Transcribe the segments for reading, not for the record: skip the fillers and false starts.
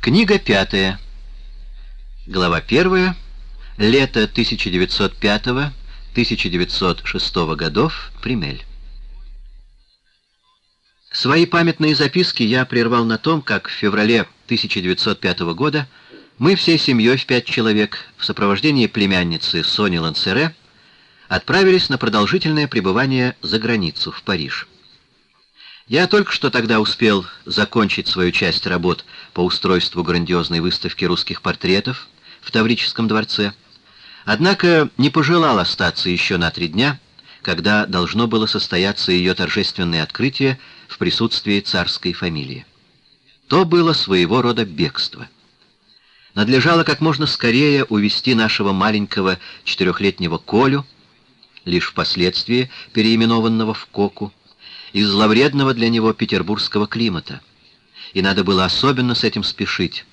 Книга 5. Глава 1. Лето 1905-1906 годов. Примель. Свои памятные записки я прервал на том, как в феврале 1905 года мы всей семьей в 5 человек в сопровождении племянницы Сони Лансере отправились на продолжительное пребывание за границу, в Париж. Я только что тогда успел закончить свою часть работ по устройству грандиозной выставки русских портретов в Таврическом дворце, однако не пожелал остаться еще на 3 дня, когда должно было состояться ее торжественное открытие в присутствии царской фамилии. То было своего рода бегство. Надлежало как можно скорее увезти нашего маленького 4-летнего Колю, лишь впоследствии переименованного в Коку, из зловредного для него петербургского климата. И надо было особенно с этим спешить,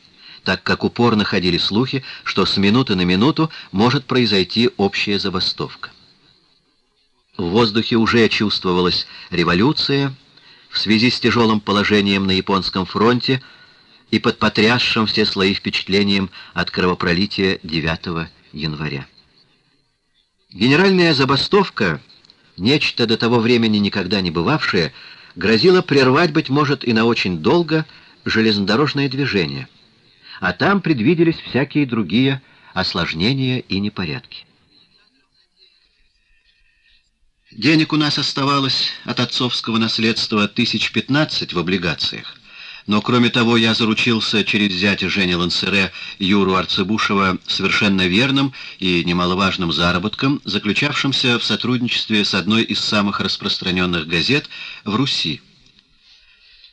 так как упорно ходили слухи, что с минуты на минуту может произойти общая забастовка. В воздухе уже чувствовалась революция в связи с тяжелым положением на японском фронте и под потрясшим все слои впечатлением от кровопролития 9 января. Генеральная забастовка, нечто до того времени никогда не бывавшее, грозило прервать, быть может, и на очень долго железнодорожное движение, а там предвиделись всякие другие осложнения и непорядки. Денег у нас оставалось от отцовского наследства 15 тысяч в облигациях, но кроме того я заручился через зятя Женя Лансере Юру Арцыбушева совершенно верным и немаловажным заработком, заключавшимся в сотрудничестве с одной из самых распространенных газет в Руси.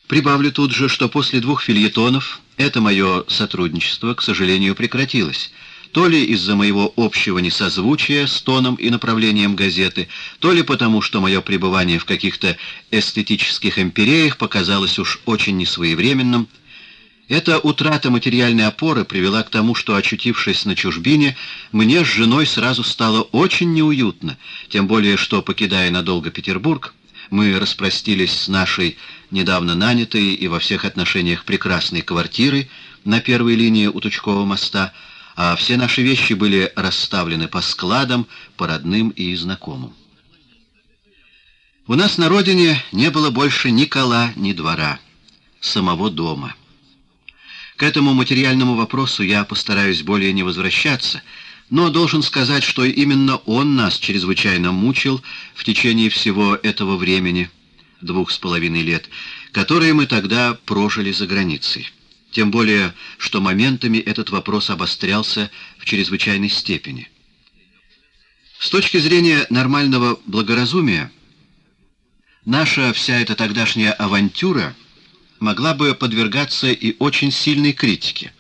Прибавлю тут же, что после 2 фельетонов это мое сотрудничество, к сожалению, прекратилось, то ли из-за моего общего несозвучия с тоном и направлением газеты, то ли потому, что мое пребывание в каких-то эстетических эмпиреях показалось уж очень несвоевременным. Эта утрата материальной опоры привела к тому, что, очутившись на чужбине, мне с женой сразу стало очень неуютно, тем более что, покидая надолго Петербург, мы распростились с нашей недавно нанятой и во всех отношениях прекрасной квартирой на первой линии у Тучкова моста, а все наши вещи были расставлены по складам, по родным и знакомым. У нас на родине не было больше ни кола, ни двора, самого дома. К этому материальному вопросу я постараюсь более не возвращаться, но должен сказать, что именно он нас чрезвычайно мучил в течение всего этого времени, 2,5 лет, которые мы тогда прожили за границей. Тем более, что моментами этот вопрос обострялся в чрезвычайной степени. С точки зрения нормального благоразумия, наша вся эта тогдашняя авантюра могла бы подвергаться и очень сильной критике.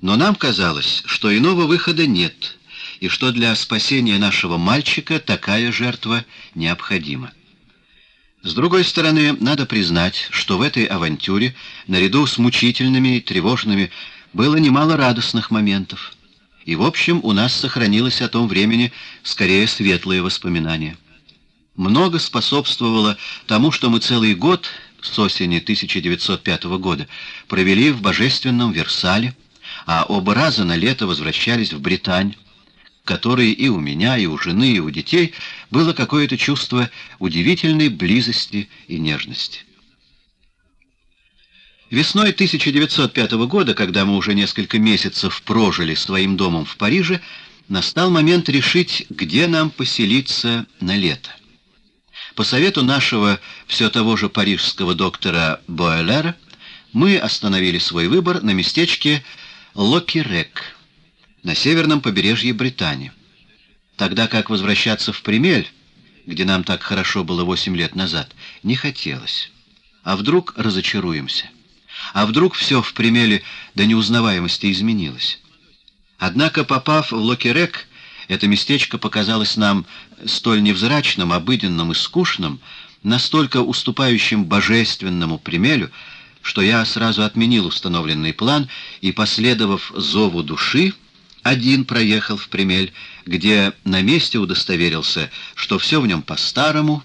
Но нам казалось, что иного выхода нет, и что для спасения нашего мальчика такая жертва необходима. С другой стороны, надо признать, что в этой авантюре, наряду с мучительными и тревожными, было немало радостных моментов. И, в общем, у нас сохранилось о том времени скорее светлые воспоминания. Много способствовало тому, что мы целый год, с осени 1905 года, провели в божественном Версале, а оба раза на лето возвращались в Британь, которой и у меня, и у жены, и у детей было какое-то чувство удивительной близости и нежности. Весной 1905 года, когда мы уже несколько месяцев прожили своим домом в Париже, настал момент решить, где нам поселиться на лето. По совету нашего все того же парижского доктора Боэляра мы остановили свой выбор на местечке Локирек, на северном побережье Британии, тогда как возвращаться в Примель, где нам так хорошо было 8 лет назад, не хотелось. А вдруг разочаруемся? А вдруг все в Примеле до неузнаваемости изменилось? Однако, попав в Локирек, это местечко показалось нам столь невзрачным, обыденным и скучным, настолько уступающим божественному Примелю, что я сразу отменил установленный план и, последовав зову души, один проехал в Примель, где на месте удостоверился, что все в нем по-старому,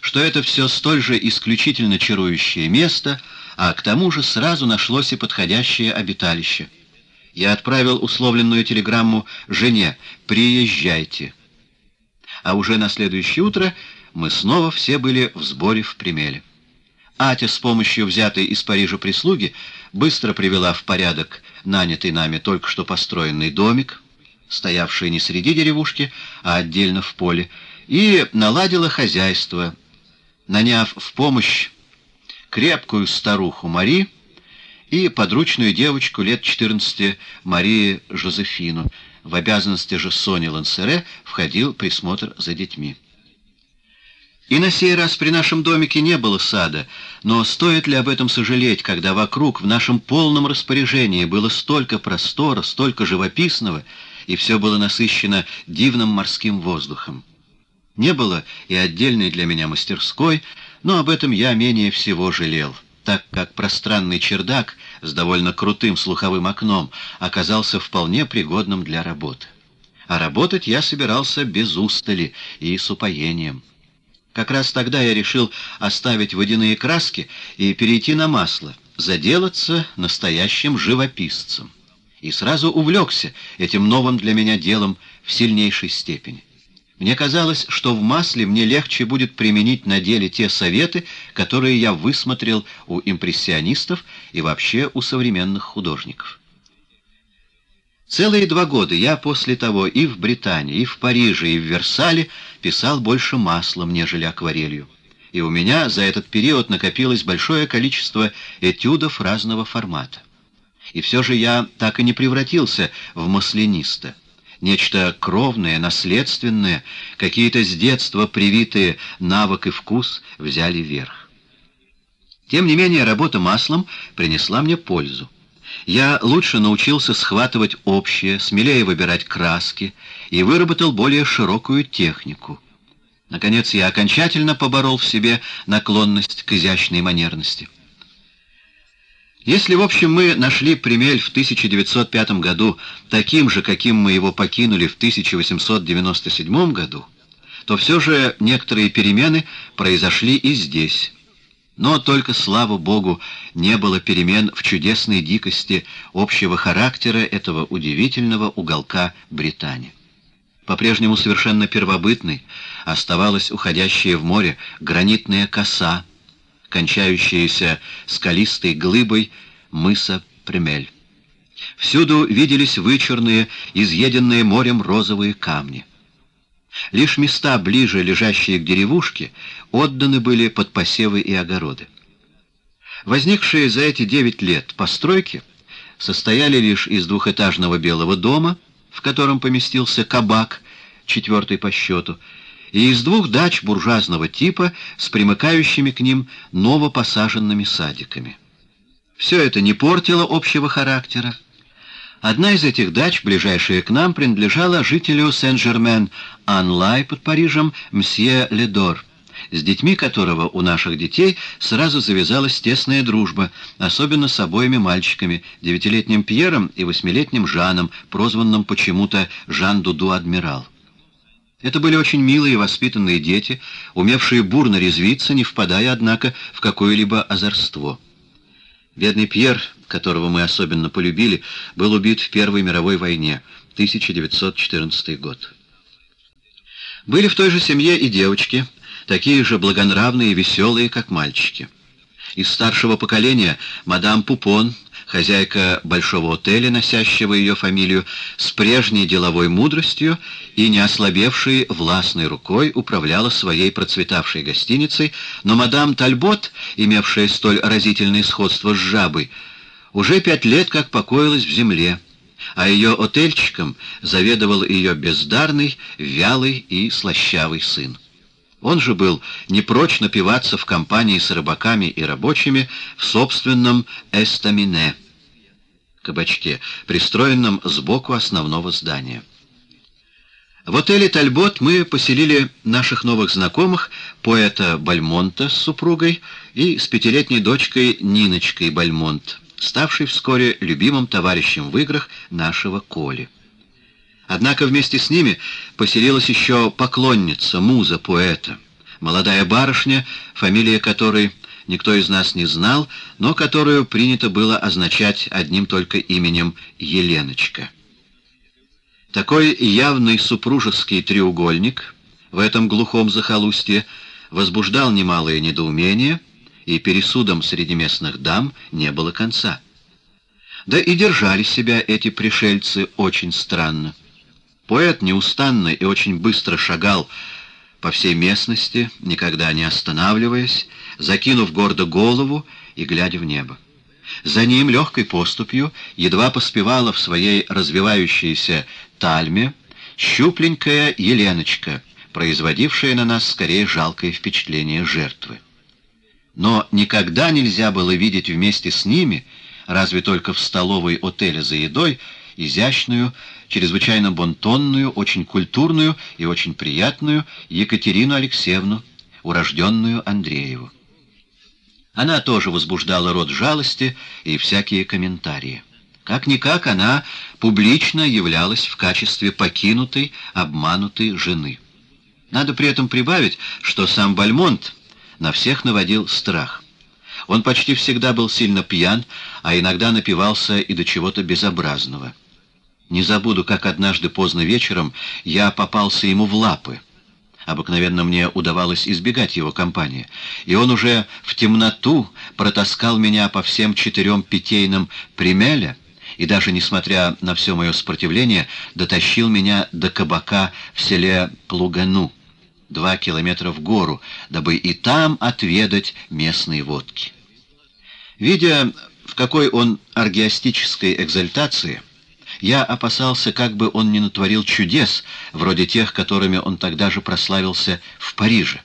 что это все столь же исключительно чарующее место, а к тому же сразу нашлось и подходящее обиталище. Я отправил условленную телеграмму жене «Приезжайте». А уже на следующее утро мы снова все были в сборе в Примеле. Атя с помощью взятой из Парижа прислуги быстро привела в порядок нанятый нами только что построенный домик, стоявший не среди деревушки, а отдельно в поле, и наладила хозяйство, наняв в помощь крепкую старуху Мари и подручную девочку лет 14 Марии Жозефину. В обязанности же Сони Лансере входил присмотр за детьми. И на сей раз при нашем домике не было сада, но стоит ли об этом сожалеть, когда вокруг в нашем полном распоряжении было столько простора, столько живописного, и все было насыщено дивным морским воздухом. Не было и отдельной для меня мастерской, но об этом я менее всего жалел, так как пространный чердак с довольно крутым слуховым окном оказался вполне пригодным для работы. А работать я собирался без устали и с упоением. Как раз тогда я решил оставить водяные краски и перейти на масло, заделаться настоящим живописцем. И сразу увлекся этим новым для меня делом в сильнейшей степени. Мне казалось, что в масле мне легче будет применить на деле те советы, которые я высмотрел у импрессионистов и вообще у современных художников. Целые 2 года я после того и в Британии, и в Париже, и в Версале писал больше маслом, нежели акварелью. И у меня за этот период накопилось большое количество этюдов разного формата. И все же я так и не превратился в масляниста. Нечто кровное, наследственное, какие-то с детства привитые навык и вкус взяли верх. Тем не менее, работа маслом принесла мне пользу. Я лучше научился схватывать общее, смелее выбирать краски и выработал более широкую технику. Наконец, я окончательно поборол в себе наклонность к изящной манерности. Если, в общем, мы нашли Примель в 1905 году таким же, каким мы его покинули в 1897 году, то все же некоторые перемены произошли и здесь. Но только, слава Богу, не было перемен в чудесной дикости общего характера этого удивительного уголка Британии. По-прежнему совершенно первобытной оставалась уходящая в море гранитная коса, кончающаяся скалистой глыбой мыса Примель. Всюду виделись вычурные, изъеденные морем розовые камни. Лишь места, ближе лежащие к деревушке, отданы были под посевы и огороды. Возникшие за эти 9 лет постройки состояли лишь из двухэтажного белого дома, в котором поместился кабак, 4-й по счету, и из 2 дач буржуазного типа с примыкающими к ним новопосаженными садиками. Все это не портило общего характера. Одна из этих дач, ближайшая к нам, принадлежала жителю Сен-Жермен-Ан-Лай под Парижем мсье Ледор, с детьми которого у наших детей сразу завязалась тесная дружба, особенно с обоими мальчиками, 9-летним Пьером и 8-летним Жаном, прозванным почему-то Жан-Дуду-Адмирал. Это были очень милые и воспитанные дети, умевшие бурно резвиться, не впадая, однако, в какое-либо озорство. Бедный Пьер, которого мы особенно полюбили, был убит в Первой мировой войне, 1914 год. Были в той же семье и девочки, такие же благонравные и веселые, как мальчики. Из старшего поколения мадам Пупон, хозяйка большого отеля, носящего ее фамилию, с прежней деловой мудростью и не ослабевшей властной рукой управляла своей процветавшей гостиницей, но мадам Тальбот, имевшая столь разительное сходство с жабой, уже 5 лет как покоилась в земле, а ее отельчиком заведовал ее бездарный, вялый и слащавый сын. Он же был не прочь напиваться в компании с рыбаками и рабочими в собственном эстамине, кабачке, пристроенном сбоку основного здания. В отеле «Тальбот» мы поселили наших новых знакомых, поэта Бальмонта с супругой и с 5-летней дочкой Ниночкой Бальмонт, ставшей вскоре любимым товарищем в играх нашего Коли. Однако вместе с ними поселилась еще поклонница, муза поэта, молодая барышня, фамилия которой никто из нас не знал, но которую принято было означать одним только именем Еленочка. Такой явный супружеский треугольник в этом глухом захолустье возбуждал немалое недоумение, и пересудам среди местных дам не было конца. Да и держали себя эти пришельцы очень странно. Поэт неустанно и очень быстро шагал по всей местности, никогда не останавливаясь, закинув гордо голову и глядя в небо. За ним легкой поступью едва поспевала в своей развивающейся тальме щупленькая Еленочка, производившая на нас скорее жалкое впечатление жертвы. Но никогда нельзя было видеть вместе с ними, разве только в столовой отеля за едой, изящную, чрезвычайно бонтонную, очень культурную и очень приятную Екатерину Алексеевну, урожденную Андрееву. Она тоже возбуждала род жалости и всякие комментарии. Как-никак она публично являлась в качестве покинутой, обманутой жены. Надо при этом прибавить, что сам Бальмонт на всех наводил страх. Он почти всегда был сильно пьян, а иногда напивался и до чего-то безобразного. Не забуду, как однажды поздно вечером я попался ему в лапы. Обыкновенно мне удавалось избегать его компании, и он уже в темноту протаскал меня по всем 4 питейным Примеля, и даже, несмотря на все мое сопротивление, дотащил меня до кабака в селе Плугану, 2 километра в гору, дабы и там отведать местные водки. Видя, в какой он оргиастической экзальтации, я опасался, как бы он не натворил чудес, вроде тех, которыми он тогда же прославился в Париже.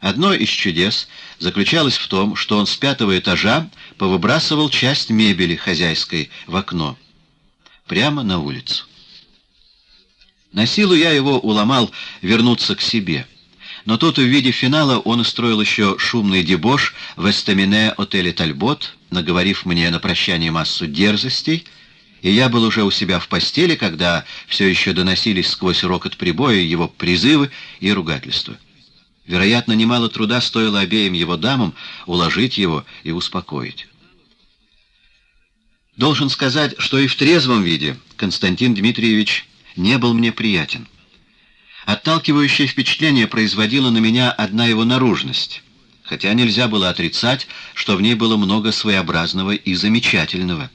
Одно из чудес заключалось в том, что он с 5-го этажа повыбрасывал часть мебели хозяйской в окно, прямо на улицу. Насилу я его уломал вернуться к себе. Но тут в виде финала он устроил еще шумный дебош в эстамине отеля Тальбот, наговорив мне на прощание массу дерзостей, и я был уже у себя в постели, когда все еще доносились сквозь рокот прибоя его призывы и ругательства. Вероятно, немало труда стоило обеим его дамам уложить его и успокоить. Должен сказать, что и в трезвом виде Константин Дмитриевич не был мне приятен. Отталкивающее впечатление производила на меня одна его наружность, хотя нельзя было отрицать, что в ней было много своеобразного и замечательного.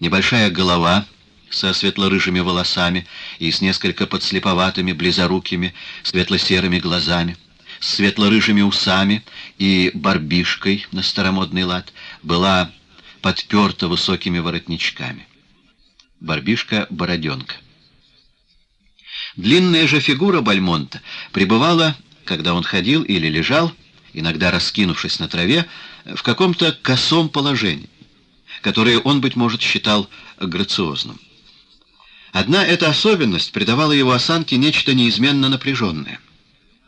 Небольшая голова со светло-рыжими волосами и с несколько подслеповатыми, близорукими, светло-серыми глазами, с светло-рыжими усами и барбишкой на старомодный лад, была подперта высокими воротничками. Барбишка-бороденка. Длинная же фигура Бальмонта пребывала, когда он ходил или лежал, иногда раскинувшись на траве, в каком-то косом положении, которое он, быть может, считал грациозным. Одна эта особенность придавала его осанке нечто неизменно напряженное.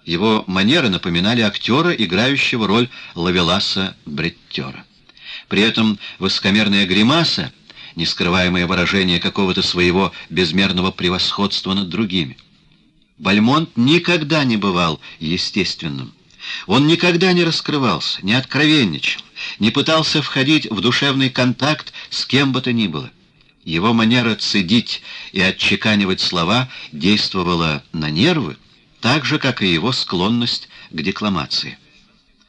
Его манеры напоминали актера, играющего роль Лавеласа Бреттера. При этом высокомерная гримаса, нескрываемое выражение какого-то своего безмерного превосходства над другими. Бальмонт никогда не бывал естественным. Он никогда не раскрывался, не откровенничал, не пытался входить в душевный контакт с кем бы то ни было. Его манера цедить и отчеканивать слова действовала на нервы, так же, как и его склонность к декламации.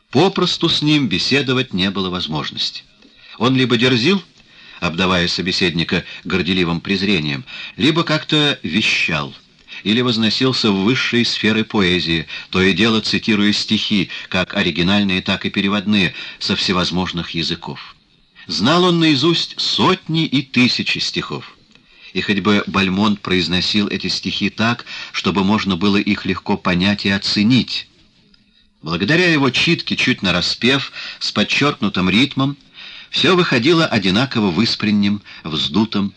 Попросту с ним беседовать не было возможности. Он либо дерзил, обдавая собеседника горделивым презрением, либо как-то вещал, или возносился в высшие сферы поэзии, то и дело цитируя стихи, как оригинальные, так и переводные, со всевозможных языков. Знал он наизусть сотни и тысячи стихов. И хоть бы Бальмонт произносил эти стихи так, чтобы можно было их легко понять и оценить. Благодаря его читке, чуть нараспев, с подчеркнутым ритмом, все выходило одинаково выспренним, вздутым,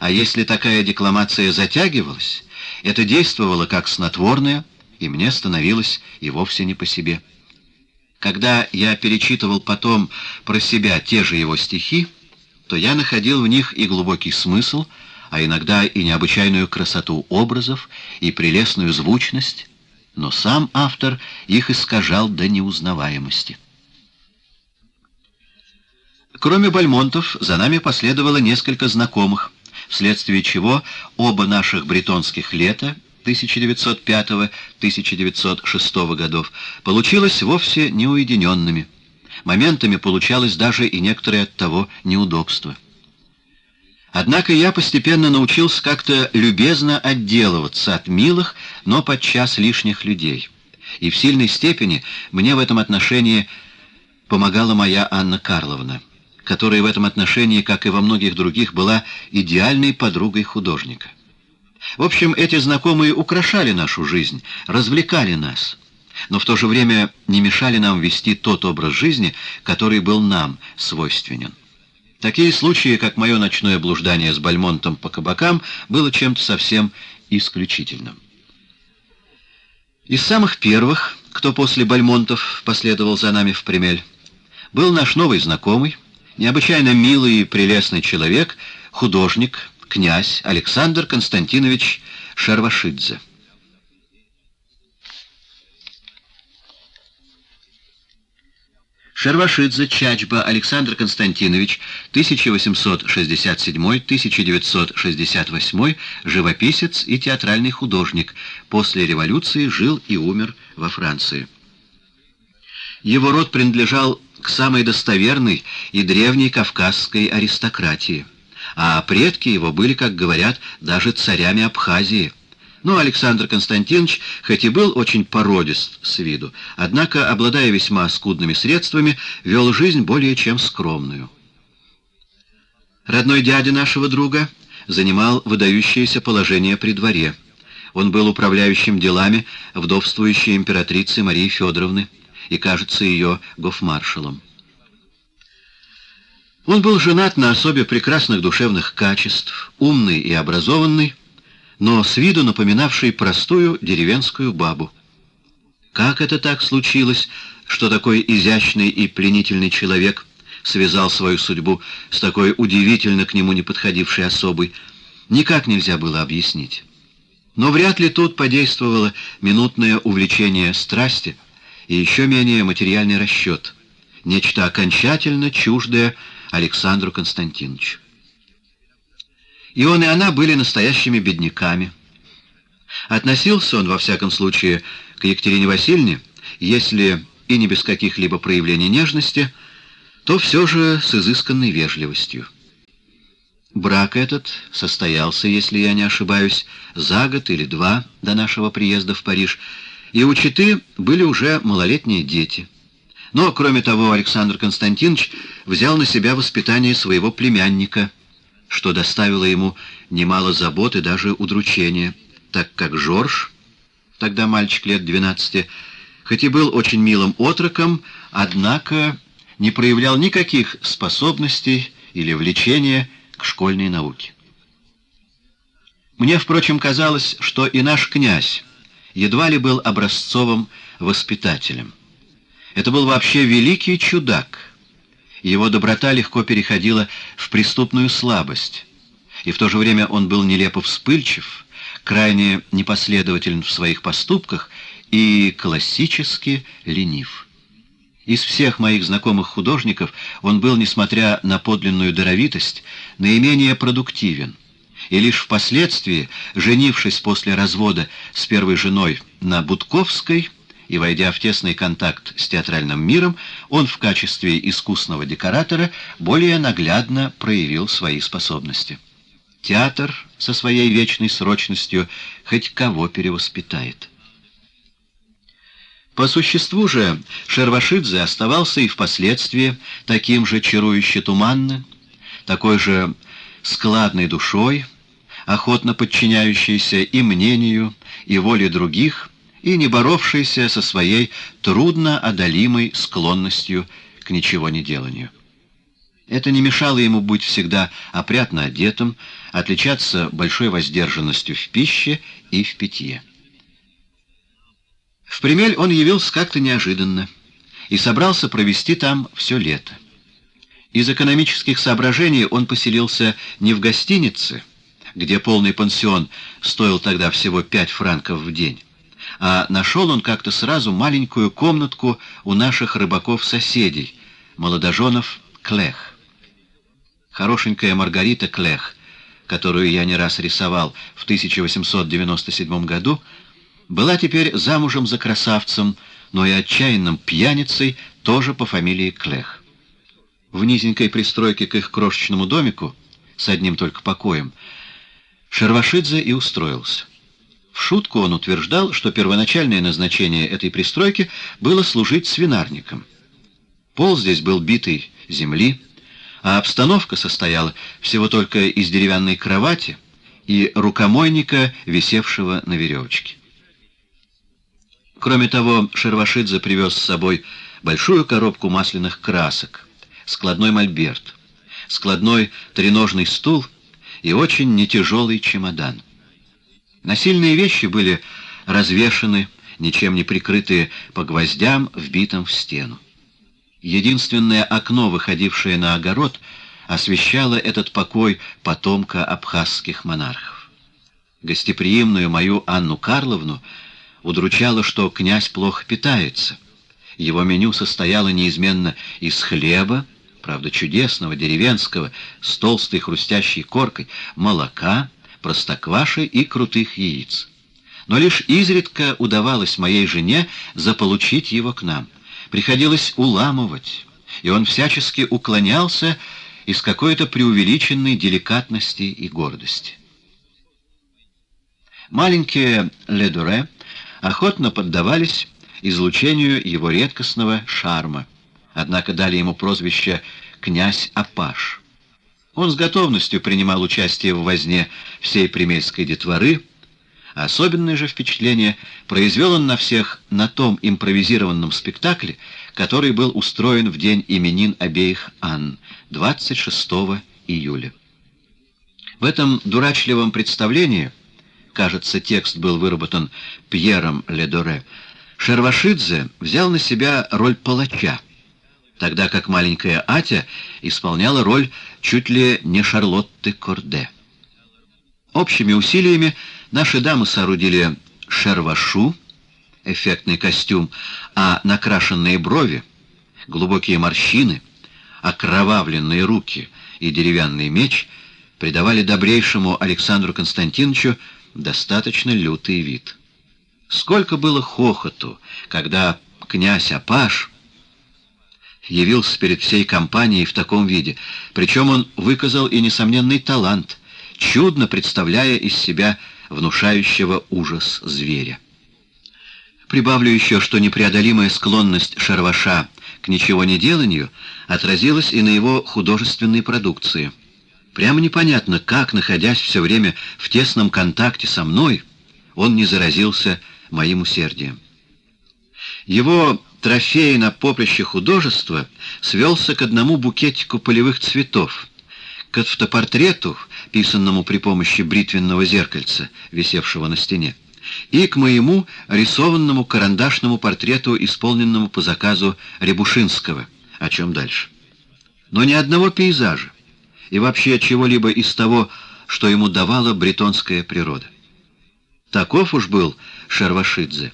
а если такая декламация затягивалась, это действовало как снотворное, и мне становилось и вовсе не по себе. Когда я перечитывал потом про себя те же его стихи, то я находил в них и глубокий смысл, а иногда и необычайную красоту образов, и прелестную звучность, но сам автор их искажал до неузнаваемости. Кроме Бальмонтов, за нами последовало несколько знакомых, вследствие чего оба наших бретонских лета 1905-1906 годов получилось вовсе неуединенными. Моментами получалось даже и некоторые от того неудобства. Однако я постепенно научился как-то любезно отделываться от милых, но подчас лишних людей. И в сильной степени мне в этом отношении помогала моя Анна Карловна, которая в этом отношении, как и во многих других, была идеальной подругой художника. В общем, эти знакомые украшали нашу жизнь, развлекали нас, но в то же время не мешали нам вести тот образ жизни, который был нам свойственен. Такие случаи, как мое ночное блуждание с Бальмонтом по кабакам, было чем-то совсем исключительным. Из самых первых, кто после Бальмонтов последовал за нами в Примель, был наш новый знакомый, необычайно милый и прелестный человек, художник, князь Александр Константинович Шервашидзе. Шервашидзе Чачба Александр Константинович, 1867-1968, живописец и театральный художник. После революции жил и умер во Франции. Его род принадлежал к самой достоверной и древней кавказской аристократии, а предки его были, как говорят, даже царями Абхазии. Но Александр Константинович, хоть и был очень породист с виду, однако, обладая весьма скудными средствами, вел жизнь более чем скромную. Родной дядя нашего друга занимал выдающееся положение при дворе. Он был управляющим делами вдовствующей императрицы Марии Федоровны и, кажется, ее гофмаршалом. Он был женат на особе прекрасных душевных качеств, умный и образованный, но с виду напоминавший простую деревенскую бабу. Как это так случилось, что такой изящный и пленительный человек связал свою судьбу с такой удивительно к нему не подходившей особой, никак нельзя было объяснить. Но вряд ли тут подействовало минутное увлечение страсти и еще менее материальный расчет, нечто окончательно чуждое Александру Константиновичу. И он, и она были настоящими бедняками. Относился он, во всяком случае, к Екатерине Васильевне, если и не без каких-либо проявлений нежности, то все же с изысканной вежливостью. Брак этот состоялся, если я не ошибаюсь, за год или два до нашего приезда в Париж, и у четы были уже малолетние дети. Но, кроме того, Александр Константинович взял на себя воспитание своего племянника, что доставило ему немало забот и даже удручения, так как Жорж, тогда мальчик лет 12, хоть и был очень милым отроком, однако не проявлял никаких способностей или влечения к школьной науке. Мне, впрочем, казалось, что и наш князь едва ли был образцовым воспитателем. Это был вообще великий чудак. Его доброта легко переходила в преступную слабость, и в то же время он был нелепо вспыльчив, крайне непоследователен в своих поступках и классически ленив. Из всех моих знакомых художников он был, несмотря на подлинную даровитость, наименее продуктивен, и лишь впоследствии, женившись после развода с первой женой на Будковской, и, войдя в тесный контакт с театральным миром, он в качестве искусного декоратора более наглядно проявил свои способности. Театр со своей вечной срочностью хоть кого перевоспитает. По существу же Шервашидзе оставался и впоследствии таким же чарующе туманным, такой же складной душой, охотно подчиняющейся и мнению, и воле других, и не боровшийся со своей трудно одолимой склонностью к ничего не деланию. Это не мешало ему быть всегда опрятно одетым, отличаться большой воздержанностью в пище и в питье. В Примель он явился как-то неожиданно и собрался провести там все лето. Из экономических соображений он поселился не в гостинице, где полный пансион стоил тогда всего 5 франков в день, а нашел он как-то сразу маленькую комнатку у наших рыбаков-соседей, молодоженов Клех. хорошенькая Маргарита Клех, которую я не раз рисовал в 1897 году, была теперь замужем за красавцем, но и отчаянным пьяницей, тоже по фамилии Клех. В низенькой пристройке к их крошечному домику, с одним только покоем, Шервашидзе и устроился. В шутку он утверждал, что первоначальное назначение этой пристройки было служить свинарником. Пол здесь был битой земли, а обстановка состояла всего только из деревянной кровати и рукомойника, висевшего на веревочке. Кроме того, Шервашидзе привез с собой большую коробку масляных красок, складной мольберт, складной треножный стул и очень нетяжелый чемодан. Насильные вещи были развешаны, ничем не прикрытые, по гвоздям, вбитым в стену. Единственное окно, выходившее на огород, освещало этот покой потомка абхазских монархов. Гостеприимную мою Анну Карловну удручало, что князь плохо питается. Его меню состояло неизменно из хлеба, правда чудесного, деревенского, с толстой хрустящей коркой, молока, простокваши и крутых яиц. Но лишь изредка удавалось моей жене заполучить его к нам. Приходилось уламывать, и он всячески уклонялся из какой-то преувеличенной деликатности и гордости. Маленькие Ледоре охотно поддавались излучению его редкостного шарма, однако дали ему прозвище «князь Апаш». Он с готовностью принимал участие в возне всей примельской детворы. Особенное же впечатление произвел он на всех на том импровизированном спектакле, который был устроен в день именин обеих Анн, 26 июля. В этом дурачливом представлении, кажется, текст был выработан Пьером Ледоре, Шервашидзе взял на себя роль палача, тогда как маленькая Атя исполняла роль чуть ли не Шарлотты Корде. Общими усилиями наши дамы соорудили шервашу, эффектный костюм, а накрашенные брови, глубокие морщины, окровавленные руки и деревянный меч придавали добрейшему Александру Константиновичу достаточно лютый вид. Сколько было хохоту, когда князь Апаш явился перед всей компанией в таком виде, причем он выказал и несомненный талант, чудно представляя из себя внушающего ужас зверя. Прибавлю еще, что непреодолимая склонность Шерваша к ничего не деланию отразилась и на его художественной продукции. Прямо непонятно, как, находясь все время в тесном контакте со мной, он не заразился моим усердием. Его трофей на поприще художества свелся к одному букетику полевых цветов, к автопортрету, писанному при помощи бритвенного зеркальца, висевшего на стене, и к моему рисованному карандашному портрету, исполненному по заказу Рябушинского, о чем дальше. Но ни одного пейзажа и вообще чего-либо из того, что ему давала бретонская природа. Таков уж был Шервашидзе,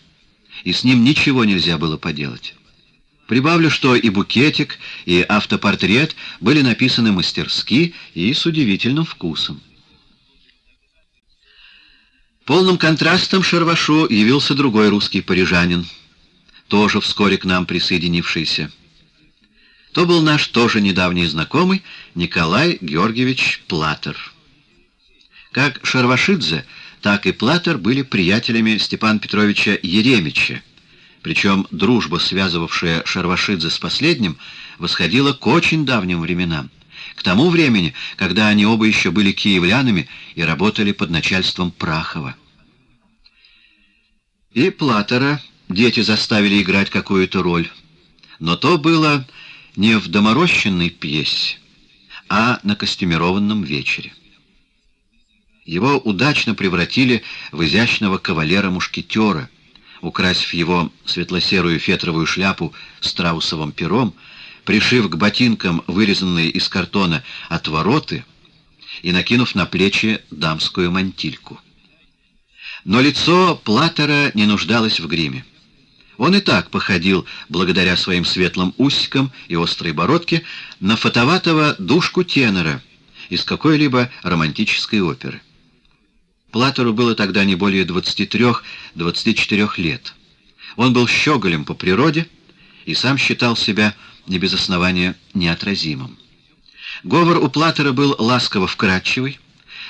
и с ним ничего нельзя было поделать. Прибавлю, что и букетик, и автопортрет были написаны мастерски и с удивительным вкусом. Полным контрастом Шервашу явился другой русский парижанин, тоже вскоре к нам присоединившийся. То был наш тоже недавний знакомый Николай Георгиевич Платер. Как Шервашидзе, так и Платер были приятелями Степана Петровича Яремича, причем дружба, связывавшая Шервашидзе с последним, восходила к очень давним временам, к тому времени, когда они оба еще были киевлянами и работали под начальством Прахова. И Платера дети заставили играть какую-то роль, но то было не в доморощенной пьесе, а на костюмированном вечере. Его удачно превратили в изящного кавалера-мушкетера, украсив его светло-серую фетровую шляпу страусовым пером, пришив к ботинкам вырезанные из картона отвороты и накинув на плечи дамскую мантильку. Но лицо Платера не нуждалось в гриме. Он и так походил, благодаря своим светлым усикам и острой бородке, на фотоватого душку тенора, из какой-либо романтической оперы. Платеру было тогда не более 23-24 лет. Он был щеголем по природе и сам считал себя не без основания неотразимым. Говор у Платера был ласково-вкрадчивый,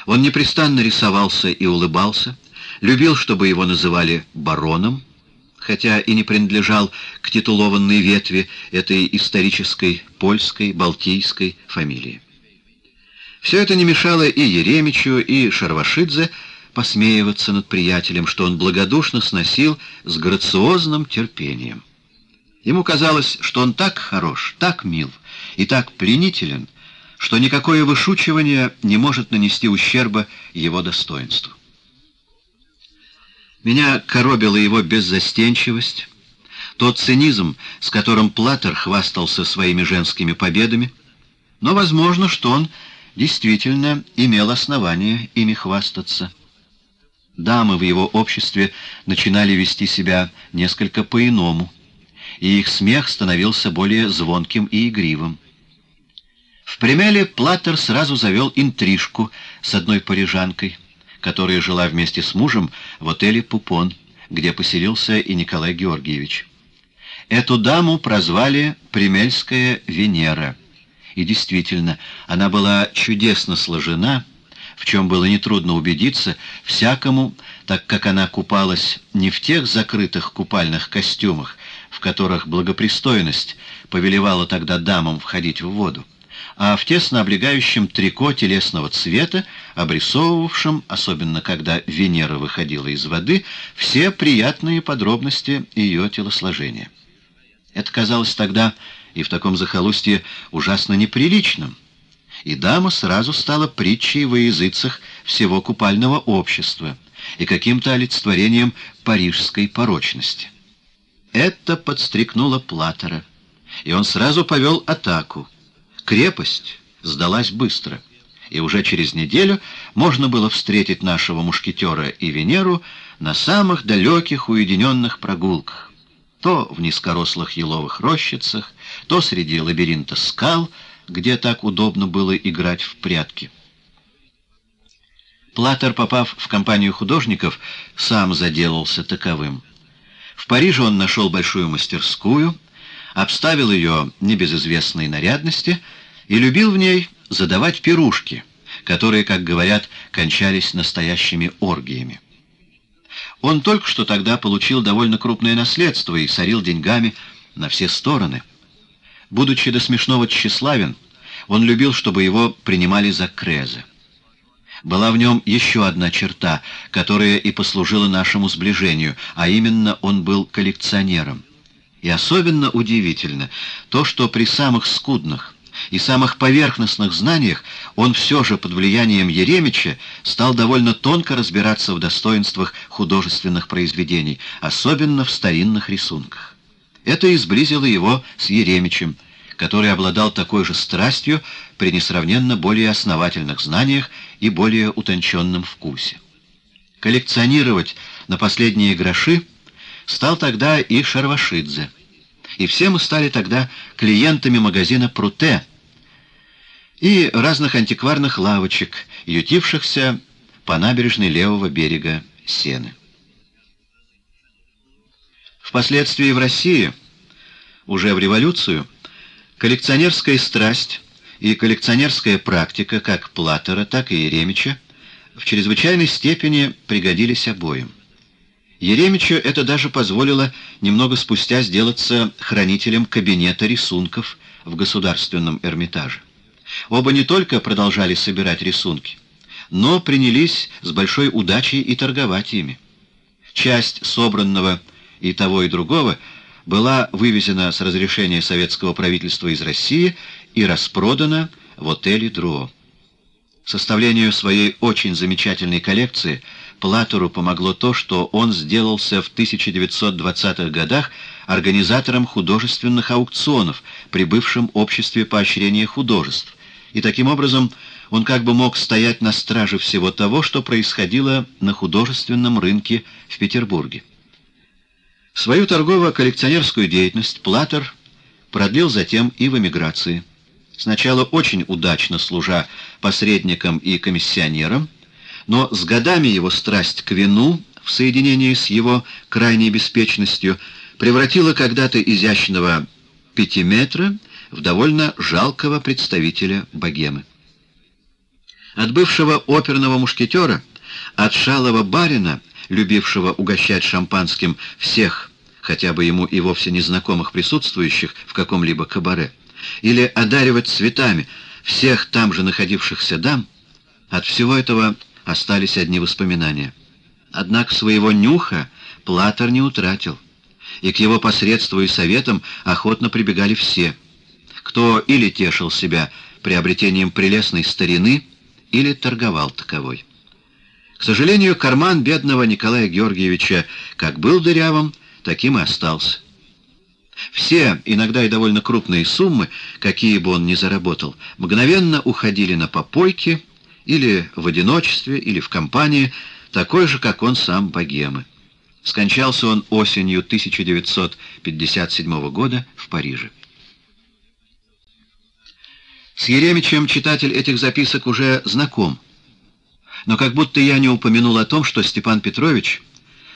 он непрестанно рисовался и улыбался, любил, чтобы его называли бароном, хотя и не принадлежал к титулованной ветви этой исторической польской, балтийской фамилии. Все это не мешало и Яремичу, и Шервашидзе посмеиваться над приятелем, что он благодушно сносил с грациозным терпением. Ему казалось, что он так хорош, так мил и так пленителен, что никакое вышучивание не может нанести ущерба его достоинству. Меня коробила его беззастенчивость, тот цинизм, с которым Платер хвастался своими женскими победами, но возможно, что он действительно имел основание ими хвастаться. Дамы в его обществе начинали вести себя несколько по-иному, и их смех становился более звонким и игривым. В Примеле Платер сразу завел интрижку с одной парижанкой, которая жила вместе с мужем в отеле «Пупон», где поселился и Николай Георгиевич. Эту даму прозвали «Примельская Венера». И действительно, она была чудесно сложена, в чем было нетрудно убедиться всякому, так как она купалась не в тех закрытых купальных костюмах, в которых благопристойность повелевала тогда дамам входить в воду, а в тесно облегающем трико телесного цвета, обрисовывавшем, особенно когда Венера выходила из воды, все приятные подробности ее телосложения. Это казалось тогда и в таком захолустье ужасно неприличным, и дама сразу стала притчей во языцах всего купального общества и каким-то олицетворением парижской порочности. Это подстрекнуло Платера, и он сразу повел атаку. Крепость сдалась быстро, и уже через неделю можно было встретить нашего мушкетера и Венеру на самых далеких уединенных прогулках, то в низкорослых еловых рощицах, то среди лабиринта скал, где так удобно было играть в прятки. Платер, попав в компанию художников, сам заделался таковым. В Париже он нашел большую мастерскую, обставил ее небезызвестной нарядности и любил в ней задавать пирушки, которые, как говорят, кончались настоящими оргиями. Он только что тогда получил довольно крупное наследство и сорил деньгами на все стороны. Будучи до смешного тщеславен, он любил, чтобы его принимали за крезы. Была в нем еще одна черта, которая и послужила нашему сближению, а именно он был коллекционером. И особенно удивительно то, что при самых скудных и самых поверхностных знаниях он все же под влиянием Яремича стал довольно тонко разбираться в достоинствах художественных произведений, особенно в старинных рисунках. Это и сблизило его с Яремичем, который обладал такой же страстью при несравненно более основательных знаниях и более утонченном вкусе. Коллекционировать на последние гроши стал тогда и Шервашидзе. И все мы стали тогда клиентами магазина «Пруте» и разных антикварных лавочек, ютившихся по набережной левого берега Сены. Впоследствии в России, уже в революцию, коллекционерская страсть и коллекционерская практика как Платера, так и Яремича в чрезвычайной степени пригодились обоим. Яремичу это даже позволило немного спустя сделаться хранителем кабинета рисунков в Государственном Эрмитаже. Оба не только продолжали собирать рисунки, но принялись с большой удачей и торговать ими. Часть собранного и того, и другого была вывезена с разрешения советского правительства из России и распродана в отеле «Друо». Составлению своей очень замечательной коллекции Платеру помогло то, что он сделался в 1920-х годах организатором художественных аукционов при бывшем обществе поощрения художеств, и таким образом он как бы мог стоять на страже всего того, что происходило на художественном рынке в Петербурге. Свою торгово-коллекционерскую деятельность Платер продлил затем и в эмиграции. сначала очень удачно служа посредником и комиссионером, но с годами его страсть к вину в соединении с его крайней беспечностью превратила когда-то изящного пятиметра в довольно жалкого представителя богемы. От бывшего оперного мушкетера, от шалого барина, любившего угощать шампанским всех, хотя бы ему и вовсе незнакомых присутствующих в каком-либо кабаре, или одаривать цветами всех там же находившихся дам, от всего этого остались одни воспоминания. Однако своего нюха Платер не утратил, и к его посредству и советам охотно прибегали все, кто или тешил себя приобретением прелестной старины, или торговал таковой. К сожалению, карман бедного Николая Георгиевича как был дырявым, таким и остался. Все, иногда и довольно крупные суммы, какие бы он ни заработал, мгновенно уходили на попойки или в одиночестве, или в компании, такой же, как он сам, богемы. Скончался он осенью 1957 года в Париже. С Яремичем читатель этих записок уже знаком. Но как будто я не упомянул о том, что Степан Петрович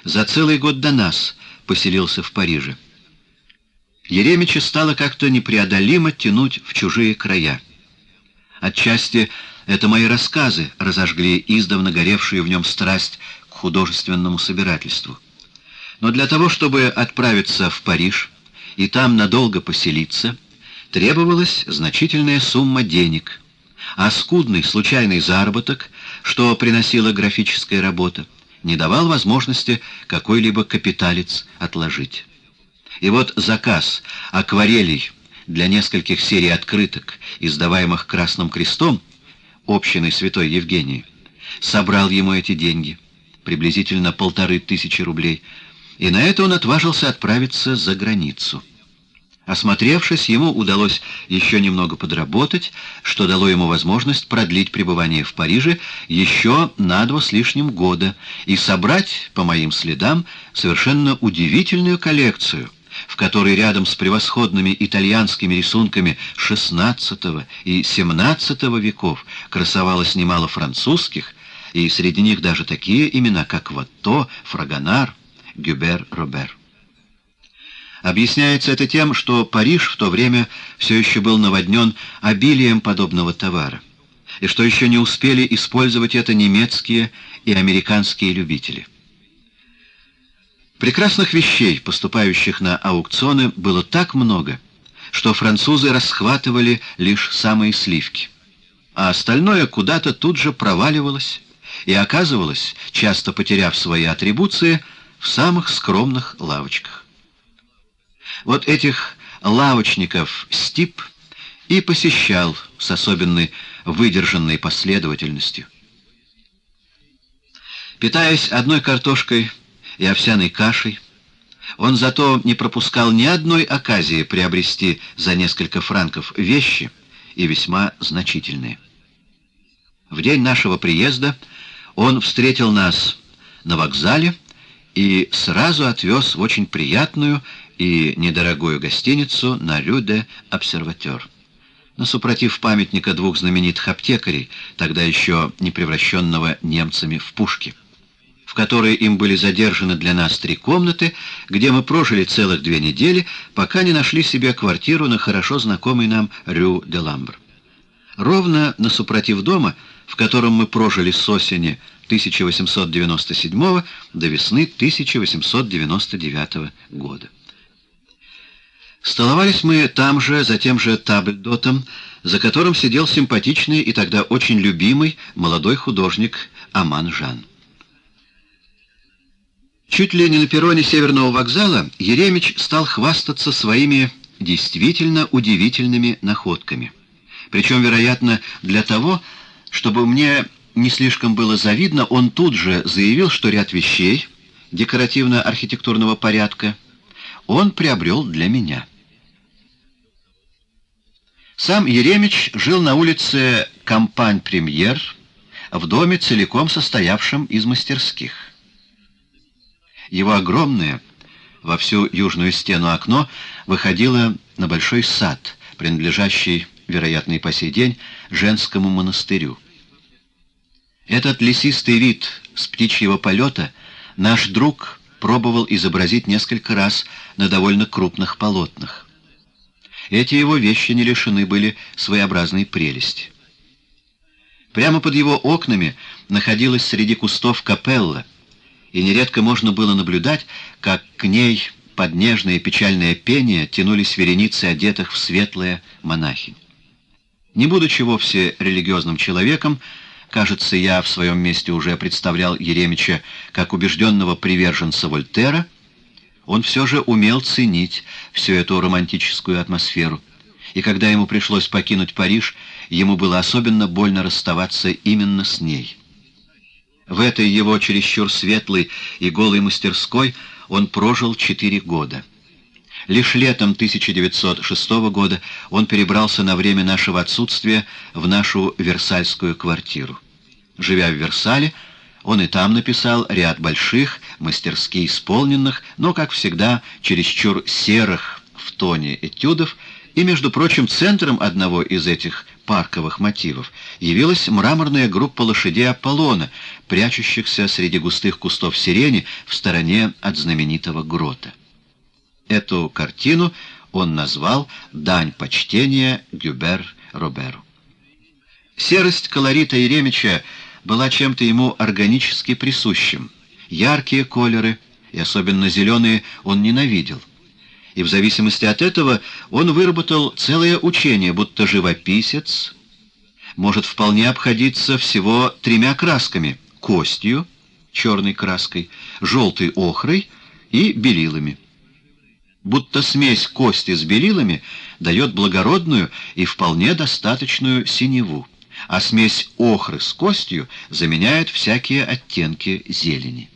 за целый год до нас поселился в Париже. Яремича стало как-то непреодолимо тянуть в чужие края. Отчасти это мои рассказы разожгли издавна горевшую в нем страсть к художественному собирательству. Но для того, чтобы отправиться в Париж и там надолго поселиться, требовалась значительная сумма денег, а скудный случайный заработок, что приносила графическая работа, не давал возможности какой-либо капиталец отложить. И вот заказ акварелей для нескольких серий открыток, издаваемых Красным Крестом, общиной Святой Евгении, собрал ему эти деньги, приблизительно 1500 рублей, и на это он отважился отправиться за границу. Осмотревшись, ему удалось еще немного подработать, что дало ему возможность продлить пребывание в Париже еще на 2 с лишним года и собрать, по моим следам, совершенно удивительную коллекцию, в которой рядом с превосходными итальянскими рисунками XVI и XVII веков красовалось немало французских, и среди них даже такие имена, как Ватто, Фрагонар, Гюбер, Робер. Объясняется это тем, что Париж в то время все еще был наводнен обилием подобного товара, и что еще не успели использовать это немецкие и американские любители. Прекрасных вещей, поступающих на аукционы, было так много, что французы расхватывали лишь самые сливки, а остальное куда-то тут же проваливалось и оказывалось, часто потеряв свои атрибуции, в самых скромных лавочках. Вот этих лавочников Стип и посещал с особенной выдержанной последовательностью. Питаясь одной картошкой и овсяной кашей, он зато не пропускал ни одной оказии приобрести за несколько франков вещи, и весьма значительные. В день нашего приезда он встретил нас на вокзале и сразу отвез в очень приятную и недорогую гостиницу на Рю-де-Обсерватер, на супротив памятника двух знаменитых аптекарей, тогда еще не превращенного немцами в пушки, в которой им были задержаны для нас 3 комнаты, где мы прожили целых 2 недели, пока не нашли себе квартиру на хорошо знакомой нам Рю-де-Ламбр. Ровно на супротив дома, в котором мы прожили с осени 1897 до весны 1899 года. Столовались мы там же, за тем же табльдотом, за которым сидел симпатичный и тогда очень любимый молодой художник Аман Жан. Чуть ли не на перроне Северного вокзала Яремич стал хвастаться своими действительно удивительными находками. Причем, вероятно, для того, чтобы мне не слишком было завидно, он тут же заявил, что ряд вещей декоративно-архитектурного порядка он приобрел для меня. Сам Яремич жил на улице Кампань Премьер, в доме, целиком состоявшем из мастерских. Его огромное во всю южную стену окно выходило на большой сад, принадлежащий вероятно, и по сей день, женскому монастырю. Этот лесистый вид с птичьего полета наш друг пробовал изобразить несколько раз на довольно крупных полотнах. Эти его вещи не лишены были своеобразной прелести. Прямо под его окнами находилась среди кустов капелла, и нередко можно было наблюдать, как к ней под нежное и печальное пение тянулись вереницы одетых в светлое монахинь. Не будучи вовсе религиозным человеком, кажется, я в своем месте уже представлял Яремича как убежденного приверженца Вольтера, он все же умел ценить всю эту романтическую атмосферу. И когда ему пришлось покинуть Париж, ему было особенно больно расставаться именно с ней. В этой его чересчур светлой и голой мастерской он прожил 4 года. Лишь летом 1906 года он перебрался на время нашего отсутствия в нашу версальскую квартиру. Живя в Версале, он и там написал ряд больших, мастерски исполненных, но, как всегда, чересчур серых в тоне этюдов, и, между прочим, центром одного из этих парковых мотивов явилась мраморная группа лошадей Аполлона, прячущихся среди густых кустов сирени в стороне от знаменитого грота. Эту картину он назвал «Дань почтения Гюбер-Роберу». Серость колорита Яремича была чем-то ему органически присущим. Яркие колеры, и особенно зеленые, он ненавидел. И в зависимости от этого он выработал целое учение, будто живописец может вполне обходиться всего 3 красками — костью, черной краской, желтой охрой и белилами. Будто смесь кости с белилами дает благородную и вполне достаточную синеву, а смесь охры с костью заменяет всякие оттенки зелени.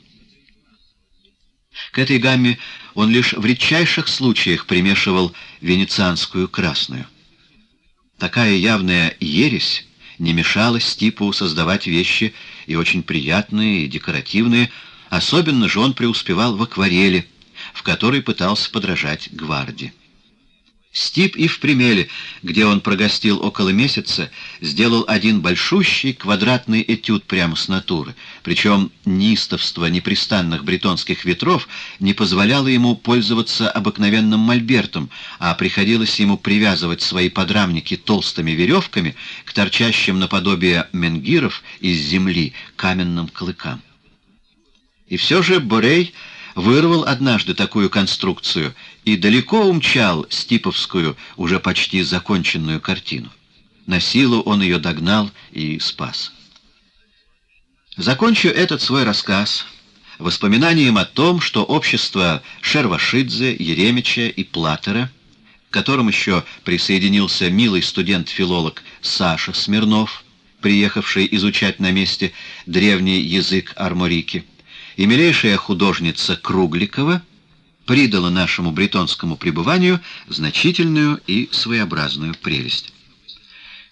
К этой гамме он лишь в редчайших случаях примешивал венецианскую красную. Такая явная ересь не мешала Стипу создавать вещи и очень приятные, и декоративные, особенно же он преуспевал в акварели, в которой пытался подражать Гварди. Стип и в Примеле, где он прогостил около месяца, сделал один большущий квадратный этюд прямо с натуры, причем неистовство непрестанных бретонских ветров не позволяло ему пользоваться обыкновенным мольбертом, а приходилось ему привязывать свои подрамники толстыми веревками к торчащим наподобие менгиров из земли каменным клыкам. И все же Борей вырвал однажды такую конструкцию и далеко умчал стиповскую, уже почти законченную картину. Насилу он ее догнал и спас. Закончу этот свой рассказ воспоминанием о том, что общество Шервашидзе, Яремича и Платера, к которым еще присоединился милый студент-филолог Саша Смирнов, приехавший изучать на месте древний язык арморики, и милейшая художница Кругликова придала нашему бретонскому пребыванию значительную и своеобразную прелесть.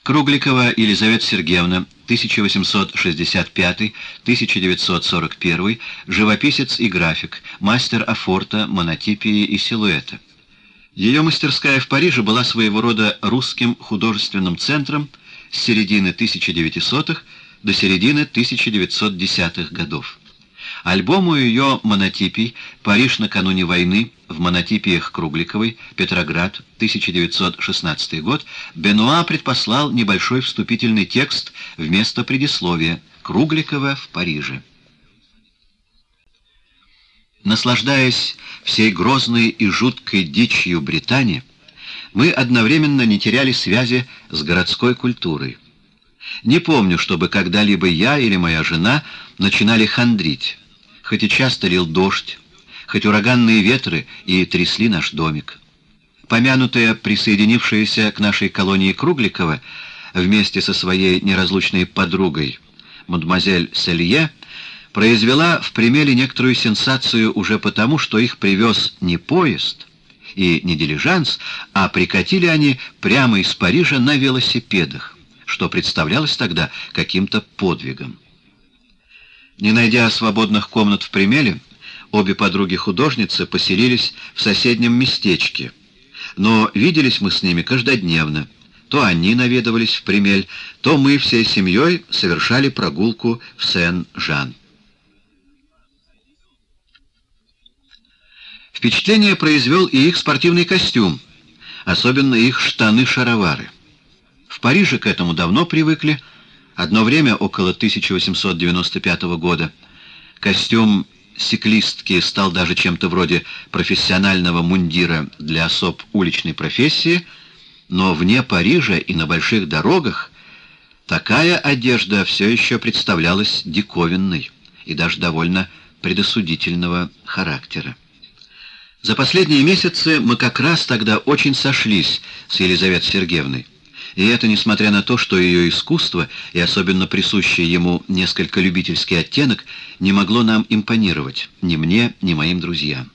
Кругликова Елизавета Сергеевна, 1865-1941, живописец и график, мастер афорта, монотипии и силуэта. Ее мастерская в Париже была своего рода русским художественным центром с середины 1900-х до середины 1910-х годов. Альбому ее монотипий «Париж накануне войны» в монотипиях Кругликовой, Петроград, 1916 год, Бенуа предпослал небольшой вступительный текст вместо предисловия «Кругликова в Париже». Наслаждаясь всей грозной и жуткой дичью Британии, мы одновременно не теряли связи с городской культурой. Не помню, чтобы когда-либо я или моя жена начинали хандрить. Хоть и часто лил дождь, хоть ураганные ветры и трясли наш домик. Помянутая, присоединившаяся к нашей колонии Кругликова вместе со своей неразлучной подругой мадемуазель Селье произвела в Примеле некоторую сенсацию уже потому, что их привез не поезд и не дилижанс, а прикатили они прямо из Парижа на велосипедах, что представлялось тогда каким-то подвигом. Не найдя свободных комнат в Примеле, обе подруги-художницы поселились в соседнем местечке, но виделись мы с ними каждодневно, то они наведывались в Примель, то мы всей семьей совершали прогулку в Сен-Жан. Впечатление произвел и их спортивный костюм, особенно их штаны-шаровары. В Париже к этому давно привыкли. Одно время, около 1895 года, костюм «Секлистки» стал даже чем-то вроде профессионального мундира для особ уличной профессии, но вне Парижа и на больших дорогах такая одежда все еще представлялась диковинной и даже довольно предосудительного характера. За последние месяцы мы как раз тогда очень сошлись с Елизаветой Сергеевной, и это несмотря на то, что ее искусство, и особенно присущий ему несколько любительский оттенок, не могло нам импонировать, ни мне, ни моим друзьям.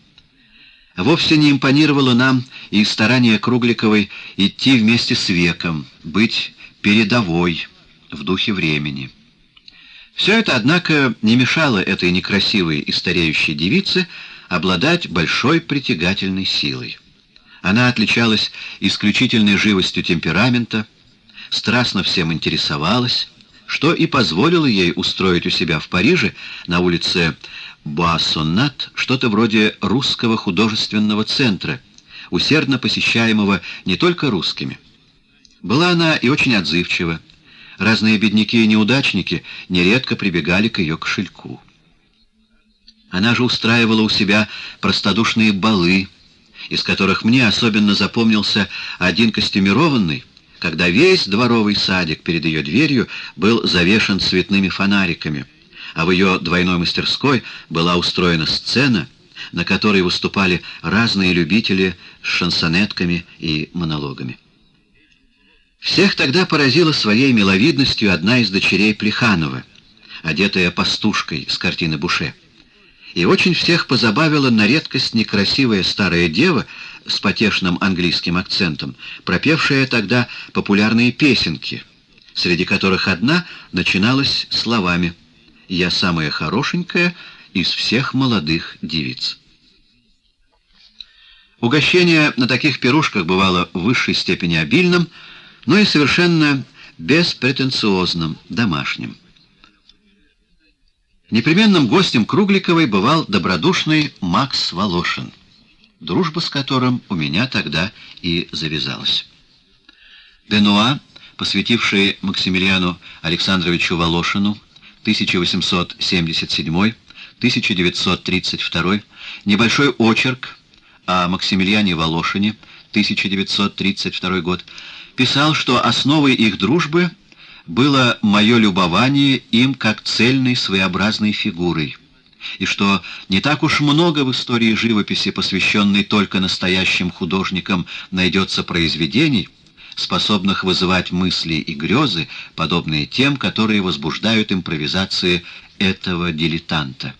Вовсе не импонировало нам и старание Кругликовой идти вместе с веком, быть передовой в духе времени. Все это, однако, не мешало этой некрасивой и стареющей девице обладать большой притягательной силой. Она отличалась исключительной живостью темперамента, страстно всем интересовалась, что и позволило ей устроить у себя в Париже на улице Буассоннат что-то вроде русского художественного центра, усердно посещаемого не только русскими. Была она и очень отзывчива. Разные бедняки и неудачники нередко прибегали к ее кошельку. Она же устраивала у себя простодушные балы, из которых мне особенно запомнился один костюмированный, когда весь дворовый садик перед ее дверью был завешен цветными фонариками, а в ее двойной мастерской была устроена сцена, на которой выступали разные любители с шансонетками и монологами. Всех тогда поразила своей миловидностью одна из дочерей Плеханова, одетая пастушкой с картины Буше. И очень всех позабавила на редкость некрасивая старая дева с потешным английским акцентом, пропевшая тогда популярные песенки, среди которых одна начиналась словами «Я самая хорошенькая из всех молодых девиц». Угощение на таких пирушках бывало в высшей степени обильным, но и совершенно беспретенциозным, домашним. Непременным гостем Кругликовой бывал добродушный Макс Волошин, дружба с которым у меня тогда и завязалась. Денуа, посвятивший Максимилиану Александровичу Волошину 1877-1932 небольшой очерк о Максимилиане Волошине 1932 год, писал, что основой их дружбы было мое любование им как цельной своеобразной фигурой, и что не так уж много в истории живописи, посвященной только настоящим художникам, найдется произведений, способных вызывать мысли и грезы, подобные тем, которые возбуждают импровизации этого дилетанта.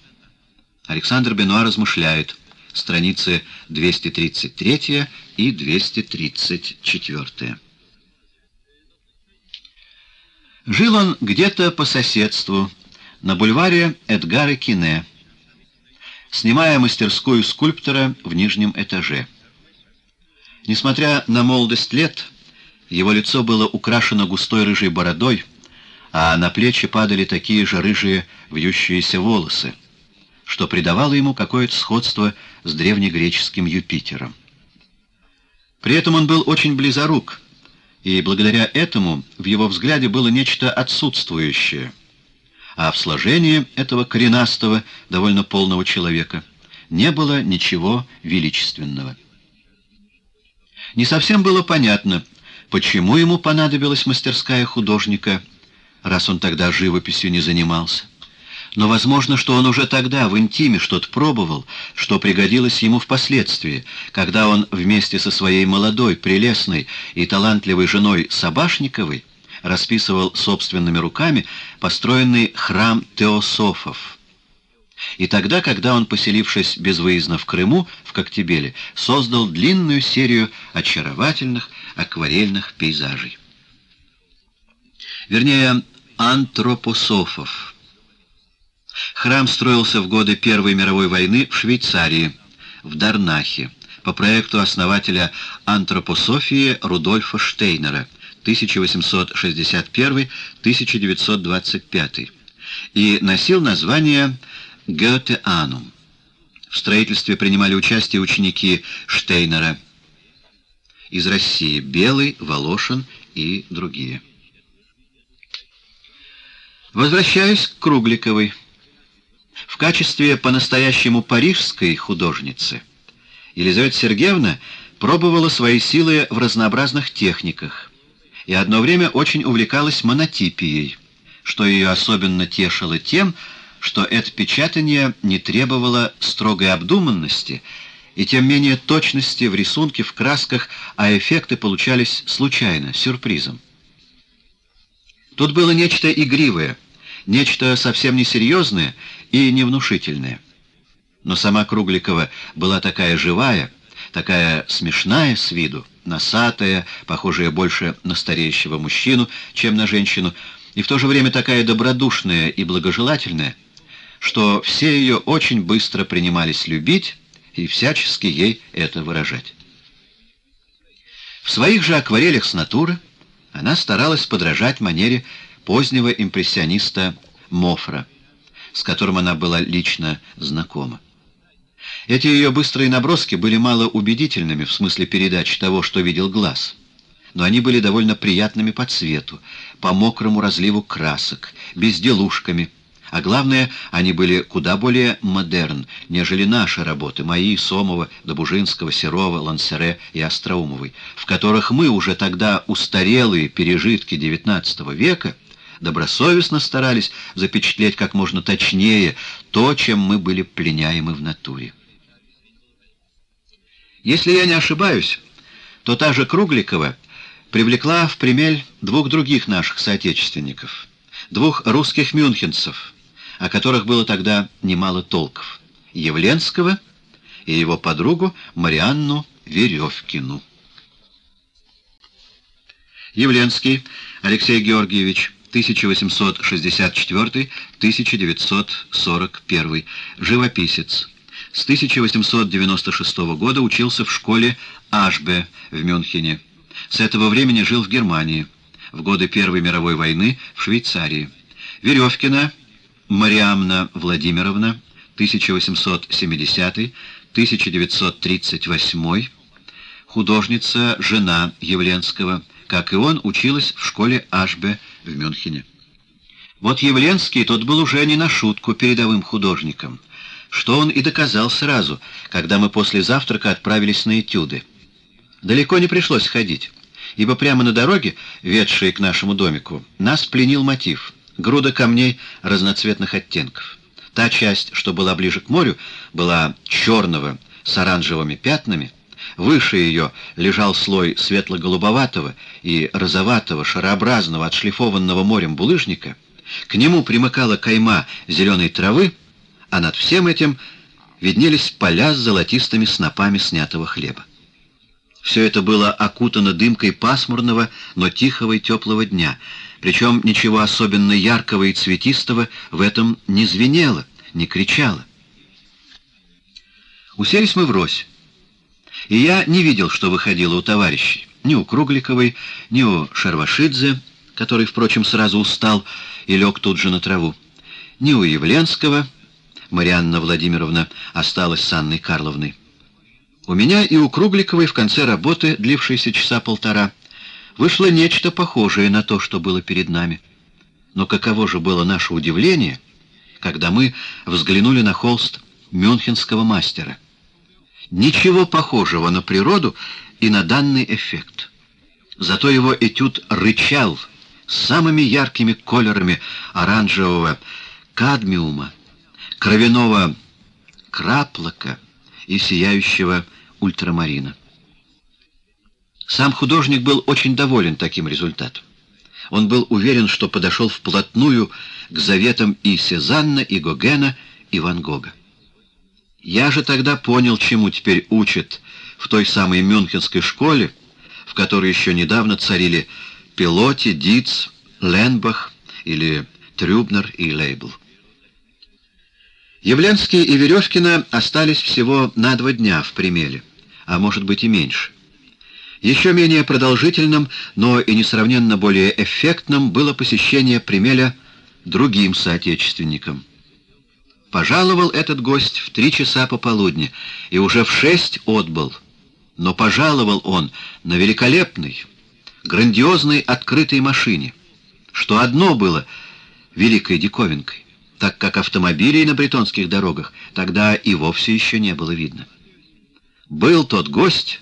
Александр Бенуа размышляет, страницы 233 и 234. Жил он где-то по соседству, на бульваре Эдгара Кине, снимая мастерскую скульптора в нижнем этаже. Несмотря на молодость лет, его лицо было украшено густой рыжей бородой, а на плечи падали такие же рыжие вьющиеся волосы, что придавало ему какое-то сходство с древнегреческим Юпитером. При этом он был очень близорук, и благодаря этому в его взгляде было нечто отсутствующее, а в сложении этого коренастого, довольно полного человека не было ничего величественного. Не совсем было понятно, почему ему понадобилась мастерская художника, раз он тогда живописью не занимался. Но возможно, что он уже тогда в интиме что-то пробовал, что пригодилось ему впоследствии, когда он вместе со своей молодой, прелестной и талантливой женой Собашниковой расписывал собственными руками построенный храм теософов. И тогда, когда он, поселившись безвыездно в Крыму, в Коктебеле, создал длинную серию очаровательных акварельных пейзажей. Вернее, антропософов. Храм строился в годы Первой мировой войны в Швейцарии, в Дарнахе, по проекту основателя антропософии Рудольфа Штейнера, 1861-1925 и носил название «Гёте-Анум». В строительстве принимали участие ученики Штейнера из России, Белый, Волошин и другие. Возвращаюсь к Кругликовой. В качестве по-настоящему парижской художницы Елизавета Сергеевна пробовала свои силы в разнообразных техниках и одно время очень увлекалась монотипией, что ее особенно тешило тем, что это печатание не требовало строгой обдуманности и тем менее точности в рисунке, в красках, а эффекты получались случайно, сюрпризом. Тут было нечто игривое, нечто совсем несерьезное и невнушительное. Но сама Кругликова была такая живая, такая смешная с виду, носатая, похожая больше на стареющего мужчину, чем на женщину, и в то же время такая добродушная и благожелательная, что все ее очень быстро принимались любить и всячески ей это выражать. В своих же акварелях с натуры она старалась подражать манере позднего импрессиониста Мофра, с которым она была лично знакома. Эти ее быстрые наброски были мало убедительными в смысле передачи того, что видел глаз, но они были довольно приятными по цвету, по мокрому разливу красок, безделушками, а главное, они были куда более модерн, нежели наши работы, мои, Сомова, Добужинского, Серова, Лансере и Остроумовой, в которых мы уже тогда устарелые пережитки XIX века добросовестно старались запечатлеть как можно точнее то, чем мы были пленяемы в натуре. Если я не ошибаюсь, то та же Кругликова привлекла в Примель двух других наших соотечественников, двух русских мюнхенцев, о которых было тогда немало толков, Явленского и его подругу Марианну Веревкину. Явленский Алексей Георгиевич, 1864-1941, живописец. С 1896 года учился в школе Ашбе в Мюнхене. С этого времени жил в Германии, в годы Первой мировой войны в Швейцарии. Веревкина Мариамна Владимировна, 1870-1938, художница, жена Явленского, как и он, училась в школе Ашбе в Мюнхене. Вот Явленский, тот был уже не на шутку передовым художником, что он и доказал сразу, когда мы после завтрака отправились на этюды. Далеко не пришлось ходить, ибо прямо на дороге, ведшей к нашему домику, нас пленил мотив — груда камней разноцветных оттенков. Та часть, что была ближе к морю, была черного с оранжевыми пятнами, выше ее лежал слой светло-голубоватого и розоватого, шарообразного, отшлифованного морем булыжника. К нему примыкала кайма зеленой травы, а над всем этим виднелись поля с золотистыми снопами снятого хлеба. Все это было окутано дымкой пасмурного, но тихого и теплого дня, причем ничего особенно яркого и цветистого в этом не звенело, не кричало. Уселись мы врозь. И я не видел, что выходило у товарищей, ни у Кругликовой, ни у Шервашидзе, который, впрочем, сразу устал и лег тут же на траву, ни у Явленского, Марианна Владимировна осталась с Анной Карловной. У меня и у Кругликовой в конце работы, длившейся часа полтора, вышло нечто похожее на то, что было перед нами. Но каково же было наше удивление, когда мы взглянули на холст мюнхенского мастера. Ничего похожего на природу и на данный эффект. Зато его этюд рычал с самыми яркими колерами оранжевого кадмиума, кровяного краплака и сияющего ультрамарина. Сам художник был очень доволен таким результатом. Он был уверен, что подошел вплотную к заветам и Сезанна, и Гогена, и Ван Гога. Я же тогда понял, чему теперь учат в той самой мюнхенской школе, в которой еще недавно царили Пилоти, Диц, Ленбах или Трюбнер и Лейбл. Явленский и Веревкина остались всего на 2 дня в Примеле, а может быть и меньше. Еще менее продолжительным, но и несравненно более эффектным было посещение Примеля другим соотечественникам. Пожаловал этот гость в 3 часа пополудни и уже в 6 отбыл. Но пожаловал он на великолепной, грандиозной открытой машине, что одно было великой диковинкой, так как автомобилей на бритонских дорогах тогда и вовсе еще не было видно. Был тот гость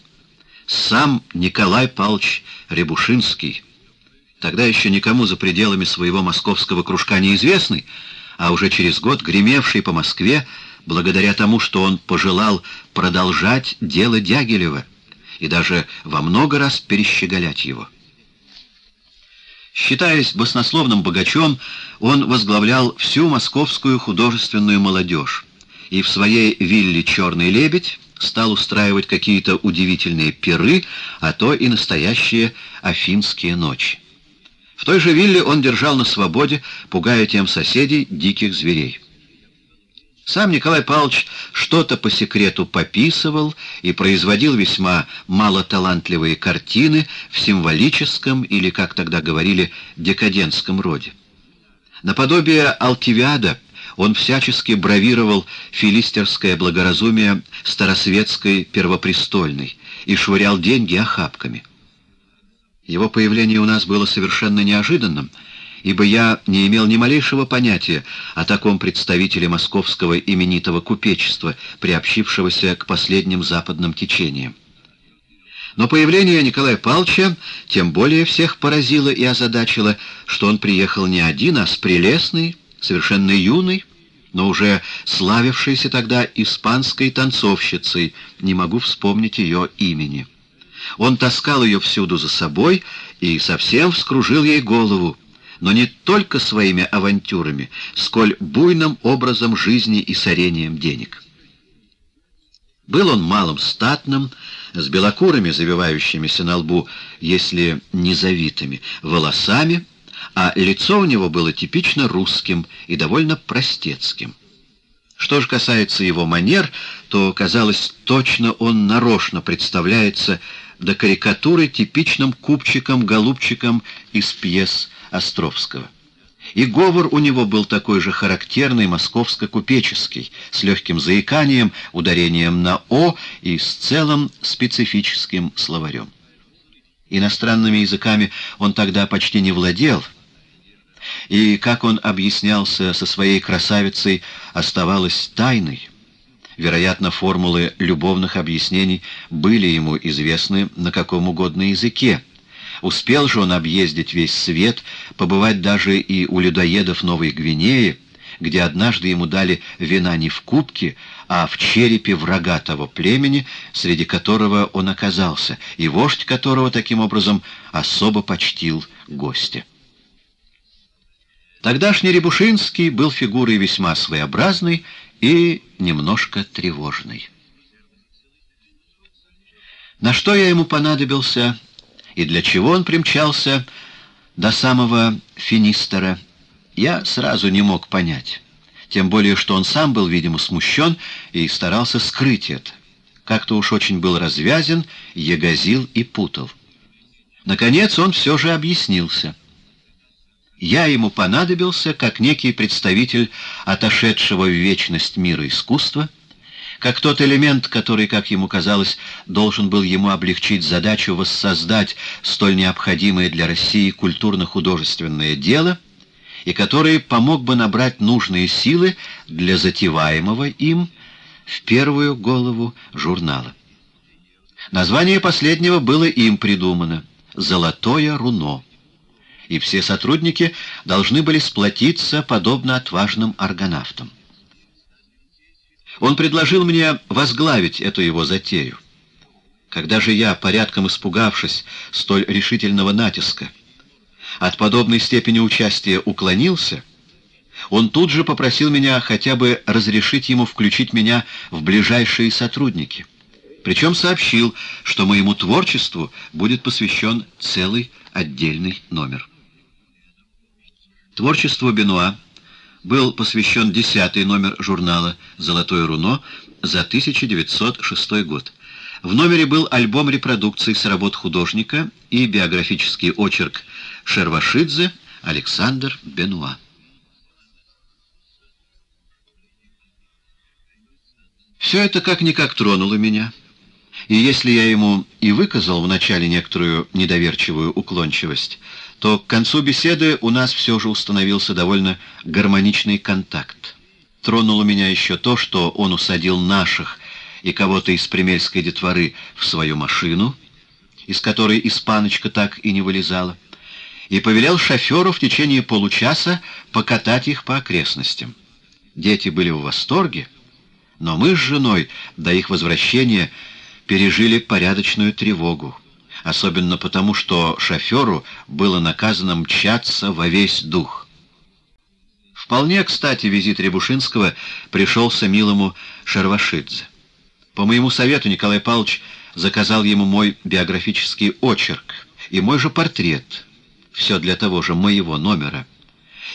сам Николай Павлович Рябушинский, тогда еще никому за пределами своего московского кружка неизвестный, а уже через год гремевший по Москве благодаря тому, что он пожелал продолжать дело Дягилева и даже во много раз перещеголять его. Считаясь баснословным богачом, он возглавлял всю московскую художественную молодежь и в своей вилле «Черный лебедь» стал устраивать какие-то удивительные пиры, а то и настоящие афинские ночи. В той же вилле он держал на свободе, пугая тем соседей диких зверей. Сам Николай Павлович что-то по секрету пописывал и производил весьма малоталантливые картины в символическом или, как тогда говорили, декадентском роде. Наподобие Алкивиада он всячески бравировал филистерское благоразумие старосветской первопрестольной и швырял деньги охапками. Его появление у нас было совершенно неожиданным, ибо я не имел ни малейшего понятия о таком представителе московского именитого купечества, приобщившегося к последним западным течениям. Но появление Николая Павловича тем более всех поразило и озадачило, что он приехал не один, а с прелестной, совершенно юной, но уже славившейся тогда испанской танцовщицей, не могу вспомнить ее имени. Он таскал ее всюду за собой и совсем вскружил ей голову, но не только своими авантюрами, сколь буйным образом жизни и сорением денег. Был он малым статным, с белокурыми, завивающимися на лбу, если не завитыми, волосами, а лицо у него было типично русским и довольно простецким. Что же касается его манер, то, казалось, точно он нарочно представляется до карикатуры типичным купчиком-голубчиком из пьес Островского. И говор у него был такой же характерный московско-купеческий, с легким заиканием, ударением на «о» и с целым специфическим словарем. Иностранными языками он тогда почти не владел, и, как он объяснялся со своей красавицей, оставалось тайной. Вероятно, формулы любовных объяснений были ему известны на каком угодно языке. Успел же он объездить весь свет, побывать даже и у людоедов Новой Гвинеи, где однажды ему дали вина не в кубке, а в черепе врага того племени, среди которого он оказался, и вождь которого таким образом особо почтил гостя. Тогдашний Рябушинский был фигурой весьма своеобразной и немножко тревожной. На что я ему понадобился и для чего он примчался до самого Финистера, я сразу не мог понять. Тем более, что он сам был, видимо, смущен и старался скрыть это. Как-то уж очень был развязен, ягозил и путал. Наконец он все же объяснился. Я ему понадобился как некий представитель отошедшего в вечность мира искусства, как тот элемент, который, как ему казалось, должен был ему облегчить задачу воссоздать столь необходимое для России культурно-художественное дело, и который помог бы набрать нужные силы для затеваемого им в первую голову журнала. Название последнего было им придумано «Золотое руно», и все сотрудники должны были сплотиться, подобно отважным аргонавтам. Он предложил мне возглавить эту его затею. Когда же я, порядком испугавшись столь решительного натиска, от подобной степени участия уклонился, он тут же попросил меня хотя бы разрешить ему включить меня в ближайшие сотрудники, причем сообщил, что моему творчеству будет посвящен целый отдельный номер. Творчеству Бенуа был посвящен 10-й номер журнала «Золотое руно» за 1906 год. В номере был альбом репродукций с работ художника и биографический очерк Шервашидзе Александр Бенуа. Все это как-никак тронуло меня, и если я ему и выказал вначале некоторую недоверчивую уклончивость, то к концу беседы у нас все же установился довольно гармоничный контакт. Тронуло меня еще то, что он усадил наших и кого-то из примельской детворы в свою машину, из которой испаночка так и не вылезала, и повелел шоферу в течение получаса покатать их по окрестностям. Дети были в восторге, но мы с женой до их возвращения пережили порядочную тревогу, особенно потому, что шоферу было наказано мчаться во весь дух. Вполне кстати визит Рябушинского пришелся милому Шервашидзе. По моему совету Николай Павлович заказал ему мой биографический очерк и мой же портрет, все для того же моего номера.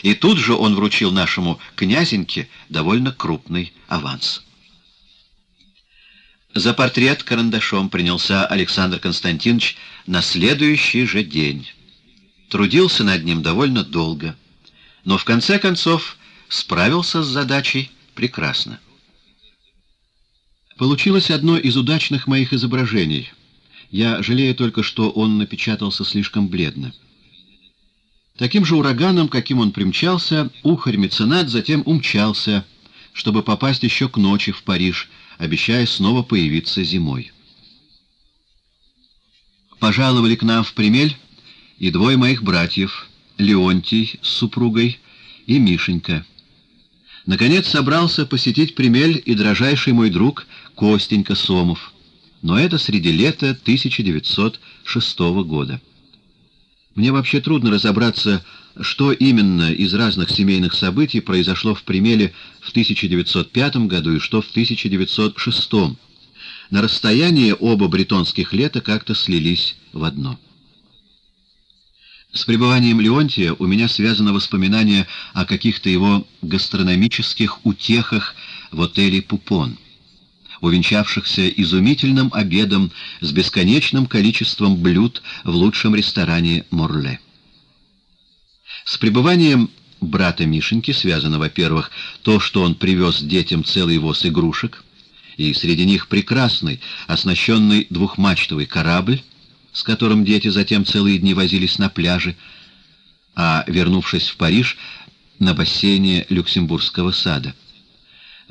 И тут же он вручил нашему князеньке довольно крупный аванс. За портрет карандашом принялся Александр Константинович на следующий же день. Трудился над ним довольно долго, но в конце концов справился с задачей прекрасно. Получилось одно из удачных моих изображений. Я жалею только, что он напечатался слишком бледно. Таким же ураганом, каким он примчался, ухарь-меценат затем умчался, чтобы попасть еще к ночи в Париж, обещая снова появиться зимой. Пожаловали к нам в Примель и двое моих братьев — Леонтий с супругой и Мишенька. Наконец собрался посетить Примель и дражайший мой друг Костенька Сомов, но это среди лета 1906 года. Мне вообще трудно разобраться, что именно из разных семейных событий произошло в Примеле в 1905 году и что в 1906. На расстоянии оба бретонских лета как-то слились в одно. С пребыванием Леонтия у меня связано воспоминание о каких-то его гастрономических утехах в отеле «Пупон», увенчавшихся изумительным обедом с бесконечным количеством блюд в лучшем ресторане «Морле». С пребыванием брата Мишеньки связано, во-первых, то, что он привез детям целый воз игрушек, и среди них прекрасный, оснащенный двухмачтовый корабль, с которым дети затем целые дни возились на пляже, а, вернувшись в Париж, на бассейне Люксембургского сада.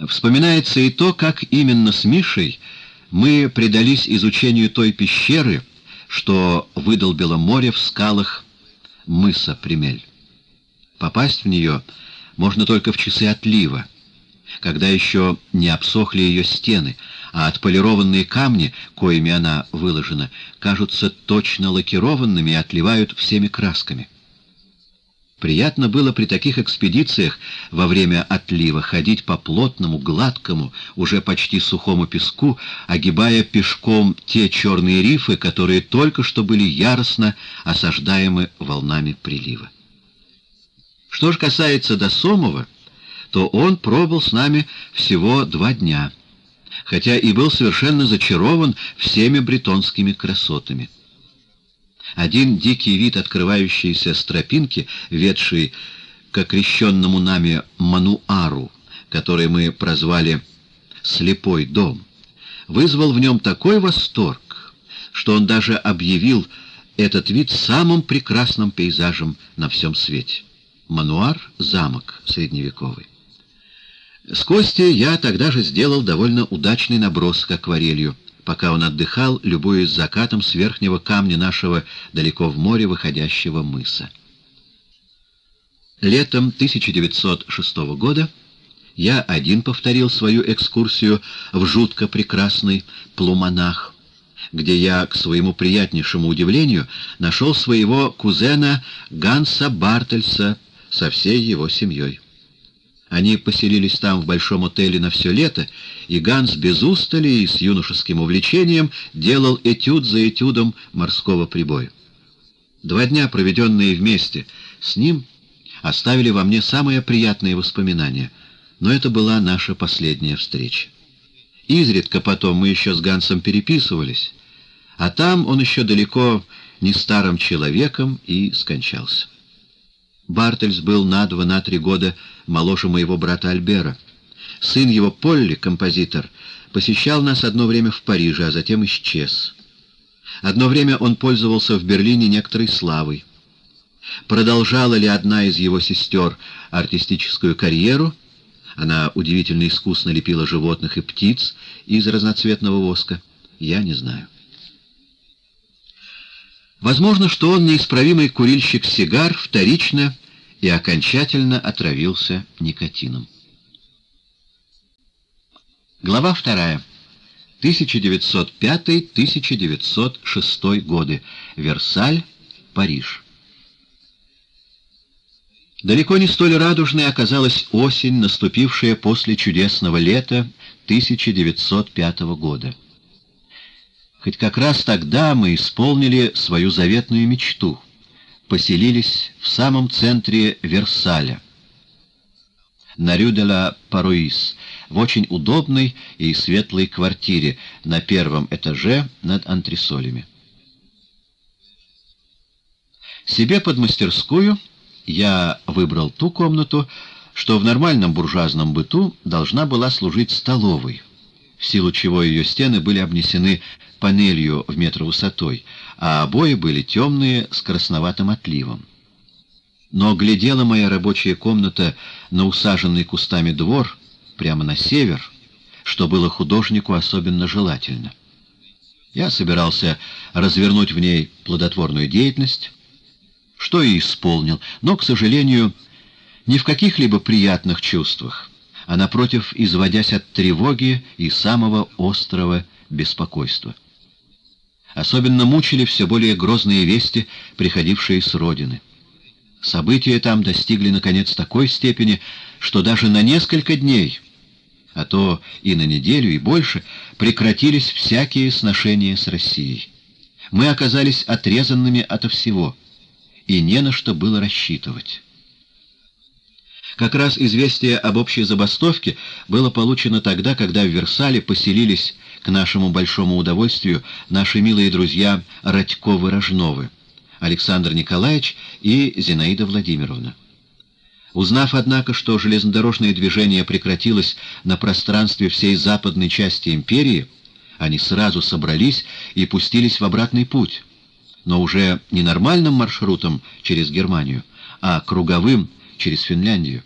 Вспоминается и то, как именно с Мишей мы предались изучению той пещеры, что выдолбило море в скалах мыса Примель. Попасть в нее можно только в часы отлива, когда еще не обсохли ее стены, а отполированные камни, коими она выложена, кажутся точно лакированными и отливают всеми красками. Приятно было при таких экспедициях во время отлива ходить по плотному, гладкому, уже почти сухому песку, огибая пешком те черные рифы, которые только что были яростно осаждаемы волнами прилива. Что же касается до Сомова, то он пробыл с нами всего 2 дня, хотя и был совершенно зачарован всеми бретонскими красотами. Один дикий вид открывающейся с тропинки, ведший к окрещенному нами Мануару, который мы прозвали «Слепой дом», вызвал в нем такой восторг, что он даже объявил этот вид самым прекрасным пейзажем на всем свете. Мануар — замок средневековый. С Костей я тогда же сделал довольно удачный наброс к акварелью, пока он отдыхал, любуясь закатом с верхнего камня нашего далеко в море выходящего мыса. Летом 1906 года я один повторил свою экскурсию в жутко прекрасный Плуманах, где я, к своему приятнейшему удивлению, нашел своего кузена Ганса Бартельса со всей его семьей. Они поселились там в большом отеле на все лето, и Ганс без устали и с юношеским увлечением делал этюд за этюдом морского прибоя. 2 дня, проведенные вместе с ним, оставили во мне самые приятные воспоминания, но это была наша последняя встреча. Изредка потом мы еще с Гансом переписывались, а там он еще далеко не старым человеком и скончался. Бартельс был на 2-3 года моложе моего брата Альбера. Сын его, Полли, композитор, посещал нас одно время в Париже, а затем исчез. Одно время он пользовался в Берлине некоторой славой. Продолжала ли одна из его сестер артистическую карьеру? Она удивительно искусно лепила животных и птиц из разноцветного воска. Я не знаю. Возможно, что он, неисправимый курильщик сигар, вторично и окончательно отравился никотином. Глава 2. 1905-1906 годы. Версаль, Париж. Далеко не столь радужной оказалась осень, наступившая после чудесного лета 1905 года. Хоть как раз тогда мы исполнили свою заветную мечту, поселились в самом центре Версаля, на Рю-де-ла-Паруис, в очень удобной и светлой квартире на 1-м этаже над антресолями. Себе под мастерскую я выбрал ту комнату, что в нормальном буржуазном быту должна была служить столовой, в силу чего ее стены были обнесены панелью в метр высотой, а обои были темные с красноватым отливом. Но глядела моя рабочая комната на усаженный кустами двор, прямо на север, что было художнику особенно желательно. Я собирался развернуть в ней плодотворную деятельность, что и исполнил, но, к сожалению, не в каких-либо приятных чувствах, а, напротив, изводясь от тревоги и самого острого беспокойства. Особенно мучили все более грозные вести, приходившие с родины. События там достигли, наконец, такой степени, что даже на несколько дней, а то и на неделю, и больше, прекратились всякие сношения с Россией. Мы оказались отрезанными ото всего, и не на что было рассчитывать. Как раз известие об общей забастовке было получено тогда, когда в Версале поселились, к нашему большому удовольствию, наши милые друзья Радьковы-Рожновы, Александр Николаевич и Зинаида Владимировна. Узнав, однако, что железнодорожное движение прекратилось на пространстве всей западной части империи, они сразу собрались и пустились в обратный путь, но уже не нормальным маршрутом через Германию, а круговым через Финляндию.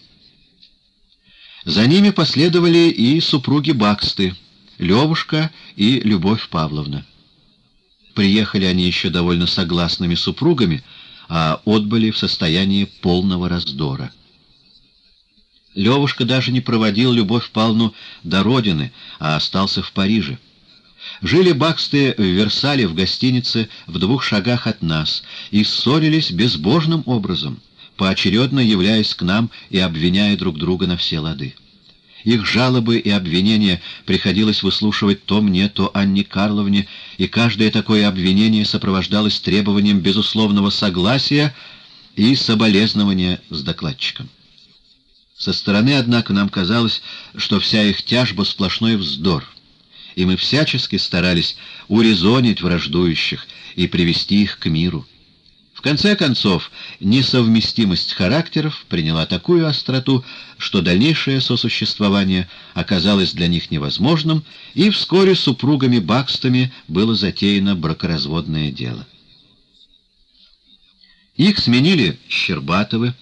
За ними последовали и супруги Баксты, Левушка и Любовь Павловна. Приехали они еще довольно согласными супругами, а отбыли в состоянии полного раздора. Левушка даже не проводил Любовь Павловну до родины, а остался в Париже. Жили Баксты в Версале в гостинице в 2 шагах от нас и ссорились безбожным образом, поочередно являясь к нам и обвиняя друг друга на все лады. Их жалобы и обвинения приходилось выслушивать то мне, то Анне Карловне, и каждое такое обвинение сопровождалось требованием безусловного согласия и соболезнования с докладчиком. Со стороны, однако, нам казалось, что вся их тяжба — сплошной вздор, и мы всячески старались урезонить враждующих и привести их к миру. В конце концов, несовместимость характеров приняла такую остроту, что дальнейшее сосуществование оказалось для них невозможным, и вскоре супругами Бакстами было затеяно бракоразводное дело. Их сменили Щербатовы,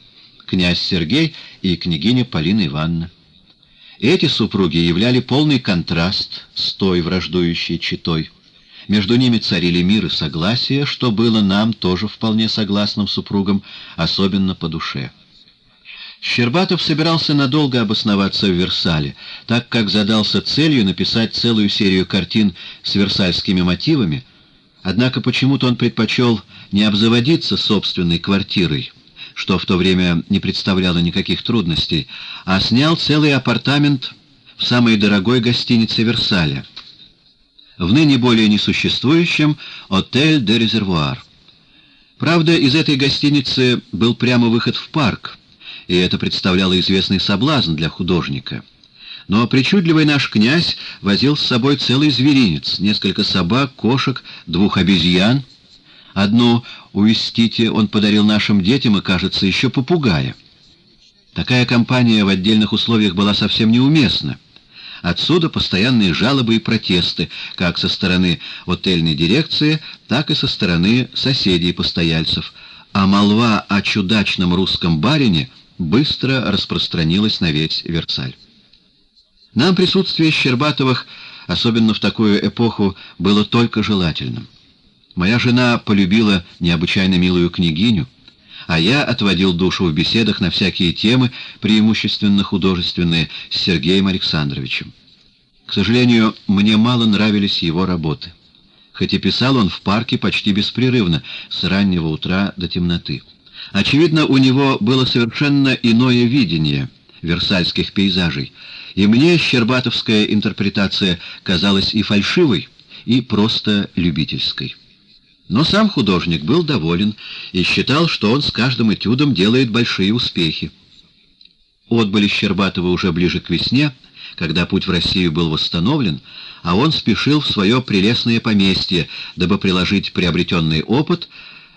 князь Сергей и княгиня Полина Ивановна. Эти супруги являли полный контраст с той враждующей четой. Между ними царили мир и согласие, что было нам, тоже вполне согласным супругам, особенно по душе. Щербатов собирался надолго обосноваться в Версале, так как задался целью написать целую серию картин с версальскими мотивами, однако почему-то он предпочел не обзаводиться собственной квартирой, что в то время не представляло никаких трудностей, а снял целый апартамент в самой дорогой гостинице Версаля, в ныне более несуществующем «Отель де Резервуар». Правда, из этой гостиницы был прямо выход в парк, и это представляло известный соблазн для художника. Но причудливый наш князь возил с собой целый зверинец, несколько собак, кошек, двух обезьян. Одну уистите он подарил нашим детям и, кажется, еще попугая. Такая компания в отдельных условиях была совсем неуместна. Отсюда постоянные жалобы и протесты, как со стороны отельной дирекции, так и со стороны соседей-постояльцев. А молва о чудачном русском барине быстро распространилась на весь Версаль. Нам присутствие Щербатовых, особенно в такую эпоху, было только желательным. Моя жена полюбила необычайно милую княгиню, а я отводил душу в беседах на всякие темы, преимущественно художественные, с Сергеем Александровичем. К сожалению, мне мало нравились его работы, хоть и писал он в парке почти беспрерывно, с раннего утра до темноты. Очевидно, у него было совершенно иное видение версальских пейзажей, и мне щербатовская интерпретация казалась и фальшивой, и просто любительской. Но сам художник был доволен и считал, что он с каждым этюдом делает большие успехи. Отбыли Щербатовы уже ближе к весне, когда путь в Россию был восстановлен, а он спешил в свое прелестное поместье, дабы приложить приобретенный опыт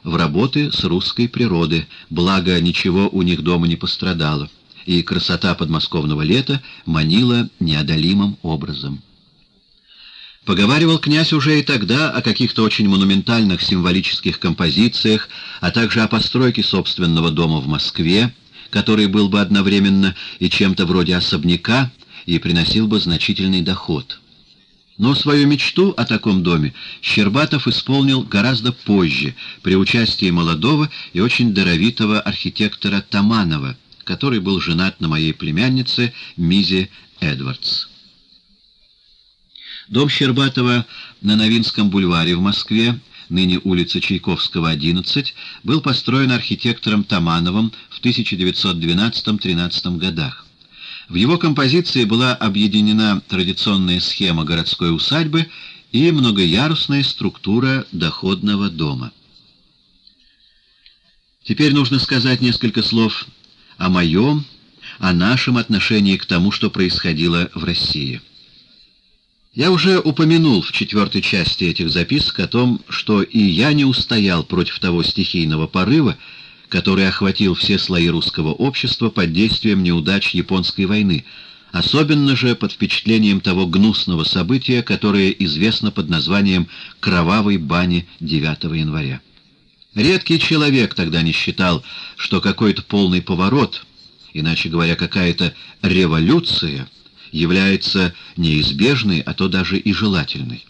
в работы с русской природы, благо ничего у них дома не пострадало, и красота подмосковного лета манила неодолимым образом. Поговаривал князь уже и тогда о каких-то очень монументальных символических композициях, а также о постройке собственного дома в Москве, который был бы одновременно и чем-то вроде особняка, и приносил бы значительный доход. Но свою мечту о таком доме Щербатов исполнил гораздо позже, при участии молодого и очень даровитого архитектора Таманова, который был женат на моей племяннице Мизе Эдвардс. Дом Щербатова на Новинском бульваре в Москве, ныне улица Чайковского, 11, был построен архитектором Тамановым в 1912-13 годах. В его композиции была объединена традиционная схема городской усадьбы и многоярусная структура доходного дома. Теперь нужно сказать несколько слов о моем, о нашем отношении к тому, что происходило в России. Я уже упомянул в четвертой части этих записок о том, что и я не устоял против того стихийного порыва, который охватил все слои русского общества под действием неудач Японской войны, особенно же под впечатлением того гнусного события, которое известно под названием «Кровавой бани 9 января». Редкий человек тогда не считал, что какой-то полный поворот, иначе говоря, какая-то революция, является неизбежной, а то даже и желательной.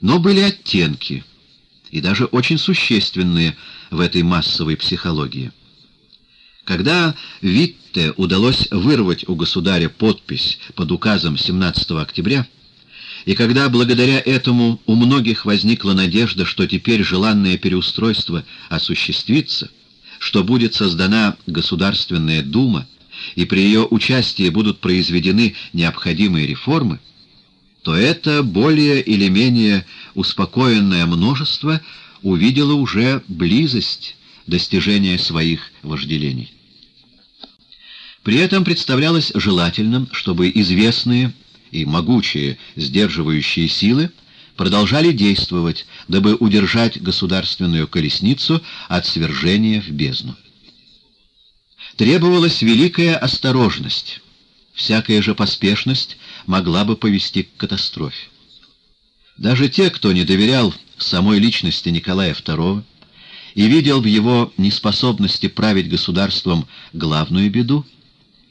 Но были оттенки, и даже очень существенные, в этой массовой психологии. Когда Витте удалось вырвать у государя подпись под указом 17 октября, и когда благодаря этому у многих возникла надежда, что теперь желанное переустройство осуществится, что будет создана Государственная Дума, и при ее участии будут произведены необходимые реформы, то это более или менее успокоенное множество увидело уже близость достижения своих вожделений. При этом представлялось желательным, чтобы известные и могучие сдерживающие силы продолжали действовать, дабы удержать государственную колесницу от свержения в бездну. Требовалась великая осторожность. Всякая же поспешность могла бы повести к катастрофе. Даже те, кто не доверял самой личности Николая II и видел в его неспособности править государством главную беду,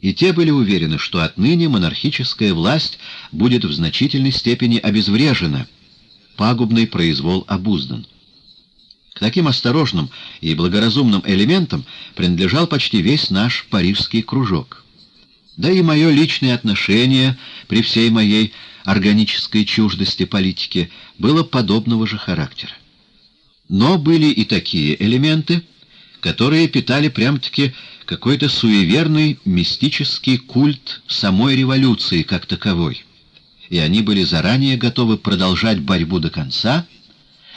и те были уверены, что отныне монархическая власть будет в значительной степени обезврежена, пагубный произвол обуздан. К таким осторожным и благоразумным элементам принадлежал почти весь наш парижский кружок. Да и мое личное отношение, при всей моей органической чуждости политики, было подобного же характера. Но были и такие элементы, которые питали прям-таки какой-то суеверный мистический культ самой революции как таковой. И они были заранее готовы продолжать борьбу до конца,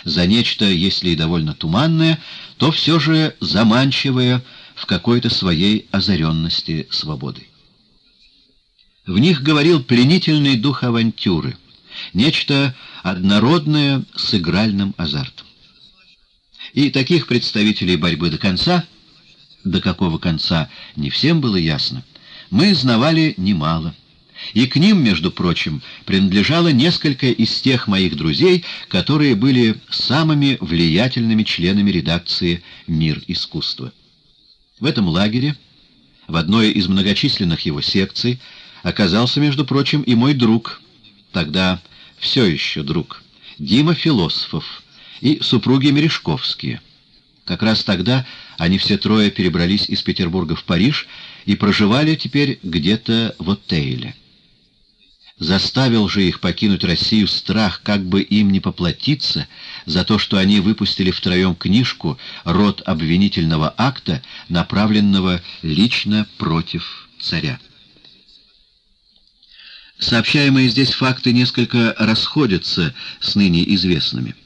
за нечто, если и довольно туманное, то все же заманчивое в какой-то своей озаренности свободой. В них говорил пленительный дух авантюры, нечто однородное с игральным азартом. И таких представителей борьбы до конца, до какого конца не всем было ясно, мы знавали немало. И к ним, между прочим, принадлежало несколько из тех моих друзей, которые были самыми влиятельными членами редакции «Мир искусства». В этом лагере, в одной из многочисленных его секций, оказался, между прочим, и мой друг, тогда все еще друг, Дима Философов и супруги Мережковские. Как раз тогда они все трое перебрались из Петербурга в Париж и проживали теперь где-то в отеле. Заставил же их покинуть Россию страх, как бы им не поплатиться за то, что они выпустили втроем книжку «Род обвинительного акта», направленного лично против царя. Сообщаемые здесь факты несколько расходятся с ныне известными.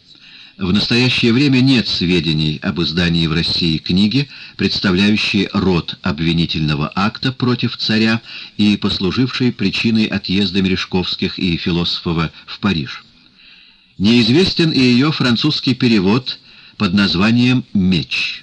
В настоящее время нет сведений об издании в России книги, представляющей род обвинительного акта против царя и послужившей причиной отъезда Мережковских и Философова в Париж. Неизвестен и ее французский перевод под названием «Меч».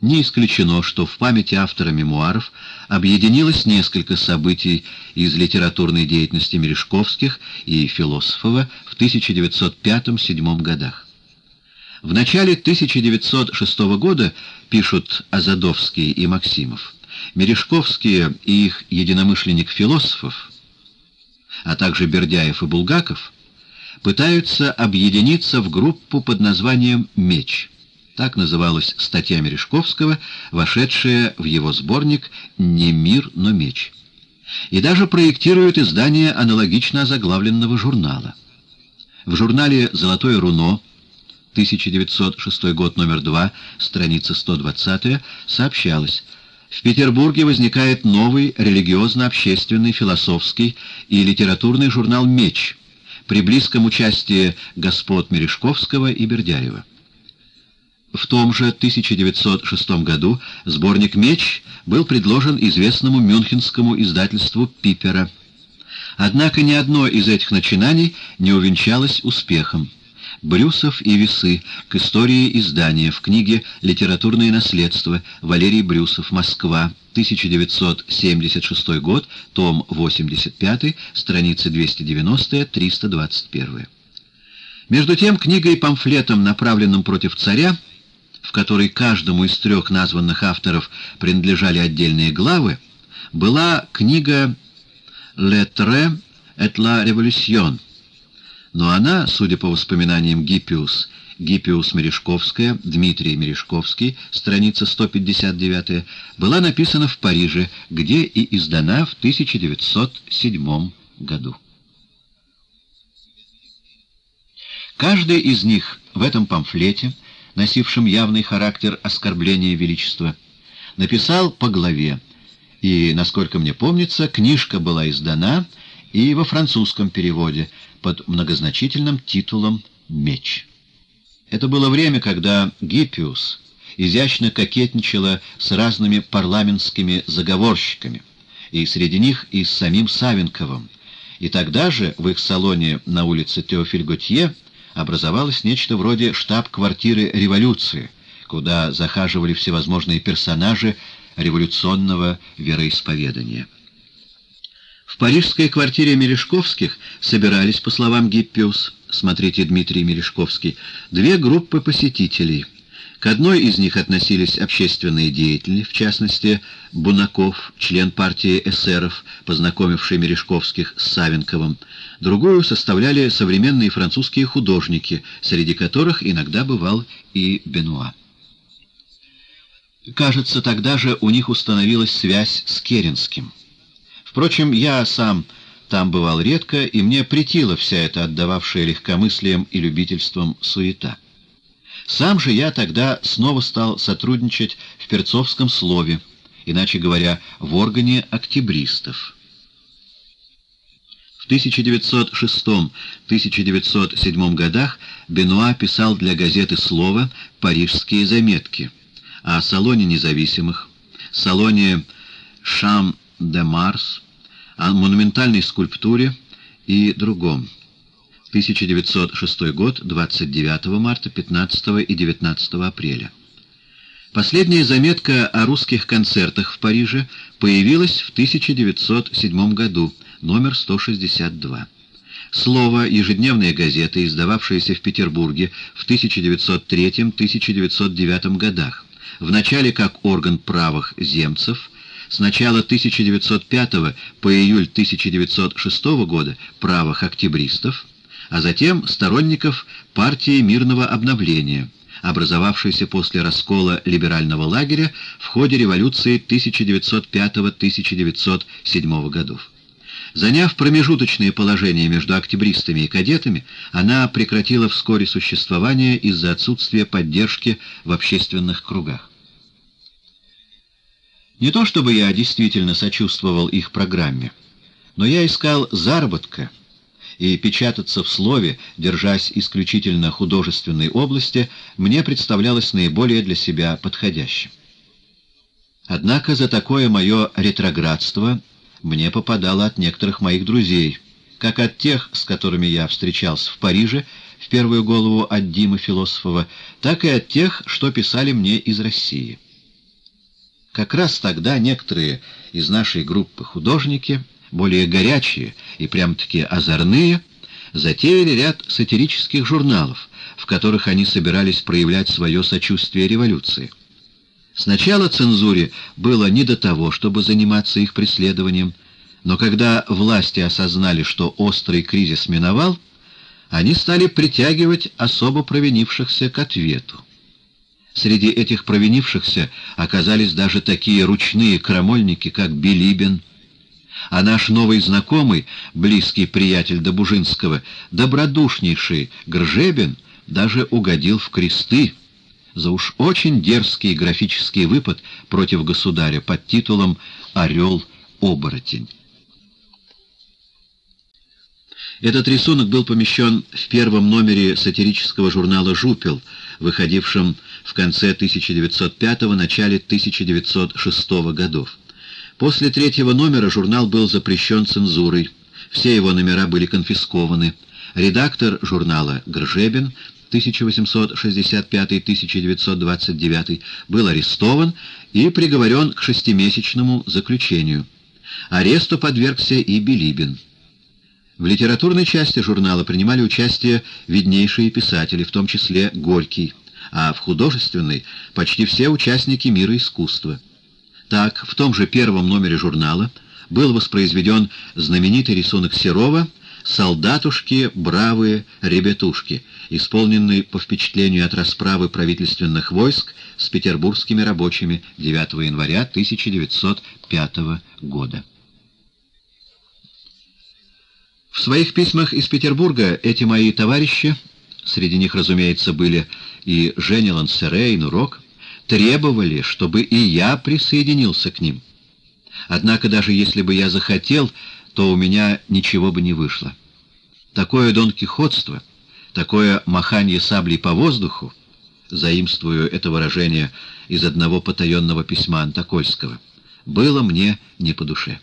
Не исключено, что в памяти автора мемуаров объединилось несколько событий из литературной деятельности Мережковских и Философова в 1905-1907 годах. В начале 1906 года, пишут Озадовский и Максимов, Мережковские и их единомышленник Философов, а также Бердяев и Булгаков, пытаются объединиться в группу под названием «Меч». Так называлась статья Мережковского, вошедшая в его сборник «Не мир, но меч». И даже проектирует издание аналогично озаглавленного журнала. В журнале «Золотое руно», 1906 год, номер 2, страница 120, сообщалось: в Петербурге возникает новый религиозно-общественный, философский и литературный журнал «Меч» при близком участии господ Мережковского и Бердяева. В том же 1906 году сборник «Меч» был предложен известному мюнхенскому издательству Пипера. Однако ни одно из этих начинаний не увенчалось успехом. Брюсов и весы к истории издания в книге «Литературное наследство. Валерий Брюсов. Москва. 1976 год. Том 85. Страницы 290-321. Между тем, книгой и памфлетом, направленным против царя, в которой каждому из трех названных авторов принадлежали отдельные главы, была книга «Lettre et la Révolution». Но она, судя по воспоминаниям Гиппиус, Гиппиус Мережковская, Дмитрий Мережковский, страница 159, была написана в Париже, где и издана в 1907 году. Каждый из них в этом памфлете, носившим явный характер оскорбления величества, написал по главе, и, насколько мне помнится, книжка была издана и во французском переводе под многозначительным титулом «Меч». Это было время, когда Гиппиус изящно кокетничала с разными парламентскими заговорщиками, и среди них и с самим Савенковым, и тогда же в их салоне на улице Теофиль-Готье образовалось нечто вроде штаб-квартиры революции, куда захаживали всевозможные персонажи революционного вероисповедания. В парижской квартире Мережковских собирались, по словам Гиппиус, смотрите Дмитрий Мережковский, две группы посетителей. К одной из них относились общественные деятели, в частности, Бунаков, член партии эсеров, познакомивший Мережковских с Савенковым. Другую составляли современные французские художники, среди которых иногда бывал и Бенуа. Кажется, тогда же у них установилась связь с Керенским. Впрочем, я сам там бывал редко, и мне претила вся эта отдававшая легкомыслием и любительством суета. Сам же я тогда снова стал сотрудничать в перцовском слове, иначе говоря, в органе октябристов. В 1906-1907 годах Бенуа писал для газеты «Слово» парижские заметки о салоне независимых, салоне «Шам де Марс», о монументальной скульптуре и другом. 1906 год, 29 марта, 15 и 19 апреля. Последняя заметка о русских концертах в Париже появилась в 1907 году, номер 162. «Слово», ежедневная газета, издававшаяся в Петербурге в 1903-1909 годах, вначале как орган правых земцев, с начала 1905 по июль 1906 года правых октябристов, а затем сторонников партии мирного обновления, образовавшейся после раскола либерального лагеря в ходе революции 1905-1907 годов. Заняв промежуточное положение между октябристами и кадетами, она прекратила вскоре существование из-за отсутствия поддержки в общественных кругах. Не то чтобы я действительно сочувствовал их программе, но я искал заработка, и печататься в слове, держась исключительно художественной области, мне представлялось наиболее для себя подходящим. Однако за такое мое ретроградство мне попадало от некоторых моих друзей, как от тех, с которыми я встречался в Париже, в первую голову от Димы Философова, так и от тех, что писали мне из России. Как раз тогда некоторые из нашей группы художники, более горячие и прям-таки озорные, затеяли ряд сатирических журналов, в которых они собирались проявлять свое сочувствие революции. Сначала цензуре было не до того, чтобы заниматься их преследованием, но когда власти осознали, что острый кризис миновал, они стали притягивать особо провинившихся к ответу. Среди этих провинившихся оказались даже такие ручные крамольники, как Билибин, а наш новый знакомый, близкий приятель Добужинского, добродушнейший Гржебин, даже угодил в кресты за уж очень дерзкий графический выпад против государя под титулом «Орел-оборотень». Этот рисунок был помещен в первом номере сатирического журнала «Жупел», выходившем в конце 1905-го, начале 1906 годов. После третьего номера журнал был запрещен цензурой, все его номера были конфискованы. Редактор журнала Гржебин, 1865-1929, был арестован и приговорен к шестимесячному заключению. Аресту подвергся и Билибин. В литературной части журнала принимали участие виднейшие писатели, в том числе Горький, а в художественной — почти все участники мира искусства. Так, в том же первом номере журнала был воспроизведен знаменитый рисунок Серова «Солдатушки, бравые ребятушки», исполненный по впечатлению от расправы правительственных войск с петербургскими рабочими 9 января 1905 года. В своих письмах из Петербурга эти мои товарищи, среди них, разумеется, были и Женя Лансере, и Нурок, требовали, чтобы и я присоединился к ним. Однако даже если бы я захотел, то у меня ничего бы не вышло. Такое донкихотство, такое махание саблей по воздуху, заимствую это выражение из одного потаенного письма Антокольского, было мне не по душе.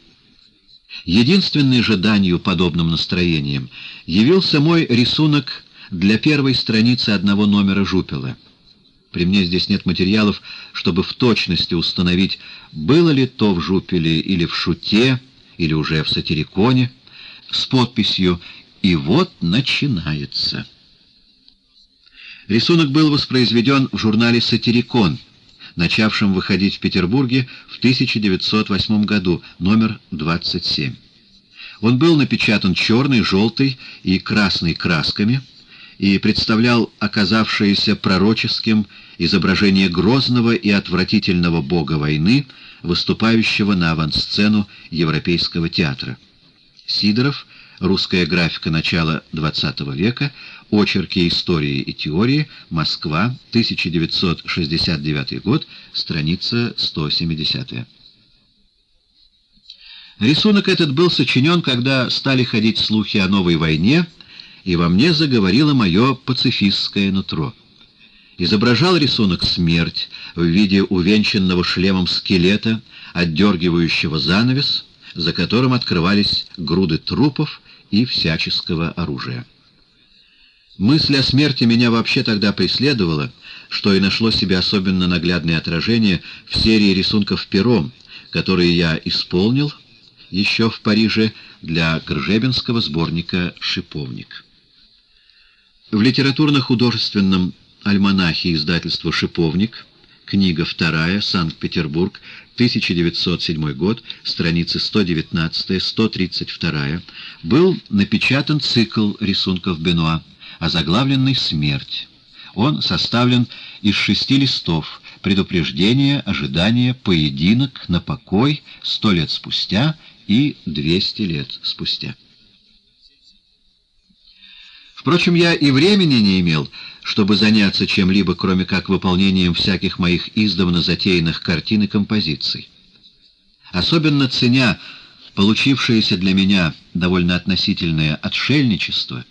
Единственной же данью подобным настроением явился мой рисунок для первой страницы одного номера «Жупела». При мне здесь нет материалов, чтобы в точности установить, было ли то в «Жупеле» или в «Шуте», или уже в «Сатириконе», с подписью «И вот начинается». Рисунок был воспроизведен в журнале «Сатирикон», начавшим выходить в Петербурге в 1908 году, номер 27. Он был напечатан черной, желтой и красной красками и представлял оказавшееся пророческим изображение грозного и отвратительного бога войны, выступающего на авансцену Европейского театра. Сидоров, «Русская графика начала XX века», очерки истории и теории, Москва, 1969 год, страница 170. Рисунок этот был сочинен, когда стали ходить слухи о новой войне, и во мне заговорило мое пацифистское нутро. Изображал рисунок смерть в виде увенчанного шлемом скелета, отдергивающего занавес, за которым открывались груды трупов и всяческого оружия. Мысль о смерти меня вообще тогда преследовала, что и нашло себе особенно наглядное отражение в серии рисунков пером, которые я исполнил еще в Париже для Кржебинского сборника «Шиповник». В литературно-художественном альманахе издательства «Шиповник», книга 2, Санкт-Петербург, 1907 год, страницы 119-132, был напечатан цикл рисунков Бенуа, озаглавленный «Смерть». Он составлен из 6 листов: «Предупреждение», «Ожидание», «Поединок», «На покой», «100 лет спустя» и «200 лет спустя». Впрочем, я и времени не имел, чтобы заняться чем-либо, кроме как выполнением всяких моих издавна затеянных картин и композиций. Особенно ценя получившееся для меня довольно относительное отшельничество,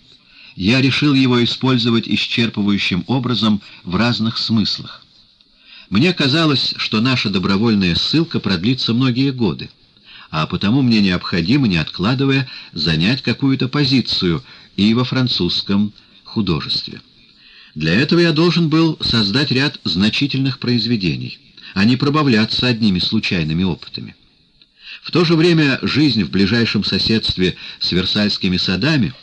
я решил его использовать исчерпывающим образом в разных смыслах. Мне казалось, что наша добровольная ссылка продлится многие годы, а потому мне необходимо, не откладывая, занять какую-то позицию и во французском художестве. Для этого я должен был создать ряд значительных произведений, а не пробавляться одними случайными опытами. В то же время жизнь в ближайшем соседстве с Версальскими садами,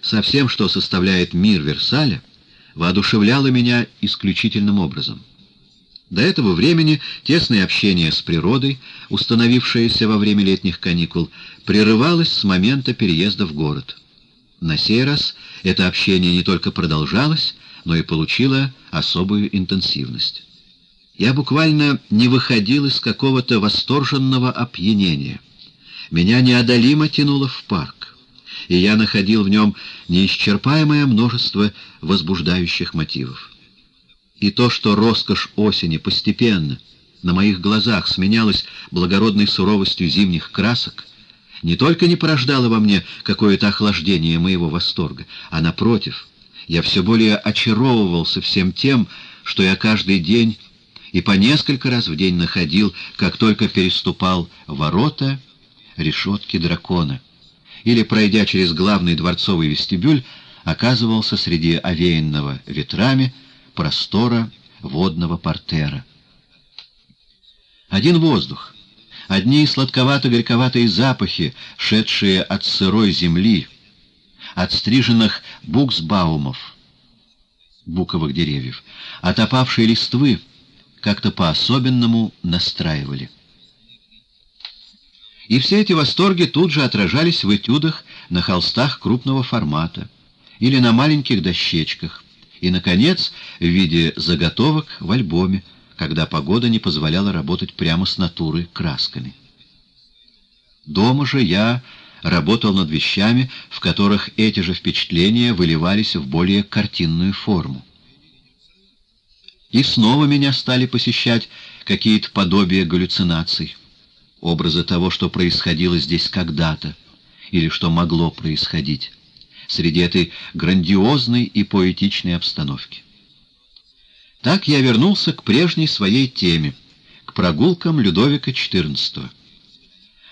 со всем, что составляет мир Версаля, воодушевляла меня исключительным образом. До этого времени тесное общение с природой, установившееся во время летних каникул, прерывалось с момента переезда в город. На сей раз это общение не только продолжалось, но и получило особую интенсивность. Я буквально не выходил из какого-то восторженного опьянения. Меня неодолимо тянуло в парк, и я находил в нем неисчерпаемое множество возбуждающих мотивов. И то, что роскошь осени постепенно на моих глазах сменялась благородной суровостью зимних красок, не только не порождало во мне какое-то охлаждение моего восторга, а, напротив, я все более очаровывался всем тем, что я каждый день и по несколько раз в день находил, как только переступал ворота решетки дракона, или, пройдя через главный дворцовый вестибюль, оказывался среди овеянного ветрами простора водного партера. Один воздух, одни сладковато-горьковатые запахи, шедшие от сырой земли, от стриженных буксбаумов, буковых деревьев, от опавшей листвы, как-то по-особенному настраивали. И все эти восторги тут же отражались в этюдах на холстах крупного формата или на маленьких дощечках, и, наконец, в виде заготовок в альбоме, когда погода не позволяла работать прямо с натуры красками. Дома же я работал над вещами, в которых эти же впечатления выливались в более картинную форму. И снова меня стали посещать какие-то подобия галлюцинаций, образы того, что происходило здесь когда-то, или что могло происходить, среди этой грандиозной и поэтичной обстановки. Так я вернулся к прежней своей теме, к прогулкам Людовика XIV.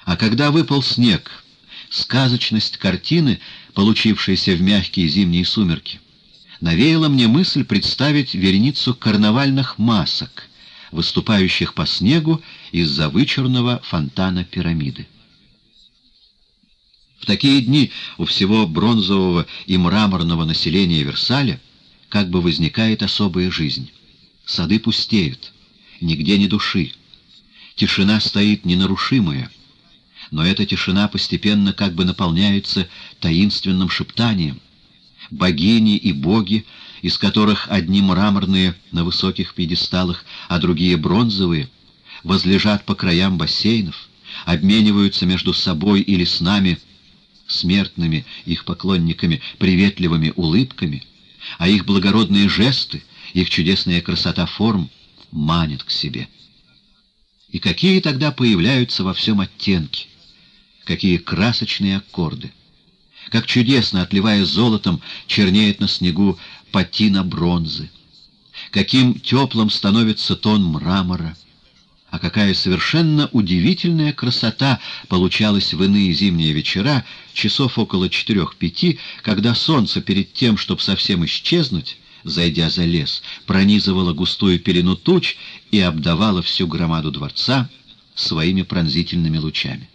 А когда выпал снег, сказочность картины, получившейся в мягкие зимние сумерки, навеяла мне мысль представить вереницу карнавальных масок, выступающих по снегу из-за вычурного фонтана пирамиды. В такие дни у всего бронзового и мраморного населения Версаля как бы возникает особая жизнь. Сады пустеют, нигде ни души. Тишина стоит ненарушимая, но эта тишина постепенно как бы наполняется таинственным шептанием. Богини и боги, из которых одни мраморные на высоких пьедесталах, а другие бронзовые, возлежат по краям бассейнов, обмениваются между собой или с нами, смертными, их поклонниками, приветливыми улыбками, а их благородные жесты, их чудесная красота форм манят к себе. И какие тогда появляются во всем оттенки, какие красочные аккорды, как чудесно, отливая золотом, чернеет на снегу патина бронзы, каким теплым становится тон мрамора, А какая совершенно удивительная красота получалась в иные зимние вечера, часов около 4-5, когда солнце перед тем, чтобы совсем исчезнуть, зайдя за лес, пронизывало густую пелену туч и обдавало всю громаду дворца своими пронзительными лучами.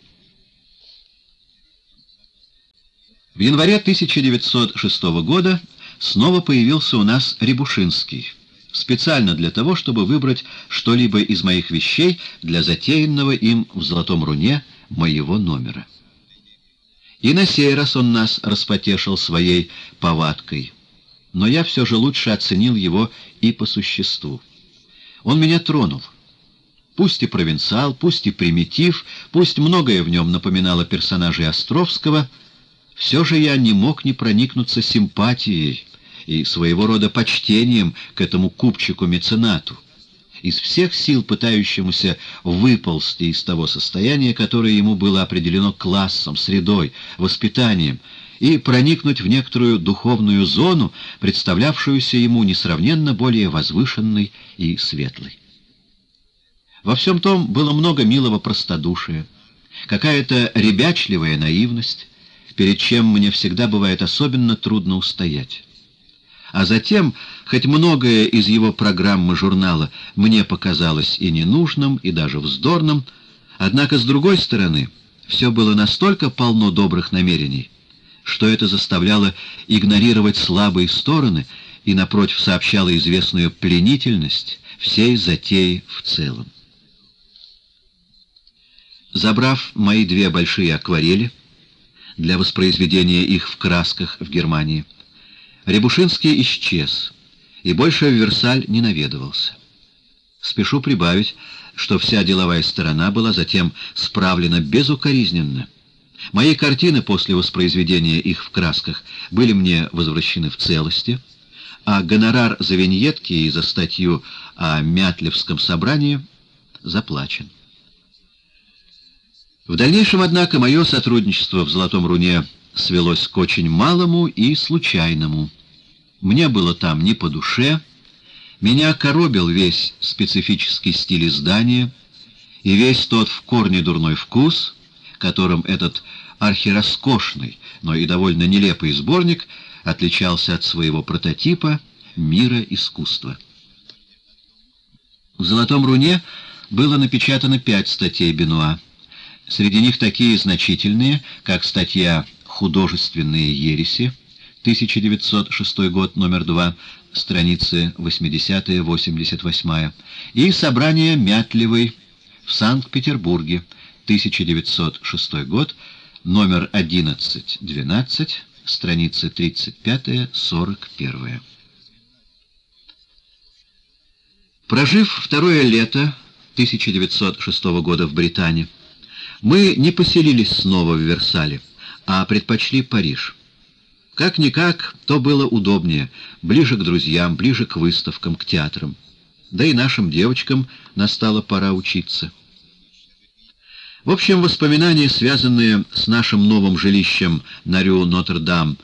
В январе 1906 года снова появился у нас Рябушинский, специально для того, чтобы выбрать что-либо из моих вещей для затеянного им в Золотом Руне моего номера. И на сей раз он нас распотешил своей повадкой, но я все же лучше оценил его и по существу. Он меня тронул. Пусть и провинциал, пусть и примитив, пусть многое в нем напоминало персонажей Островского, все же я не мог не проникнуться симпатией и своего рода почтением к этому купчику-меценату, из всех сил пытающемуся выползти из того состояния, которое ему было определено классом, средой, воспитанием, и проникнуть в некоторую духовную зону, представлявшуюся ему несравненно более возвышенной и светлой. Во всем том было много милого простодушия, какая-то ребячливая наивность, перед чем мне всегда бывает особенно трудно устоять. А затем, хоть многое из его программы журнала мне показалось и ненужным, и даже вздорным, однако, с другой стороны, все было настолько полно добрых намерений, что это заставляло игнорировать слабые стороны и, напротив, сообщало известную пленительность всей затеи в целом. Забрав мои две большие акварели для воспроизведения их в красках в Германии, Рябушинский исчез и больше в Версаль не наведывался. Спешу прибавить, что вся деловая сторона была затем справлена безукоризненно. Мои картины после воспроизведения их в красках были мне возвращены в целости, а гонорар за виньетки и за статью о Мятлевском собрании заплачен. В дальнейшем, однако, мое сотрудничество в «Золотом Руне» свелось к очень малому и случайному. Мне было там не по душе, меня коробил весь специфический стиль издания и весь тот в корне дурной вкус, которым этот архироскошный, но и довольно нелепый сборник отличался от своего прототипа мира искусства. В «Золотом Руне» было напечатано 5 статей Бенуа. Среди них такие значительные, как статья «Художественные ереси», 1906 год, номер 2, страницы 80-88, и собрание Мятлевой в Санкт-Петербурге, 1906 год, номер 11-12, страницы 35-41. Прожив второе лето 1906 года в Британии, мы не поселились снова в Версале, а предпочли Париж. Как-никак, то было удобнее, ближе к друзьям, ближе к выставкам, к театрам. Да и нашим девочкам настала пора учиться. В общем, воспоминания, связанные с нашим новым жилищем на рю Нотр-Дам-де-Шамп,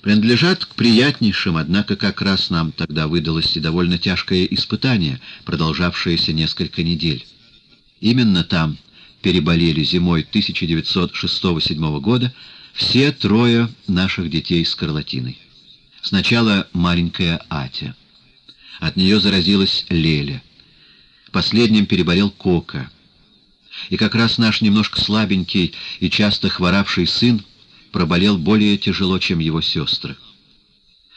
принадлежат к приятнейшим, однако как раз нам тогда выдалось и довольно тяжкое испытание, продолжавшееся несколько недель. Именно там переболели зимой 1906-1907 года все трое наших детей скарлатиной. Сначала маленькая Атя. От нее заразилась Леля. Последним переболел Кока. И как раз наш немножко слабенький и часто хворавший сын проболел более тяжело, чем его сестры.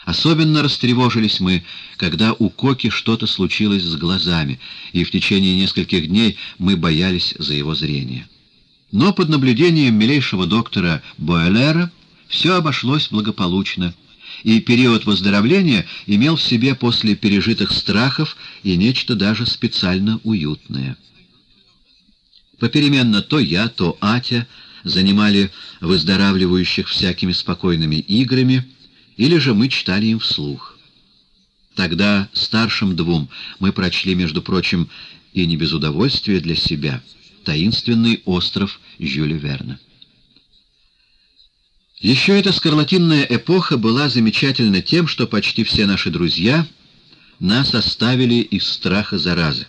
Особенно растревожились мы, когда у Коки что-то случилось с глазами, и в течение нескольких дней мы боялись за его зрение. Но под наблюдением милейшего доктора Боэляра все обошлось благополучно, и период выздоровления имел в себе после пережитых страхов и нечто даже специально уютное. Попеременно то я, то Атя занимали выздоравливающих всякими спокойными играми, или же мы читали им вслух. Тогда старшим двум мы прочли, между прочим, и не без удовольствия для себя, «Таинственный остров Жюля Верна». Еще эта скарлатинная эпоха была замечательна тем, что почти все наши друзья нас оставили из страха заразы.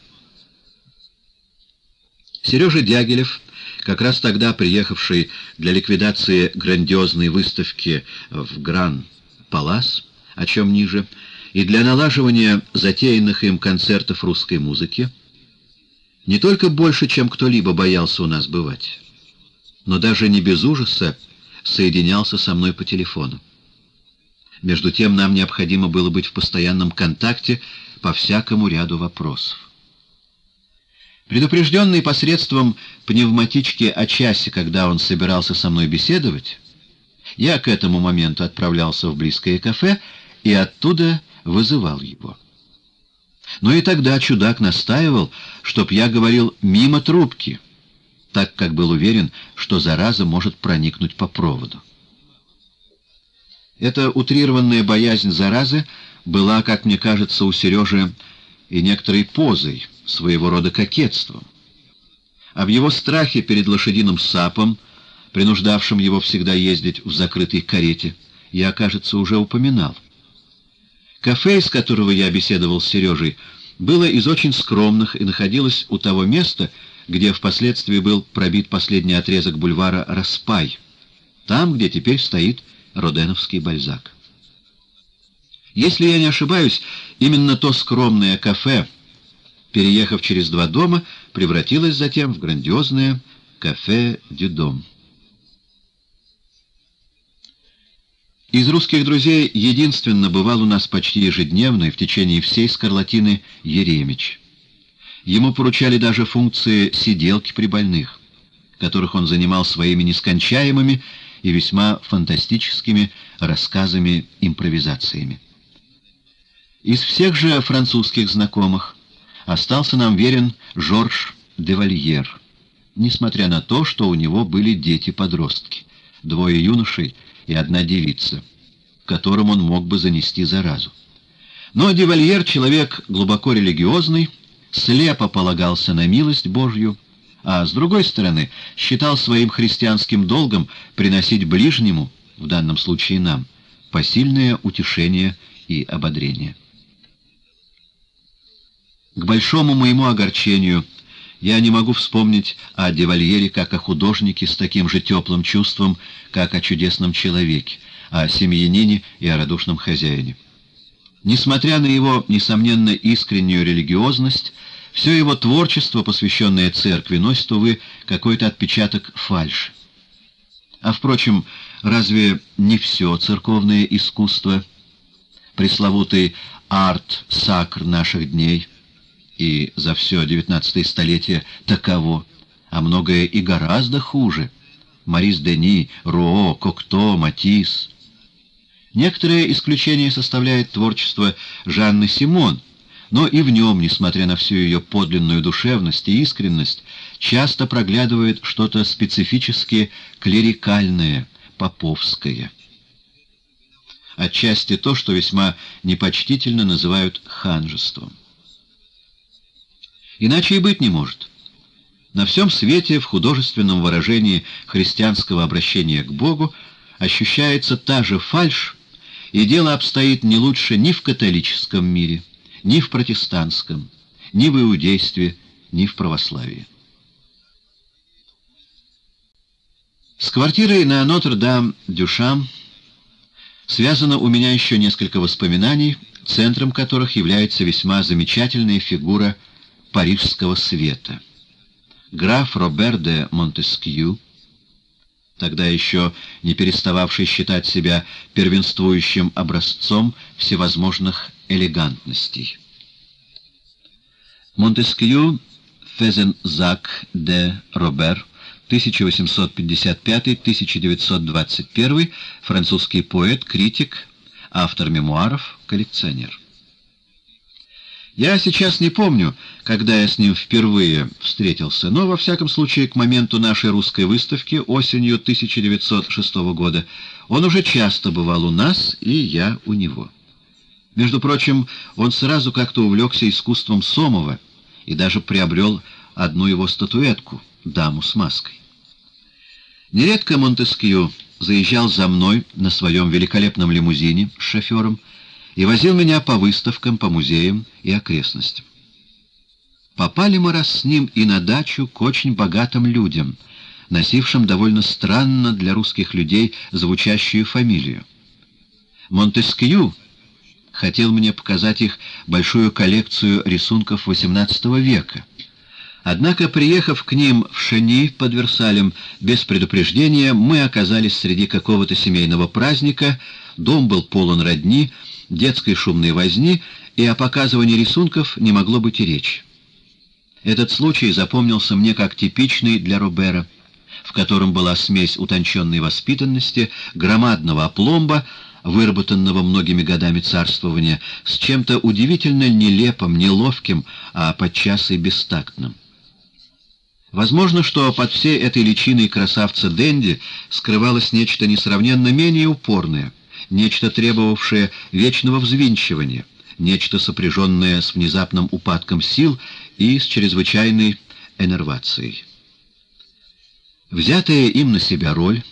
Сережа Дягилев, как раз тогда приехавший для ликвидации грандиозной выставки в Гран-Палас, о чем ниже, и для налаживания затеянных им концертов русской музыки, не только больше, чем кто-либо боялся у нас бывать, но даже не без ужаса соединялся со мной по телефону. Между тем нам необходимо было быть в постоянном контакте по всякому ряду вопросов. Предупрежденный посредством пневматички о часе, когда он собирался со мной беседовать, я к этому моменту отправлялся в близкое кафе и оттуда вызывал его. Но и тогда чудак настаивал, чтоб я говорил мимо трубки, так как был уверен, что зараза может проникнуть по проводу. Эта утрированная боязнь заразы была, как мне кажется, у Сережи и некоторой позой, своего рода кокетством. А в его страхе перед лошадиным сапом, принуждавшим его всегда ездить в закрытой карете, я, кажется, уже упоминал. Кафе, из которого я беседовал с Сережей, было из очень скромных и находилось у того места, где впоследствии был пробит последний отрезок бульвара Распай, там, где теперь стоит Роденовский Бальзак. Если я не ошибаюсь, именно то скромное кафе, переехав через два дома, превратилось затем в грандиозное кафе «Дюдом». Из русских друзей единственно бывал у нас почти ежедневно и в течение всей скарлатины Яремич. Ему поручали даже функции сиделки при больных, которых он занимал своими нескончаемыми и весьма фантастическими рассказами-импровизациями. Из всех же французских знакомых остался нам верен Жорж де Вальер, несмотря на то, что у него были дети-подростки, двое юношей и одна девица, которым он мог бы занести заразу. Но де Вальер, человек глубоко религиозный, слепо полагался на милость Божью, а с другой стороны считал своим христианским долгом приносить ближнему, в данном случае нам, посильное утешение и ободрение. К большому моему огорчению, я не могу вспомнить о де Вальере как о художнике с таким же теплым чувством, как о чудесном человеке, о семьянине и о радушном хозяине. Несмотря на его, несомненно, искреннюю религиозность, все его творчество, посвященное церкви, носит, увы, какой-то отпечаток фальши. А, впрочем, разве не все церковное искусство, пресловутый арт-сакр наших дней, и за все 19-е столетие таково, а многое и гораздо хуже. Морис Дени, Руо, Кокто, Матисс. Некоторое исключение составляет творчество Жанны Симон, но и в нем, несмотря на всю ее подлинную душевность и искренность, часто проглядывает что-то специфически клерикальное, поповское. Отчасти то, что весьма непочтительно называют ханжеством. Иначе и быть не может. На всем свете в художественном выражении христианского обращения к Богу ощущается та же фальшь, и дело обстоит не лучше ни в католическом мире, ни в протестантском, ни в иудействе, ни в православии. С квартирой на Нотр-Дам-дю-Шам связано у меня еще несколько воспоминаний, центром которых является весьма замечательная фигура парижского света. Граф Робер де Монтескью, тогда еще не перестававший считать себя первенствующим образцом всевозможных элегантностей. Монтескью Фезензак де Робер, 1855-1921, французский поэт, критик, автор мемуаров, коллекционер. Я сейчас не помню, когда я с ним впервые встретился, но, во всяком случае, к моменту нашей русской выставки осенью 1906 года он уже часто бывал у нас, и я у него. Между прочим, он сразу как-то увлекся искусством Сомова и даже приобрел одну его статуэтку — даму с маской. Нередко Монтескью заезжал за мной на своем великолепном лимузине с шофером, и возил меня по выставкам, по музеям и окрестностям. Попали мы раз с ним и на дачу к очень богатым людям, носившим довольно странно для русских людей звучащую фамилию. Монтескью хотел мне показать их большую коллекцию рисунков XVIII века. Однако, приехав к ним в Шени под Версалем, без предупреждения, мы оказались среди какого-то семейного праздника, дом был полон родни, детской шумной возни, и о показывании рисунков не могло быть и речи. Этот случай запомнился мне как типичный для Робера, в котором была смесь утонченной воспитанности, громадного апломба, выработанного многими годами царствования, с чем-то удивительно нелепым, неловким, а подчас и бестактным. Возможно, что под всей этой личиной красавца-денди скрывалось нечто несравненно менее упорное, нечто требовавшее вечного взвинчивания, нечто сопряженное с внезапным упадком сил и с чрезвычайной энервацией. Взятая им на себя роль,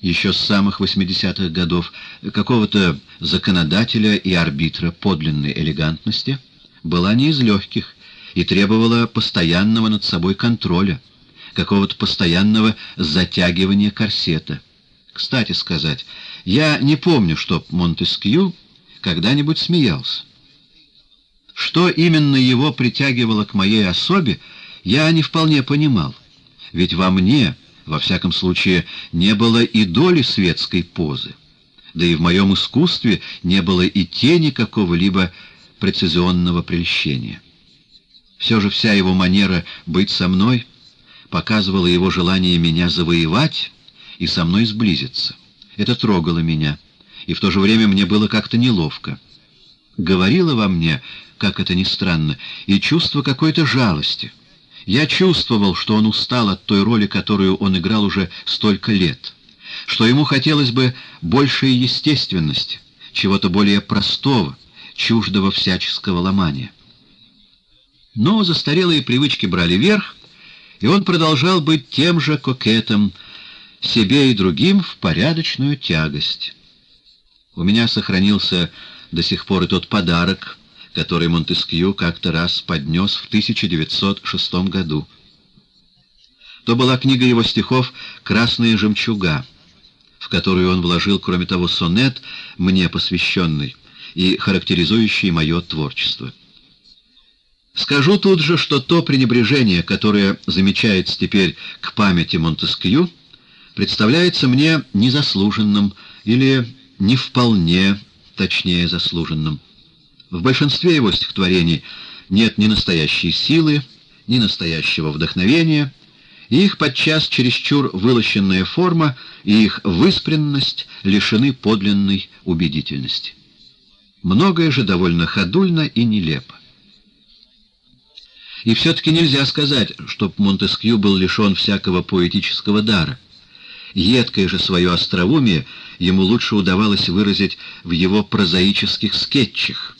еще с самых 80-х годов, какого-то законодателя и арбитра подлинной элегантности, была не из легких и требовала постоянного над собой контроля, какого-то постоянного затягивания корсета. Кстати сказать, я не помню, чтоб Монтескью когда-нибудь смеялся. Что именно его притягивало к моей особе, я не вполне понимал, ведь во мне, во всяком случае, не было и доли светской позы, да и в моем искусстве не было и тени какого-либо прецизионного прельщения. Все же вся его манера быть со мной показывала его желание меня завоевать и со мной сблизиться. Это трогало меня, и в то же время мне было как-то неловко. Говорило во мне, как это ни странно, и чувство какой-то жалости. Я чувствовал, что он устал от той роли, которую он играл уже столько лет, что ему хотелось бы большей естественности, чего-то более простого, чуждого всяческого ломания. Но застарелые привычки брали верх, и он продолжал быть тем же кокетом, себе и другим в порядочную тягость. У меня сохранился до сих пор и тот подарок, который Монтескью как-то раз поднес в 1906 году. То была книга его стихов «Красная жемчуга», в которую он вложил, кроме того, сонет, мне посвященный и характеризующий мое творчество. Скажу тут же, что то пренебрежение, которое замечается теперь к памяти Монтескью, представляется мне незаслуженным или не вполне, точнее, заслуженным. В большинстве его стихотворений нет ни настоящей силы, ни настоящего вдохновения, и их подчас чересчур вылощенная форма и их выспренность лишены подлинной убедительности. Многое же довольно ходульно и нелепо. И все-таки нельзя сказать, чтоб Монтескью был лишен всякого поэтического дара. Едкое же свое остроумие ему лучше удавалось выразить в его прозаических скетчах,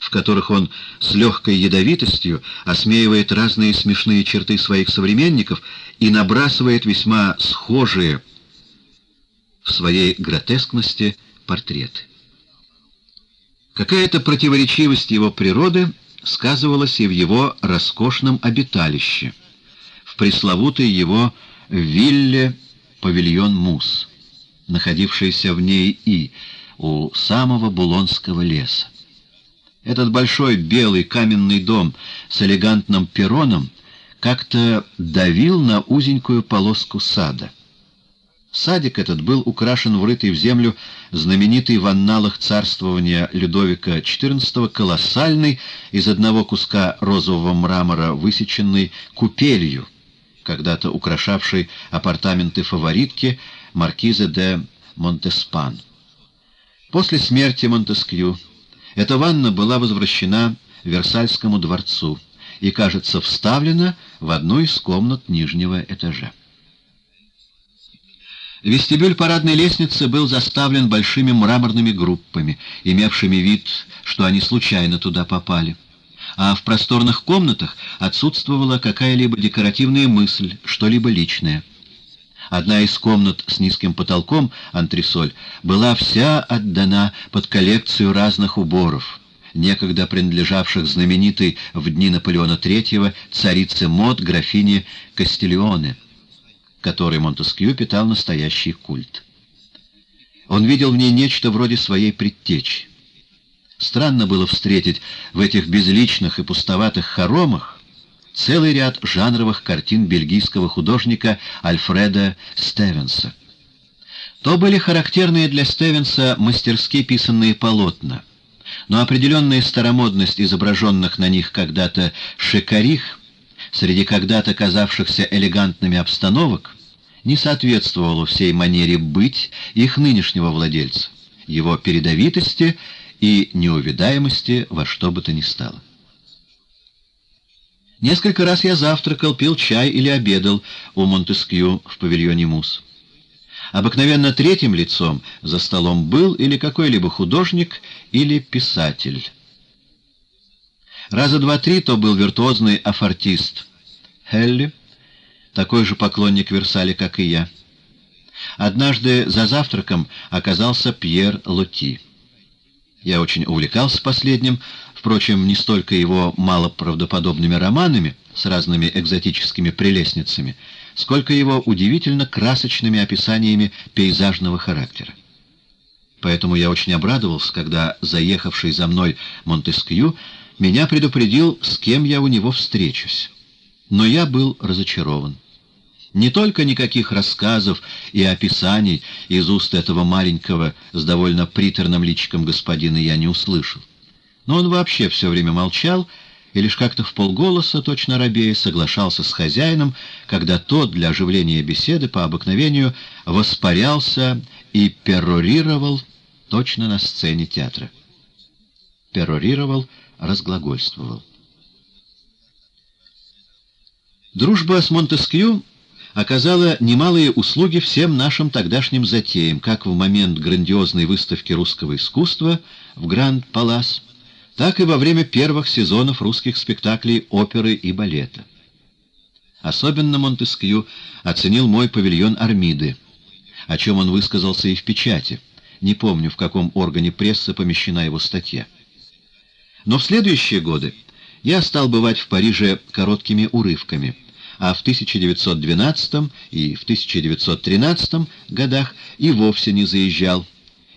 в которых он с легкой ядовитостью осмеивает разные смешные черты своих современников и набрасывает весьма схожие в своей гротескности портреты. Какая-то противоречивость его природы сказывалась и в его роскошном обиталище, в пресловутой его вилле «Павильон Мус», находившейся в ней и у самого Булонского леса. Этот большой белый каменный дом с элегантным перроном как-то давил на узенькую полоску сада. Садик этот был украшен врытой в землю знаменитой в анналах царствования Людовика XIV колоссальной, из одного куска розового мрамора высеченной купелью, когда-то украшавшей апартаменты фаворитки маркизы де Монтеспан. После смерти Монтескью эта ванна была возвращена Версальскому дворцу и, кажется, вставлена в одну из комнат нижнего этажа. Вестибюль парадной лестницы был заставлен большими мраморными группами, имевшими вид, что они случайно туда попали. А в просторных комнатах отсутствовала какая-либо декоративная мысль, что-либо личное. Одна из комнат с низким потолком, антресоль, была вся отдана под коллекцию разных уборов, некогда принадлежавших знаменитой в дни Наполеона III царице мод графине Кастильоне, которой Монтескью питал настоящий культ. Он видел в ней нечто вроде своей предтечи. Странно было встретить в этих безличных и пустоватых хоромах целый ряд жанровых картин бельгийского художника Альфреда Стевенса. То были характерные для Стевенса мастерски писанные полотна, но определенная старомодность изображенных на них когда-то шикарих, среди когда-то казавшихся элегантными обстановок, не соответствовала всей манере быть их нынешнего владельца, его передовитости и неувидаемости во что бы то ни стало. Несколько раз я завтракал, пил чай или обедал у Монтескью в павильоне Мус. Обыкновенно третьим лицом за столом был или какой-либо художник, или писатель. Раза два-три то был виртуозный афортист Хелли, такой же поклонник Версаля, как и я. Однажды за завтраком оказался Пьер Лоти. Я очень увлекался последним, впрочем, не столько его малоправдоподобными романами с разными экзотическими прелестницами, сколько его удивительно красочными описаниями пейзажного характера. Поэтому я очень обрадовался, когда заехавший за мной Монтескью меня предупредил, с кем я у него встречусь. Но я был разочарован. Не только никаких рассказов и описаний из уст этого маленького с довольно приторным личиком господина я не услышал, но он вообще все время молчал и лишь как-то вполголоса, точно робея, соглашался с хозяином, когда тот для оживления беседы по обыкновению воспарялся и перорировал точно на сцене театра. Перорировал, разглагольствовал. Дружба с Монтескью оказала немалые услуги всем нашим тогдашним затеям, как в момент грандиозной выставки русского искусства в Гранд-Палас, так и во время первых сезонов русских спектаклей оперы и балета. Особенно Монтескью оценил мой павильон Армиды, о чем он высказался и в печати, не помню, в каком органе прессы помещена его статья. Но в следующие годы я стал бывать в Париже короткими урывками, а в 1912 и в 1913 годах и вовсе не заезжал,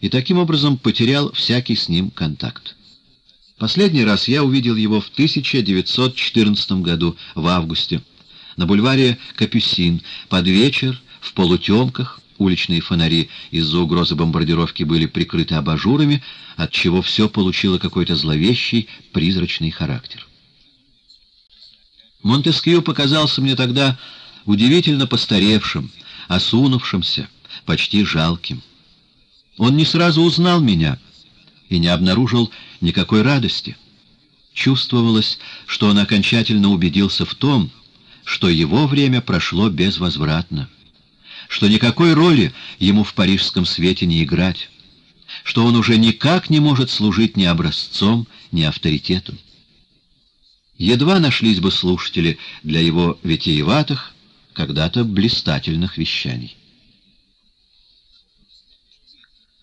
и таким образом потерял всякий с ним контакт. Последний раз я увидел его в 1914 году, в августе, на бульваре Капюсин, под вечер, в полутемках. Уличные фонари из-за угрозы бомбардировки были прикрыты абажурами, отчего все получило какой-то зловещий, призрачный характер. Монтескью показался мне тогда удивительно постаревшим, осунувшимся, почти жалким. Он не сразу узнал меня и не обнаружил никакой радости. Чувствовалось, что он окончательно убедился в том, что его время прошло безвозвратно, что никакой роли ему в парижском свете не играть, что он уже никак не может служить ни образцом, ни авторитетом. Едва нашлись бы слушатели для его витиеватых, когда-то блистательных вещаний.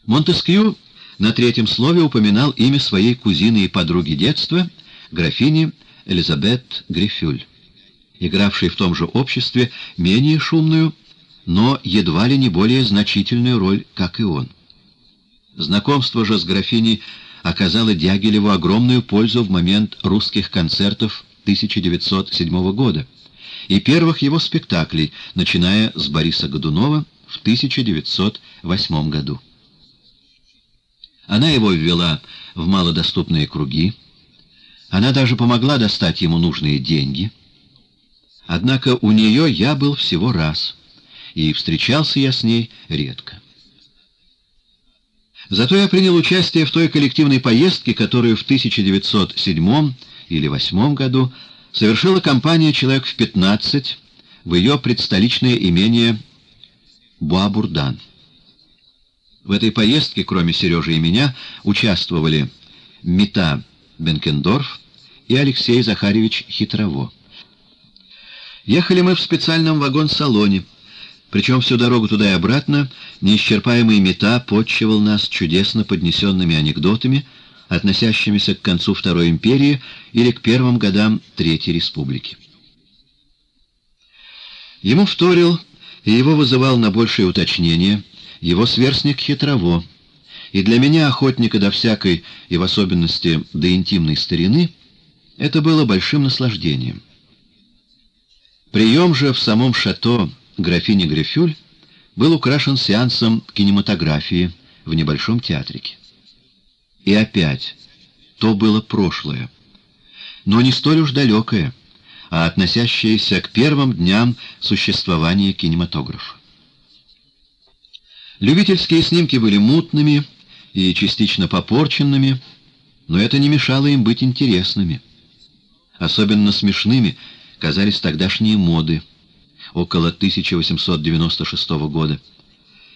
Монтескью на третьем слове упоминал имя своей кузины и подруги детства, графини Елизабет Грифюль, игравшей в том же обществе менее шумную, но едва ли не более значительную роль, как и он. Знакомство же с графиней оказало Дягилеву огромную пользу в момент русских концертов 1907 года и первых его спектаклей, начиная с Бориса Годунова в 1908 году. Она его ввела в малодоступные круги, она даже помогла достать ему нужные деньги. Однако у нее я был всего раз, и встречался я с ней редко. Зато я принял участие в той коллективной поездке, которую в 1907 или 1908 году совершила компания человек в 15 в ее предстоличное имение Буабурдан. В этой поездке, кроме Сережи и меня, участвовали Мита Бенкендорф и Алексей Захарьевич Хитрово. Ехали мы в специальном вагон-салоне, Причем всю дорогу туда и обратно неисчерпаемый мета подчивал нас чудесно поднесенными анекдотами, относящимися к концу Второй империи или к первым годам Третьей республики. Ему вторил и его вызывал на большее уточнение его сверстник Хитрово, и для меня, охотника до всякой и в особенности до интимной старины, это было большим наслаждением. Прием же в самом шато графини Грифюль был украшен сеансом кинематографии в небольшом театрике. И опять то было прошлое, но не столь уж далекое, а относящееся к первым дням существования кинематографа. Любительские снимки были мутными и частично попорченными, но это не мешало им быть интересными. Особенно смешными казались тогдашние моды около 1896 года.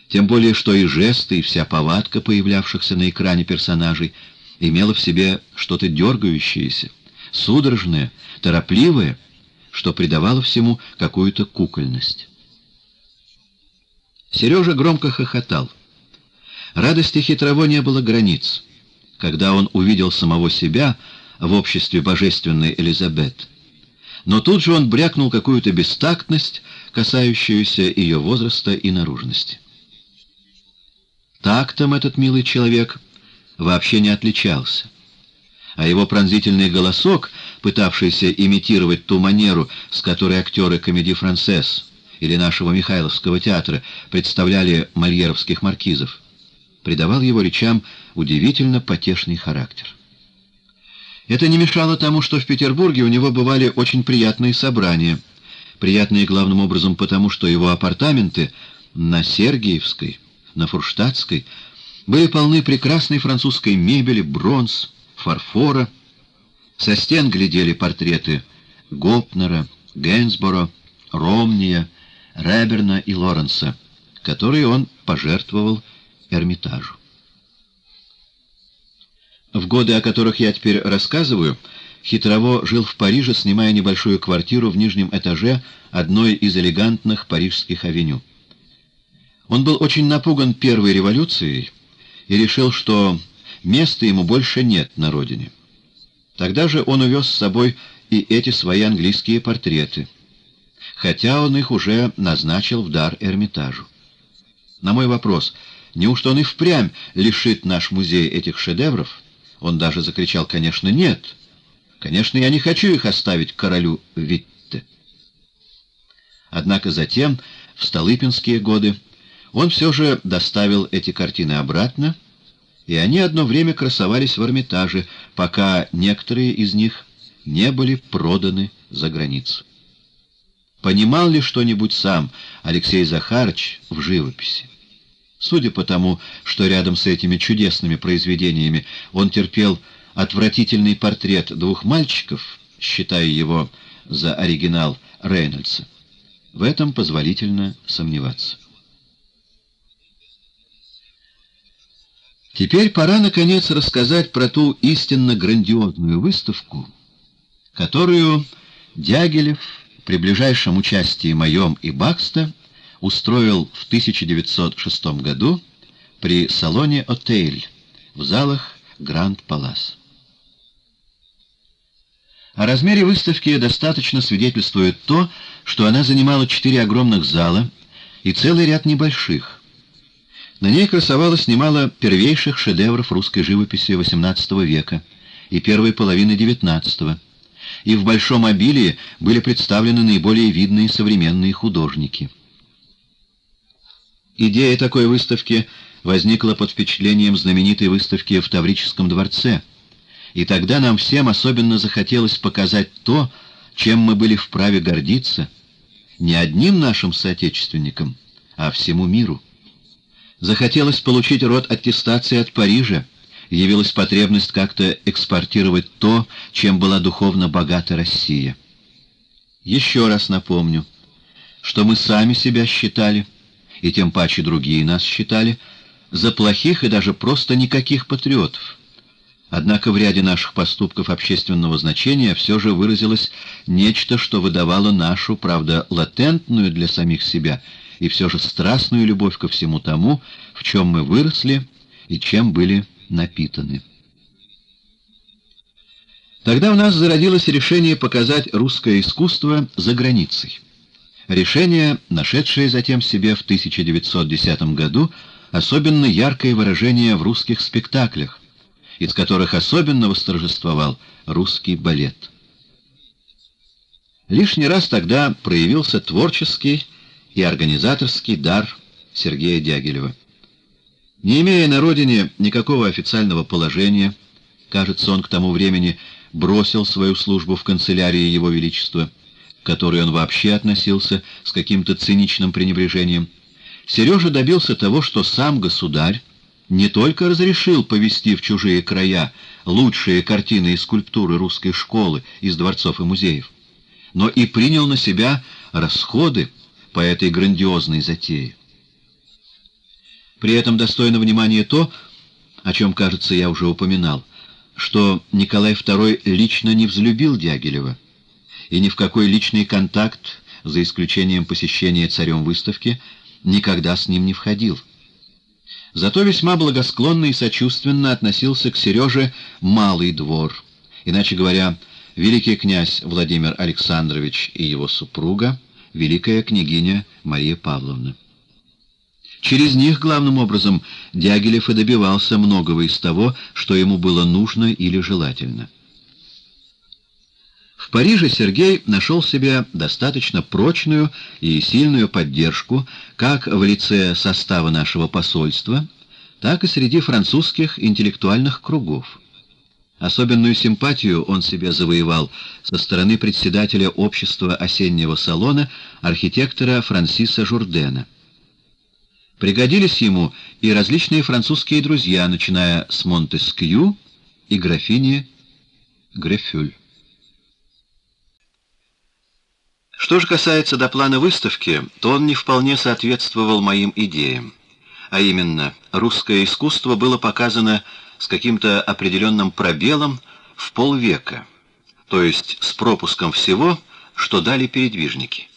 Тем более, что и жесты, и вся повадка появлявшихся на экране персонажей имела в себе что-то дергающееся, судорожное, торопливое, что придавало всему какую-то кукольность. Сережа громко хохотал. Радости Хитрово не было границ. Когда он увидел самого себя в обществе божественной Элизабет, но тут же он брякнул какую-то бестактность, касающуюся ее возраста и наружности. Тактом этот милый человек вообще не отличался, а его пронзительный голосок, пытавшийся имитировать ту манеру, с которой актеры комедии «Франсез» или нашего Михайловского театра представляли мольеровских маркизов, придавал его речам удивительно потешный характер. Это не мешало тому, что в Петербурге у него бывали очень приятные собрания, приятные главным образом потому, что его апартаменты на Сергиевской, на Фурштадтской были полны прекрасной французской мебели, бронз, фарфора. Со стен глядели портреты Гопнера, Гейнсборо, Ромния, Реберна и Лоренса, которые он пожертвовал Эрмитажу. В годы, о которых я теперь рассказываю, Хитрово жил в Париже, снимая небольшую квартиру в нижнем этаже одной из элегантных парижских авеню. Он был очень напуган первой революцией и решил, что места ему больше нет на родине. Тогда же он увез с собой и эти свои английские портреты, хотя он их уже назначил в дар Эрмитажу. На мой вопрос, неужто он и впрямь лишит наш музей этих шедевров, он даже закричал: «Конечно, нет! Конечно, я не хочу их оставить королю Витте!» Однако затем, в столыпинские годы, он все же доставил эти картины обратно, и они одно время красовались в Эрмитаже, пока некоторые из них не были проданы за границу. Понимал ли что-нибудь сам Алексей Захарыч в живописи? Судя по тому, что рядом с этими чудесными произведениями он терпел отвратительный портрет двух мальчиков, считая его за оригинал Рейнольдса, в этом позволительно сомневаться. Теперь пора, наконец, рассказать про ту истинно грандиозную выставку, которую Дягилев при ближайшем участии моем и Бакста устроил в 1906 году при салоне «Отель» в залах «Гранд-Палас». О размере выставки достаточно свидетельствует то, что она занимала 4 огромных зала и целый ряд небольших. На ней красовалось немало первейших шедевров русской живописи XVIII века и первой половины XIX, и в большом обилии были представлены наиболее видные современные художники. Идея такой выставки возникла под впечатлением знаменитой выставки в Таврическом дворце, и тогда нам всем особенно захотелось показать то, чем мы были вправе гордиться, не одним нашим соотечественникам, а всему миру. Захотелось получить род аттестации от Парижа, явилась потребность как-то экспортировать то, чем была духовно богата Россия. Еще раз напомню, что мы сами себя считали, и тем паче другие нас считали, за плохих и даже просто никаких патриотов. Однако в ряде наших поступков общественного значения все же выразилось нечто, что выдавало нашу, правда, латентную для самих себя и все же страстную любовь ко всему тому, в чем мы выросли и чем были напитаны. Тогда у нас зародилось решение показать русское искусство за границей. Решение, нашедшее затем себе в 1910 году особенно яркое выражение в русских спектаклях, из которых особенно восторжествовал русский балет. Лишний раз тогда проявился творческий и организаторский дар Сергея Дягилева. Не имея на родине никакого официального положения, кажется, он к тому времени бросил свою службу в канцелярии Его Величества, к которой он вообще относился с каким-то циничным пренебрежением, Сережа добился того, что сам государь не только разрешил повезти в чужие края лучшие картины и скульптуры русской школы из дворцов и музеев, но и принял на себя расходы по этой грандиозной затее. При этом достойно внимания то, о чем, кажется, я уже упоминал, что Николай II лично не взлюбил Дягилева, и ни в какой личный контакт, за исключением посещения царем выставки, никогда с ним не входил. Зато весьма благосклонно и сочувственно относился к Сереже Малый двор, иначе говоря, великий князь Владимир Александрович и его супруга, великая княгиня Мария Павловна. Через них, главным образом, Дягилев и добивался многого из того, что ему было нужно или желательно. В Париже Сергей нашел себе достаточно прочную и сильную поддержку как в лице состава нашего посольства, так и среди французских интеллектуальных кругов. Особенную симпатию он себе завоевал со стороны председателя общества осеннего салона архитектора Франсиса Журдена. Пригодились ему и различные французские друзья, начиная с Монтескью и графини Грифюль. Что же касается до плана выставки, то он не вполне соответствовал моим идеям. А именно, русское искусство было показано с каким-то определенным пробелом в полвека, то есть с пропуском всего, что дали передвижники.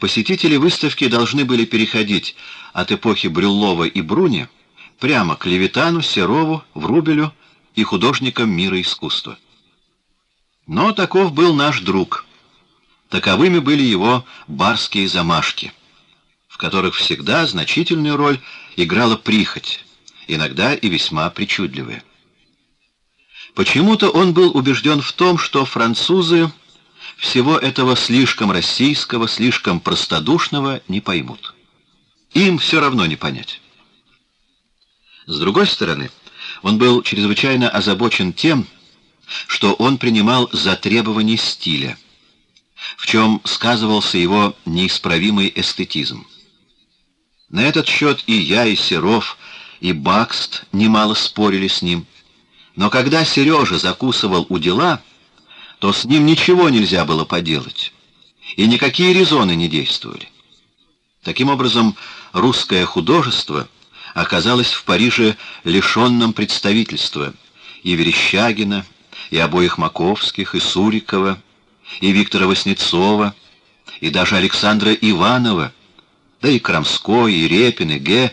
Посетители выставки должны были переходить от эпохи Брюллова и Бруни прямо к Левитану, Серову, Врубелю и художникам мира искусства. Но таков был наш друг. Таковыми были его барские замашки, в которых всегда значительную роль играла прихоть, иногда и весьма причудливая. Почему-то он был убежден в том, что французы всего этого слишком российского, слишком простодушного не поймут. Им все равно не понять. С другой стороны, он был чрезвычайно озабочен тем, что он принимал за требования стиля, в чем сказывался его неисправимый эстетизм. На этот счет и я, и Серов, и Бакст немало спорили с ним. Но когда Сережа закусывал у дела, то с ним ничего нельзя было поделать, и никакие резоны не действовали. Таким образом, русское художество оказалось в Париже лишенным представительства и Верещагина, и обоих Маковских, и Сурикова, и Виктора Васнецова, и даже Александра Иванова, да и Крамской, и Репин, и Г.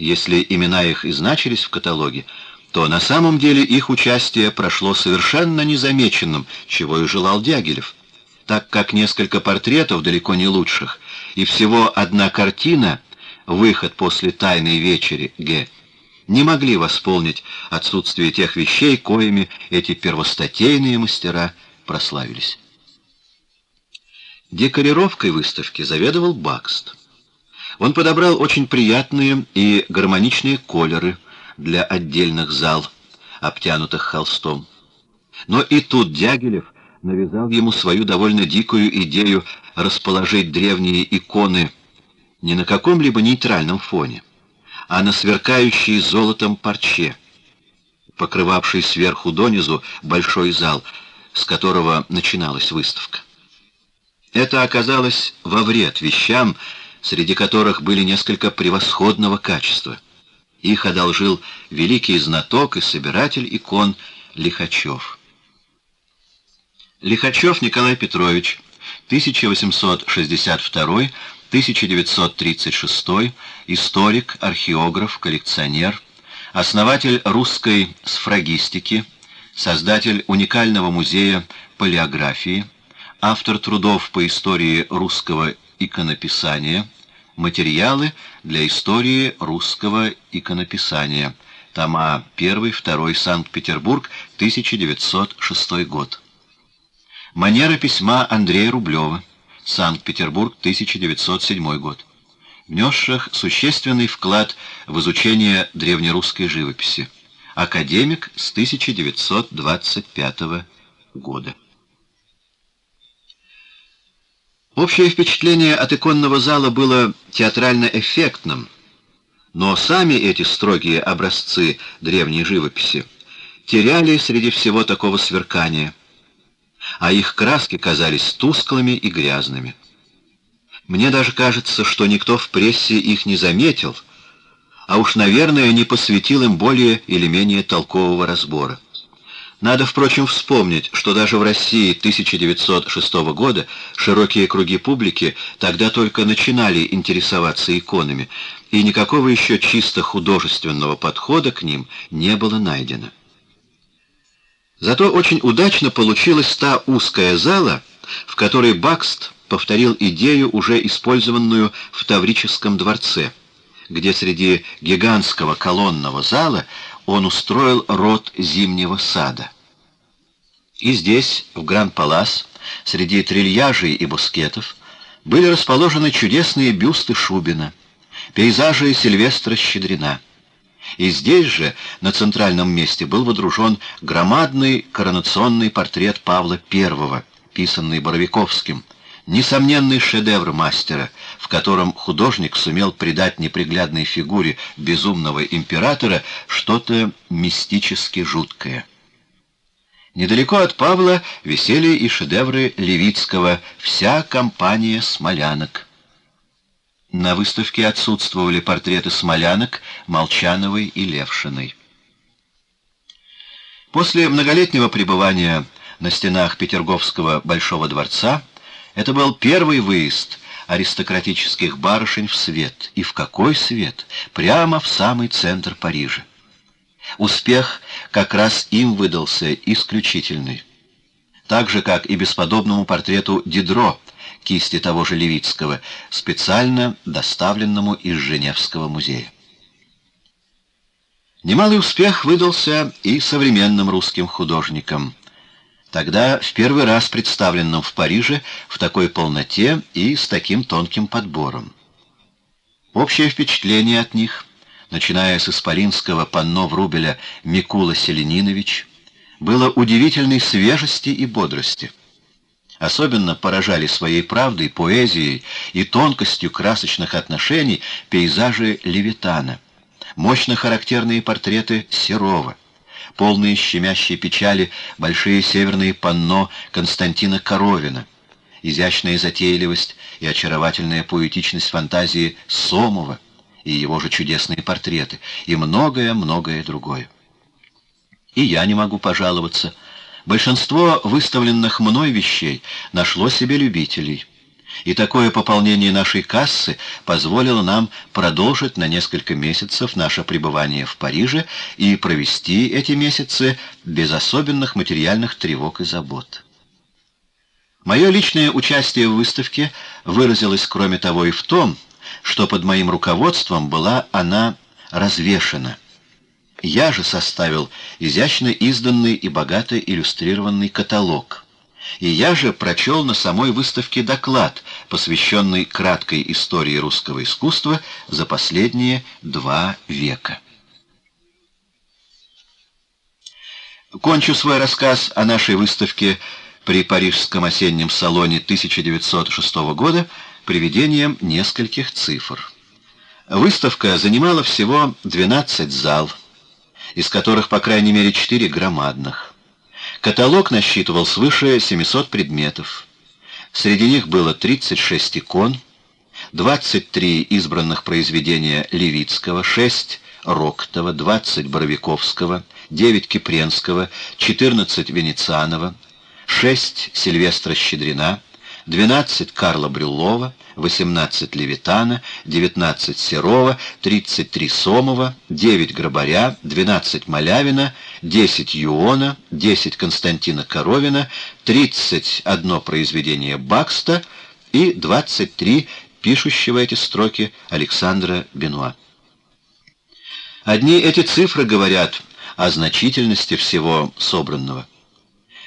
Если имена их и значились в каталоге, то на самом деле их участие прошло совершенно незамеченным, чего и желал Дягилев, так как несколько портретов, далеко не лучших, и всего одна картина, выход после «Тайной вечери» Г., не могли восполнить отсутствие тех вещей, коими эти первостатейные мастера прославились. Декорировкой выставки заведовал Бакст. Он подобрал очень приятные и гармоничные колеры для отдельных зал, обтянутых холстом. Но и тут Дягилев навязал ему свою довольно дикую идею расположить древние иконы не на каком-либо нейтральном фоне, а на сверкающей золотом парче, покрывавшей сверху донизу большой зал, с которого начиналась выставка. Это оказалось во вред вещам, среди которых были несколько превосходного качества. Их одолжил великий знаток и собиратель икон Лихачев. Лихачев Николай Петрович, 1862 1936, историк, археограф, коллекционер, основатель русской сфрагистики, создатель уникального музея палеографии, автор трудов по истории русского иконописания, материалы для истории русского иконописания, тома 1, 2, Санкт-Петербург, 1906 год. Манера письма Андрея Рублева, Санкт-Петербург, 1907 год, внесших существенный вклад в изучение древнерусской живописи. Академик с 1925 года. Общее впечатление от иконного зала было театрально-эффектным, но сами эти строгие образцы древней живописи теряли среди всего такого сверкания, а их краски казались тусклыми и грязными. Мне даже кажется, что никто в прессе их не заметил, а уж, наверное, не посвятил им более или менее толкового разбора. Надо, впрочем, вспомнить, что даже в России 1906 года широкие круги публики тогда только начинали интересоваться иконами, и никакого еще чисто художественного подхода к ним не было найдено. Зато очень удачно получилась та узкая зала, в которой Бакст повторил идею, уже использованную в Таврическом дворце, где среди гигантского колонного зала он устроил род зимнего сада. И здесь, в Гран-Палас, среди трильяжей и бускетов, были расположены чудесные бюсты Шубина, пейзажи Сильвестра Щедрина. И здесь же, на центральном месте, был водружен громадный коронационный портрет Павла I, писанный Боровиковским, несомненный шедевр мастера, в котором художник сумел придать неприглядной фигуре безумного императора что-то мистически жуткое. Недалеко от Павла висели и шедевры Левицкого «Вся компания смолянок». На выставке отсутствовали портреты смолянок Молчановой и Левшиной. После многолетнего пребывания на стенах Петерговского Большого дворца это был первый выезд аристократических барышень в свет. И в какой свет? Прямо в самый центр Парижа. Успех как раз им выдался исключительный. Так же, как и бесподобному портрету Дидро, кисти того же Левицкого, специально доставленному из Женевского музея. Немалый успех выдался и современным русским художникам, тогда в первый раз представленном в Париже в такой полноте и с таким тонким подбором. Общее впечатление от них, начиная с исполинского панно Врубеля «Микула Селенинович», было удивительной свежести и бодрости. Особенно поражали своей правдой, поэзией и тонкостью красочных отношений пейзажи Левитана, мощно характерные портреты Серова, полные щемящей печали большие северные панно Константина Коровина, изящная затейливость и очаровательная поэтичность фантазии Сомова и его же чудесные портреты, и многое-многое другое. И я не могу пожаловаться. Большинство выставленных мной вещей нашло себе любителей, и такое пополнение нашей кассы позволило нам продолжить на несколько месяцев наше пребывание в Париже и провести эти месяцы без особенных материальных тревог и забот. Мое личное участие в выставке выразилось, кроме того, и в том, что под моим руководством была она развешена. Я же составил изящно изданный и богато иллюстрированный каталог. И я же прочел на самой выставке доклад, посвященный краткой истории русского искусства за последние 2 века. Кончу свой рассказ о нашей выставке при Парижском осеннем салоне 1906 года приведением нескольких цифр. Выставка занимала всего 12 зал, из которых, по крайней мере, 4 громадных. Каталог насчитывал свыше 700 предметов. Среди них было 36 икон, 23 избранных произведения Левицкого, 6 Роктова, 20 Боровиковского, 9 Кипренского, 14 Венецианова, 6 Сильвестра Щедрина, 12 Карла Брюллова, 18 Левитана, 19 Серова, 33 Сомова, 9 Грабаря, 12 Малявина, 10 Юона, 10 Константина Коровина, 31 произведение Бакста и 23 пишущего эти строки Александра Бенуа. Одни эти цифры говорят о значительности всего собранного.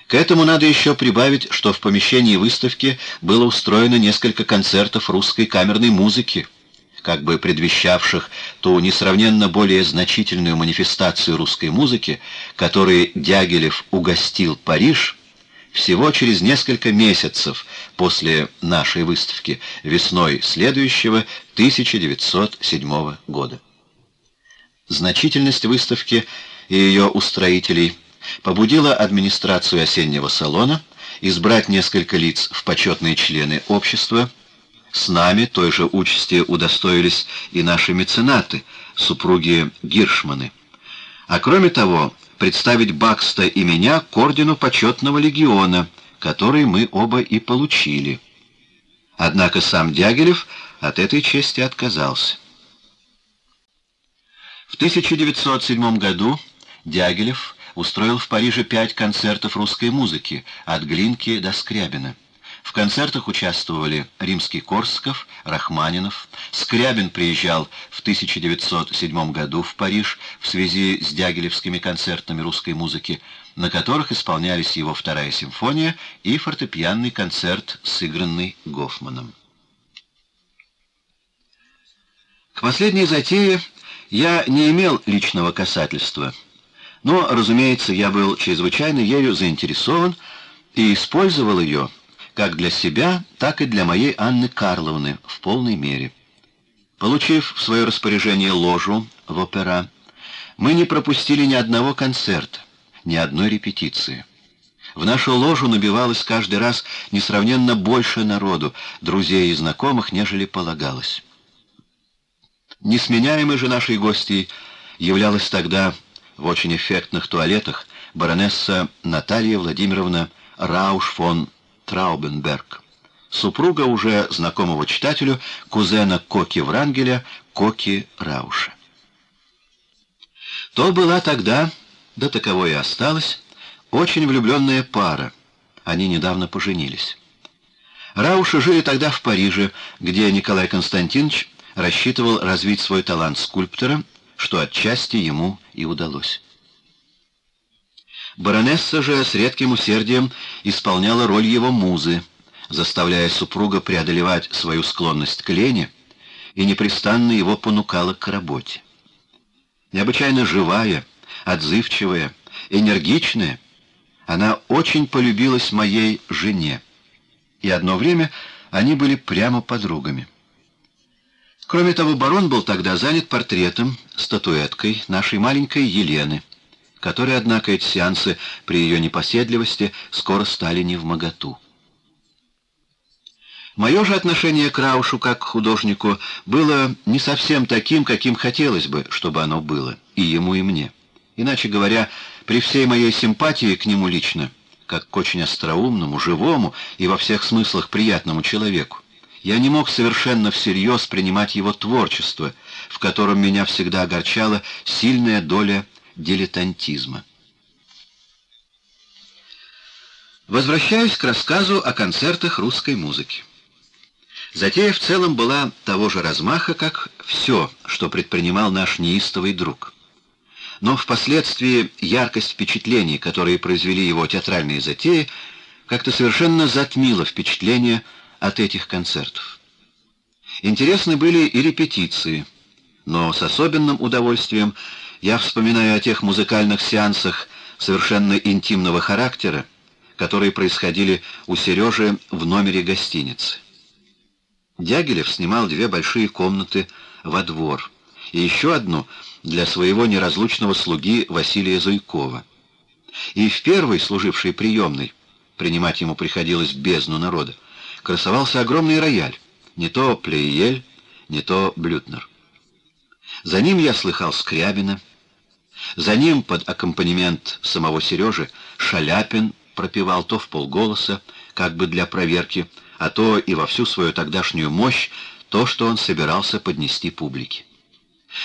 К этому надо еще прибавить, что в помещении выставки было устроено несколько концертов русской камерной музыки, как бы предвещавших ту несравненно более значительную манифестацию русской музыки, которой Дягилев угостил Париж всего через несколько месяцев после нашей выставки, весной следующего 1907 года. Значительность выставки и ее устроителей побудила администрацию осеннего салона избрать несколько лиц в почетные члены общества. С нами той же участи удостоились и наши меценаты, супруги Гиршманы. А кроме того, представить Бакста и меня к ордену почетного легиона, который мы оба и получили. Однако сам Дягилев от этой чести отказался. В 1907 году Дягилев устроил в Париже 5 концертов русской музыки, от Глинки до Скрябина. В концертах участвовали Римский-Корсаков, Рахманинов. Скрябин приезжал в 1907 году в Париж в связи с дягилевскими концертами русской музыки, на которых исполнялись его вторая симфония и фортепианный концерт, сыгранный Гофманом. К последней затее я не имел личного касательства, но, разумеется, я был чрезвычайно ею заинтересован и использовал ее как для себя, так и для моей Анны Карловны в полной мере. Получив в свое распоряжение ложу в опера, мы не пропустили ни одного концерта, ни одной репетиции. В нашу ложу набивалось каждый раз несравненно больше народу, друзей и знакомых, нежели полагалось. Несменяемой же нашей гостьей являлась тогда в очень эффектных туалетах баронесса Наталья Владимировна Рауш фон Траубенберг, супруга уже знакомого читателю кузена Коки Врангеля, Коки Рауша. То была тогда, да таковой и осталась, очень влюбленная пара. Они недавно поженились. Рауши жили тогда в Париже, где Николай Константинович рассчитывал развить свой талант скульптора, что отчасти ему и удалось. Баронесса же с редким усердием исполняла роль его музы, заставляя супруга преодолевать свою склонность к лени, и непрестанно его понукала к работе. Необычайно живая, отзывчивая, энергичная, она очень полюбилась моей жене, и одно время они были прямо подругами. Кроме того, барон был тогда занят портретом, статуэткой нашей маленькой Елены, которой, однако, эти сеансы при ее непоседливости скоро стали невмоготу. Мое же отношение к Раушу как к художнику было не совсем таким, каким хотелось бы, чтобы оно было, и ему, и мне. Иначе говоря, при всей моей симпатии к нему лично, как к очень остроумному, живому и во всех смыслах приятному человеку, я не мог совершенно всерьез принимать его творчество, в котором меня всегда огорчала сильная доля дилетантизма. Возвращаюсь к рассказу о концертах русской музыки. Затея в целом была того же размаха, как все, что предпринимал наш неистовый друг. Но впоследствии яркость впечатлений, которые произвели его театральные затеи, как-то совершенно затмила впечатление от этих концертов. Интересны были и репетиции, но с особенным удовольствием я вспоминаю о тех музыкальных сеансах совершенно интимного характера, которые происходили у Сережи в номере гостиницы. Дягилев снимал 2 большие комнаты во двор и еще одну для своего неразлучного слуги Василия Зуйкова. И в первой, служившей приемной, принимать ему приходилось бездну народа, красовался огромный рояль, не то Плеель, не то Блютнер. За ним я слыхал Скрябина, за ним под аккомпанемент самого Сережи Шаляпин пропевал то вполголоса, как бы для проверки, а то и во всю свою тогдашнюю мощь, то, что он собирался поднести публике.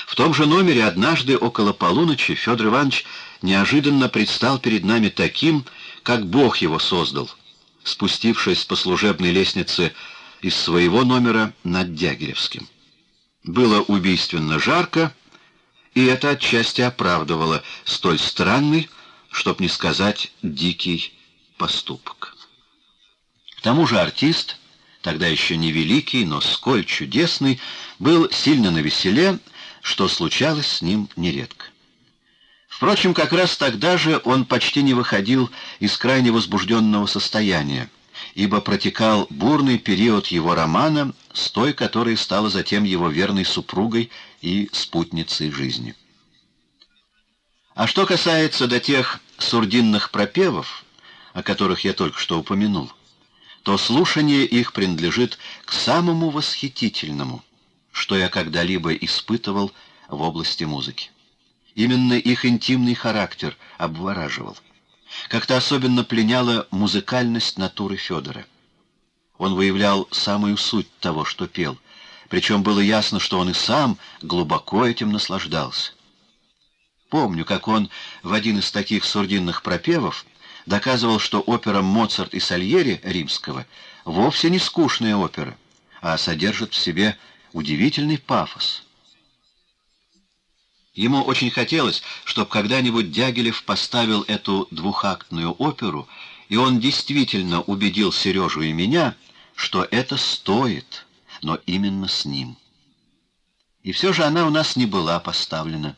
В том же номере однажды около полуночи Федор Иванович неожиданно предстал перед нами таким, как Бог его создал, спустившись по служебной лестнице из своего номера над Дягилевским. Было убийственно жарко, и это отчасти оправдывало столь странный, чтоб не сказать дикий, поступок. К тому же артист, тогда еще не великий, но сколь чудесный, был сильно навеселе, что случалось с ним нередко. Впрочем, как раз тогда же он почти не выходил из крайне возбужденного состояния, ибо протекал бурный период его романа с той, которая стала затем его верной супругой и спутницей жизни. А что касается до тех сурдинных пропевов, о которых я только что упомянул, то слушание их принадлежит к самому восхитительному, что я когда-либо испытывал в области музыки. Именно их интимный характер обвораживал. Как-то особенно пленяла музыкальность натуры Федора. Он выявлял самую суть того, что пел, причем было ясно, что он и сам глубоко этим наслаждался. Помню, как он в один из таких сурдинных пропевов доказывал, что опера «Моцарт и Сальери» римского вовсе не скучная опера, а содержит в себе удивительный пафос. Ему очень хотелось, чтобы когда-нибудь Дягилев поставил эту двухактную оперу, и он действительно убедил Сережу и меня, что это стоит, но именно с ним. И все же она у нас не была поставлена.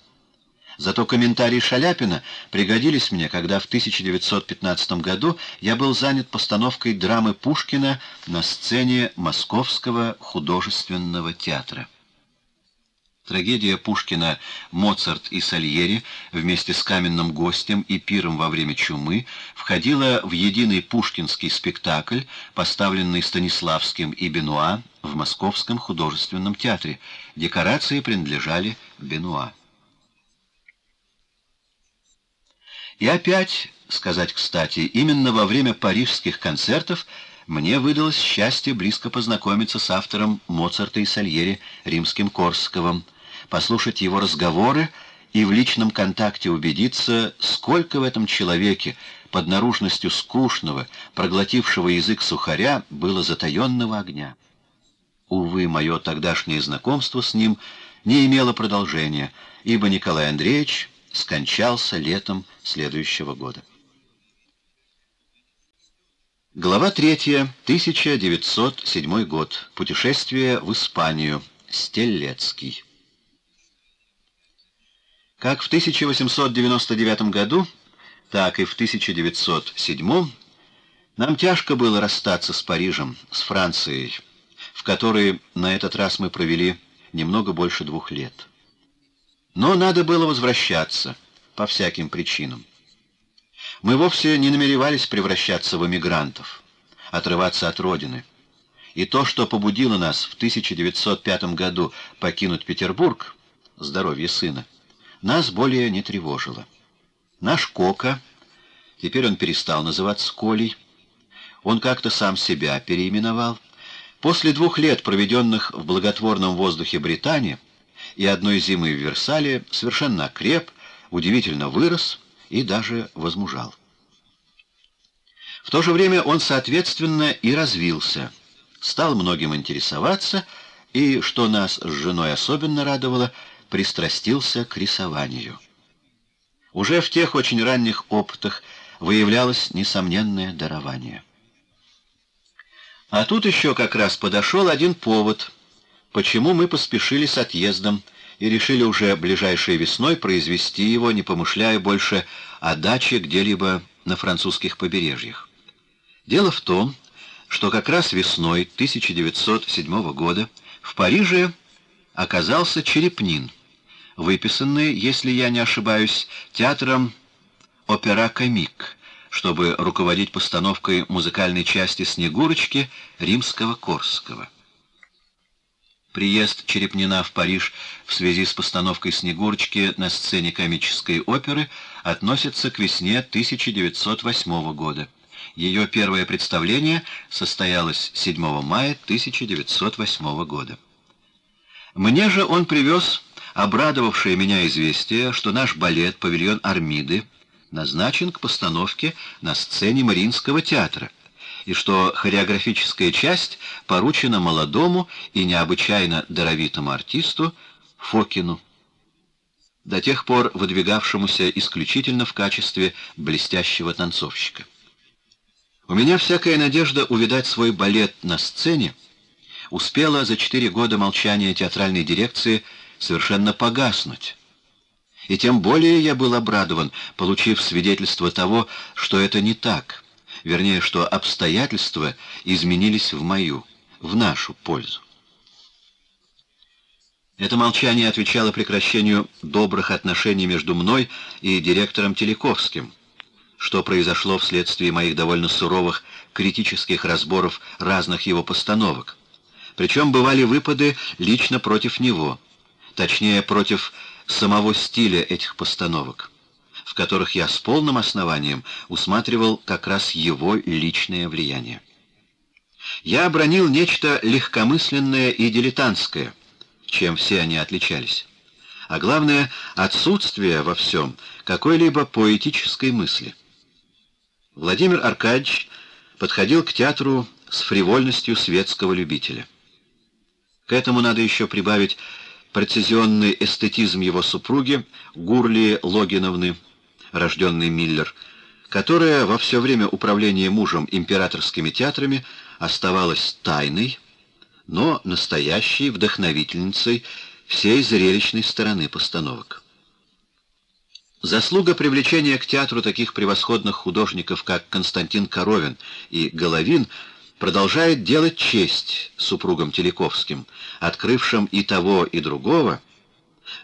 Зато комментарии Шаляпина пригодились мне, когда в 1915 году я был занят постановкой драмы Пушкина на сцене Московского художественного театра. Трагедия Пушкина «Моцарт и Сальери» вместе с «Каменным гостем» и «Пиром во время чумы» входила в единый пушкинский спектакль, поставленный Станиславским и Бенуа в Московском художественном театре. Декорации принадлежали Бенуа. И опять, сказать кстати, именно во время парижских концертов мне выдалось счастье близко познакомиться с автором «Моцарта и Сальери» Римским-Корсаковым, послушать его разговоры и в личном контакте убедиться, сколько в этом человеке, под наружностью скучного, проглотившего язык сухаря, было затаенного огня. Увы, мое тогдашнее знакомство с ним не имело продолжения, ибо Николай Андреевич скончался летом следующего года. Глава 3. 1907 год. Путешествие в Испанию. Стеллецкий. Как в 1899 году, так и в 1907 нам тяжко было расстаться с Парижем, с Францией, в которой на этот раз мы провели немного больше 2 лет. Но надо было возвращаться по всяким причинам. Мы вовсе не намеревались превращаться в эмигрантов, отрываться от родины. И то, что побудило нас в 1905 году покинуть Петербург, здоровье сына, нас более не тревожило. Наш Кока, теперь он перестал называться Колей, он как-то сам себя переименовал, после 2 лет, проведенных в благотворном воздухе Британии и одной зимы в Версале, совершенно окреп, удивительно вырос и даже возмужал. В то же время он, соответственно, и развился, стал многим интересоваться и, что нас с женой особенно радовало, пристрастился к рисованию. Уже в тех очень ранних опытах выявлялось несомненное дарование. А тут еще как раз подошел один повод, почему мы поспешили с отъездом и решили уже ближайшей весной произвести его, не помышляя больше о даче где-либо на французских побережьях. Дело в том, что как раз весной 1907 года в Париже оказался Черепнин, выписанный, если я не ошибаюсь, театром «Опера-комик», чтобы руководить постановкой музыкальной части «Снегурочки» Римского-Корсакова. Приезд Черепнина в Париж в связи с постановкой «Снегурочки» на сцене комической оперы относится к весне 1908 года. Ее первое представление состоялось 7 мая 1908 года. Мне же он привез обрадовавшее меня известие, что наш балет «Павильон Армиды» назначен к постановке на сцене Мариинского театра, и что хореографическая часть поручена молодому и необычайно даровитому артисту Фокину, до тех пор выдвигавшемуся исключительно в качестве блестящего танцовщика. У меня всякая надежда увидать свой балет на сцене успела за 4 года молчания театральной дирекции совершенно погаснуть. И тем более я был обрадован, получив свидетельство того, что это не так, вернее, что обстоятельства изменились в нашу пользу. Это молчание отвечало прекращению добрых отношений между мной и директором Теляковским, что произошло вследствие моих довольно суровых критических разборов разных его постановок. Причем бывали выпады лично против него, точнее, против самого стиля этих постановок, в которых я с полным основанием усматривал как раз его личное влияние. Я обронил нечто легкомысленное и дилетантское, чем все они отличались, а главное — отсутствие во всем какой-либо поэтической мысли. Владимир Аркадьевич подходил к театру с фривольностью светского любителя. К этому надо еще прибавить прецизионный эстетизм его супруги Гурли Логиновны, рожденной Миллер, которая во все время управления мужем императорскими театрами оставалась тайной, но настоящей вдохновительницей всей зрелищной стороны постановок. Заслуга привлечения к театру таких превосходных художников, как Константин Коровин и Головин, продолжает делать честь супругам Теляковским, открывшим и того, и другого,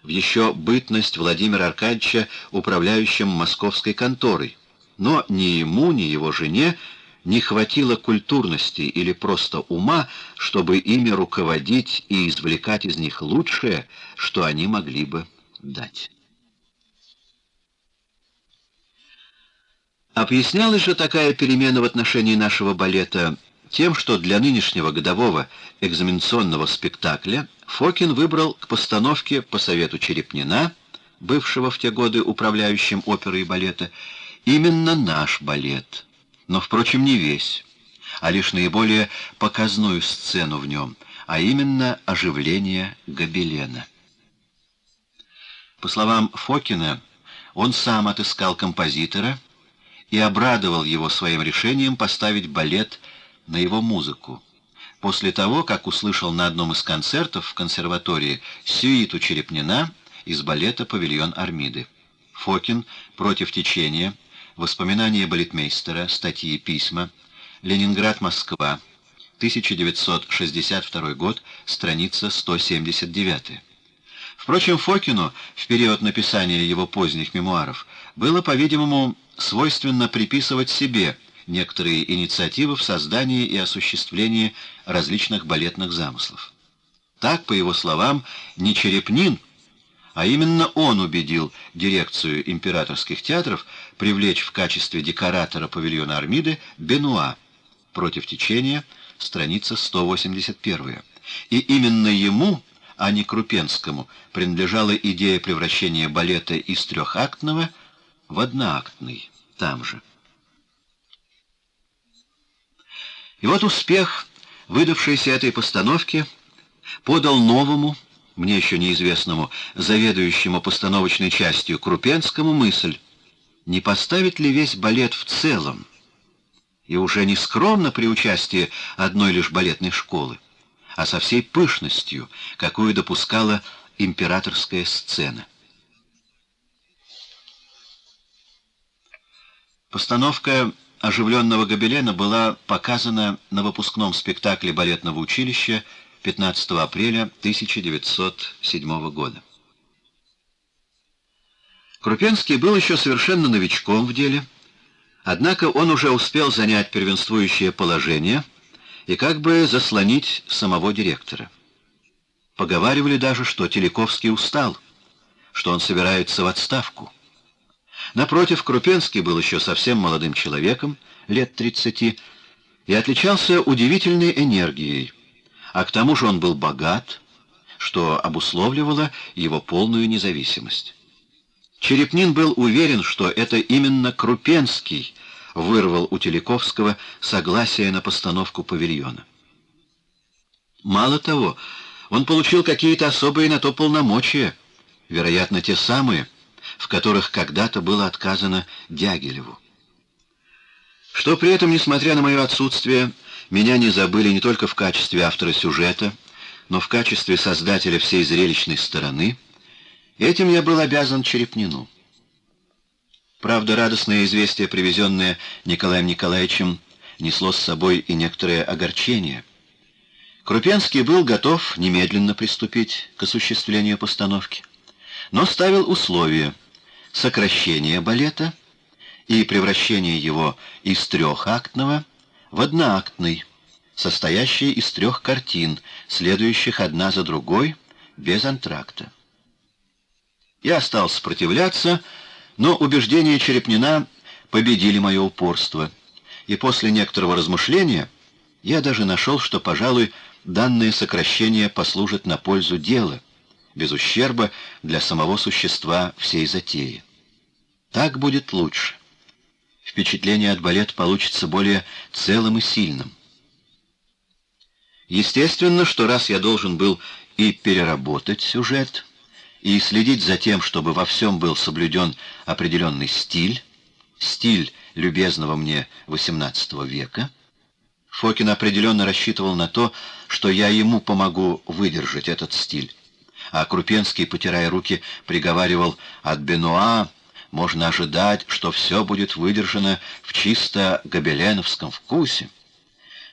в еще бытность Владимира Аркадьевича управляющим московской конторой. Но ни ему, ни его жене не хватило культурности или просто ума, чтобы ими руководить и извлекать из них лучшее, что они могли бы дать. Объяснялась же такая перемена в отношении нашего балета тем, что для нынешнего годового экзаменационного спектакля Фокин выбрал к постановке по совету Черепнина, бывшего в те годы управляющим оперой и балета, именно наш балет, но, впрочем, не весь, а лишь наиболее показную сцену в нем, а именно оживление гобелена. По словам Фокина, он сам отыскал композитора и обрадовал его своим решением поставить балет на его музыку, после того, как услышал на одном из концертов в консерватории сюиту Черепнина из балета «Павильон Армиды». Фокин «Против течения», «Воспоминания балетмейстера», статьи, письма, Ленинград, Москва, 1962 год, страница 179. Впрочем, Фокину в период написания его поздних мемуаров было, по-видимому, свойственно приписывать себе некоторые инициативы в создании и осуществлении различных балетных замыслов. Так, по его словам, не Черепнин, а именно он убедил дирекцию императорских театров привлечь в качестве декоратора павильона Армиды Бенуа, «Против течения», страница 181. И именно ему, а не Крупенскому, принадлежала идея превращения балета из трехактного в одноактный там же. И вот успех, выдавшийся этой постановке, подал новому, мне еще неизвестному, заведующему постановочной частью Крупенскому мысль, не поставить ли весь балет в целом, и уже не скромно при участии одной лишь балетной школы, а со всей пышностью, какую допускала императорская сцена. Постановка «Оживленного гобелена» была показана на выпускном спектакле балетного училища 15 апреля 1907 года. Крупенский был еще совершенно новичком в деле, однако он уже успел занять первенствующее положение и как бы заслонить самого директора. Поговаривали даже, что Теляковский устал, что он собирается в отставку. Напротив, Крупенский был еще совсем молодым человеком, лет 30, и отличался удивительной энергией, а к тому же он был богат, что обусловливало его полную независимость. Черепнин был уверен, что это именно Крупенский вырвал у Теляковского согласие на постановку павильона. Мало того, он получил какие-то особые на то полномочия, вероятно, те самые, в которых когда-то было отказано Дягилеву. Что при этом, несмотря на мое отсутствие, меня не забыли не только в качестве автора сюжета, но в качестве создателя всей зрелищной стороны, этим я был обязан Черепнину. Правда, радостное известие, привезенное Николаем Николаевичем, несло с собой и некоторое огорчение. Крупенский был готов немедленно приступить к осуществлению постановки, но ставил условие сокращения балета и превращения его из трехактного в одноактный, состоящий из трех картин, следующих одна за другой, без антракта. Я стал сопротивляться, но убеждения Черепнина победили мое упорство, и после некоторого размышления я даже нашел, что, пожалуй, данное сокращение послужит на пользу дела, без ущерба для самого существа всей затеи. Так будет лучше. Впечатление от балета получится более целым и сильным. Естественно, что раз я должен был и переработать сюжет, и следить за тем, чтобы во всем был соблюден определенный стиль, стиль любезного мне XVIII века, Фокин определенно рассчитывал на то, что я ему помогу выдержать этот стиль. А Крупенский, потирая руки, приговаривал: «От Бенуа можно ожидать, что все будет выдержано в чисто гобеленовском вкусе»,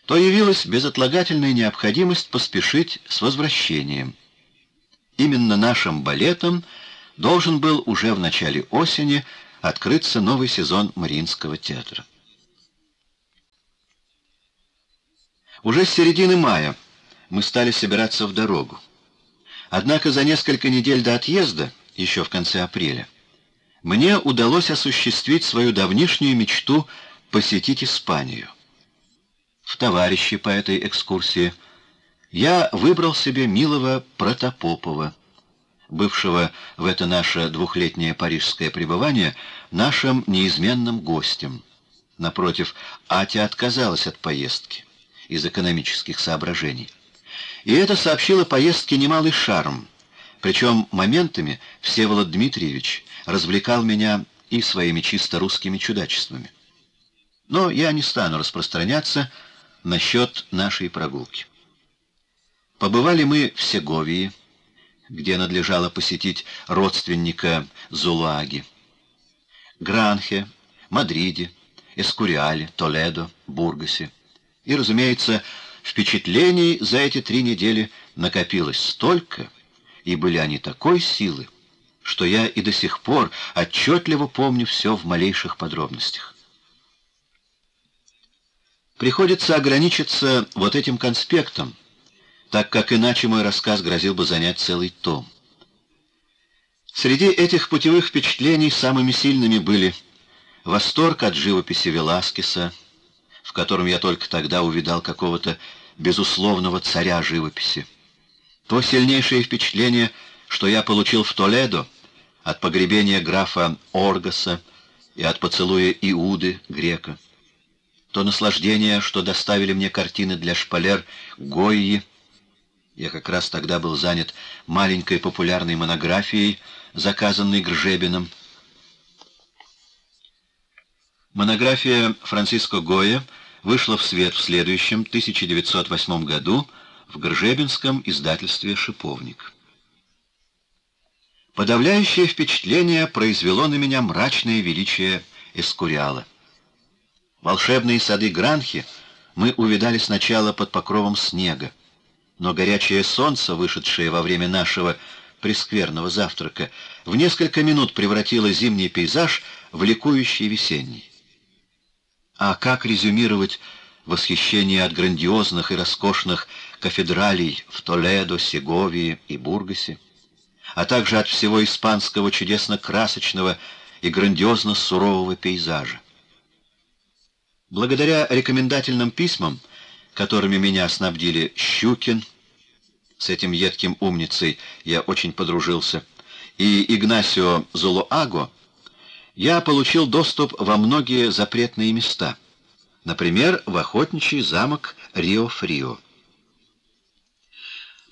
то явилась безотлагательная необходимость поспешить с возвращением. Именно нашим балетом должен был уже в начале осени открыться новый сезон Мариинского театра. Уже с середины мая мы стали собираться в дорогу. Однако за несколько недель до отъезда, еще в конце апреля, мне удалось осуществить свою давнишнюю мечту посетить Испанию. В товарищи по этой экскурсии я выбрал себе милого Протопопова, бывшего в это наше двухлетнее парижское пребывание нашим неизменным гостем. Напротив, Атя отказалась от поездки из экономических соображений. И это сообщило поездке немалый шарм, причем моментами Всеволод Дмитриевич развлекал меня и своими чисто русскими чудачествами. Но я не стану распространяться насчет нашей прогулки. Побывали мы в Сеговии, где надлежало посетить родственника Зулуаги, Гранхе, Мадриде, Эскуриале, Толедо, Бургасе. И, разумеется, впечатлений за эти 3 недели накопилось столько, и были они такой силы, что я и до сих пор отчетливо помню все в малейших подробностях. Приходится ограничиться вот этим конспектом, так как иначе мой рассказ грозил бы занять целый том. Среди этих путевых впечатлений самыми сильными были восторг от живописи Веласкеса, в котором я только тогда увидал какого-то безусловного царя живописи, то сильнейшее впечатление, что я получил в Толедо от погребения графа Оргаса и от поцелуя Иуды, грека, то наслаждение, что доставили мне картины для шпалер Гойи. Я как раз тогда был занят маленькой популярной монографией, заказанной Гржебиным. Монография Франциско Гойя вышла в свет в следующем, 1908 году, в Гржебинском издательстве «Шиповник». Подавляющее впечатление произвело на меня мрачное величие Эскуриала. Волшебные сады Гранхи мы увидали сначала под покровом снега, но горячее солнце, вышедшее во время нашего прескверного завтрака, в несколько минут превратило зимний пейзаж в ликующий весенний. А как резюмировать восхищение от грандиозных и роскошных кафедралей в Толедо, Сеговии и Бургасе, а также от всего испанского чудесно-красочного и грандиозно-сурового пейзажа. Благодаря рекомендательным письмам, которыми меня снабдили Щукин, с этим едким умницей я очень подружился, и Игнасио Золоаго, я получил доступ во многие запретные места, например, в охотничий замок Рио-Фрио.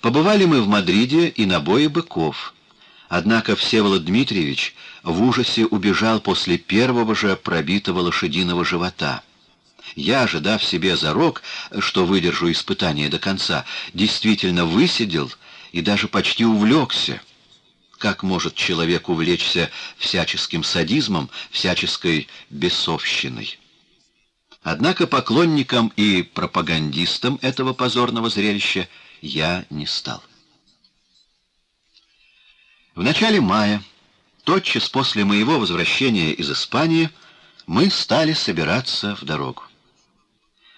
Побывали мы в Мадриде и на бое быков, однако Всеволод Дмитриевич в ужасе убежал после первого же пробитого лошадиного живота. Я же, дав себе зарок, что выдержу испытание до конца, действительно высидел и даже почти увлекся. Как может человек увлечься всяческим садизмом, всяческой бесовщиной? Однако поклонником и пропагандистом этого позорного зрелища я не стал. В начале мая, тотчас после моего возвращения из Испании, мы стали собираться в дорогу.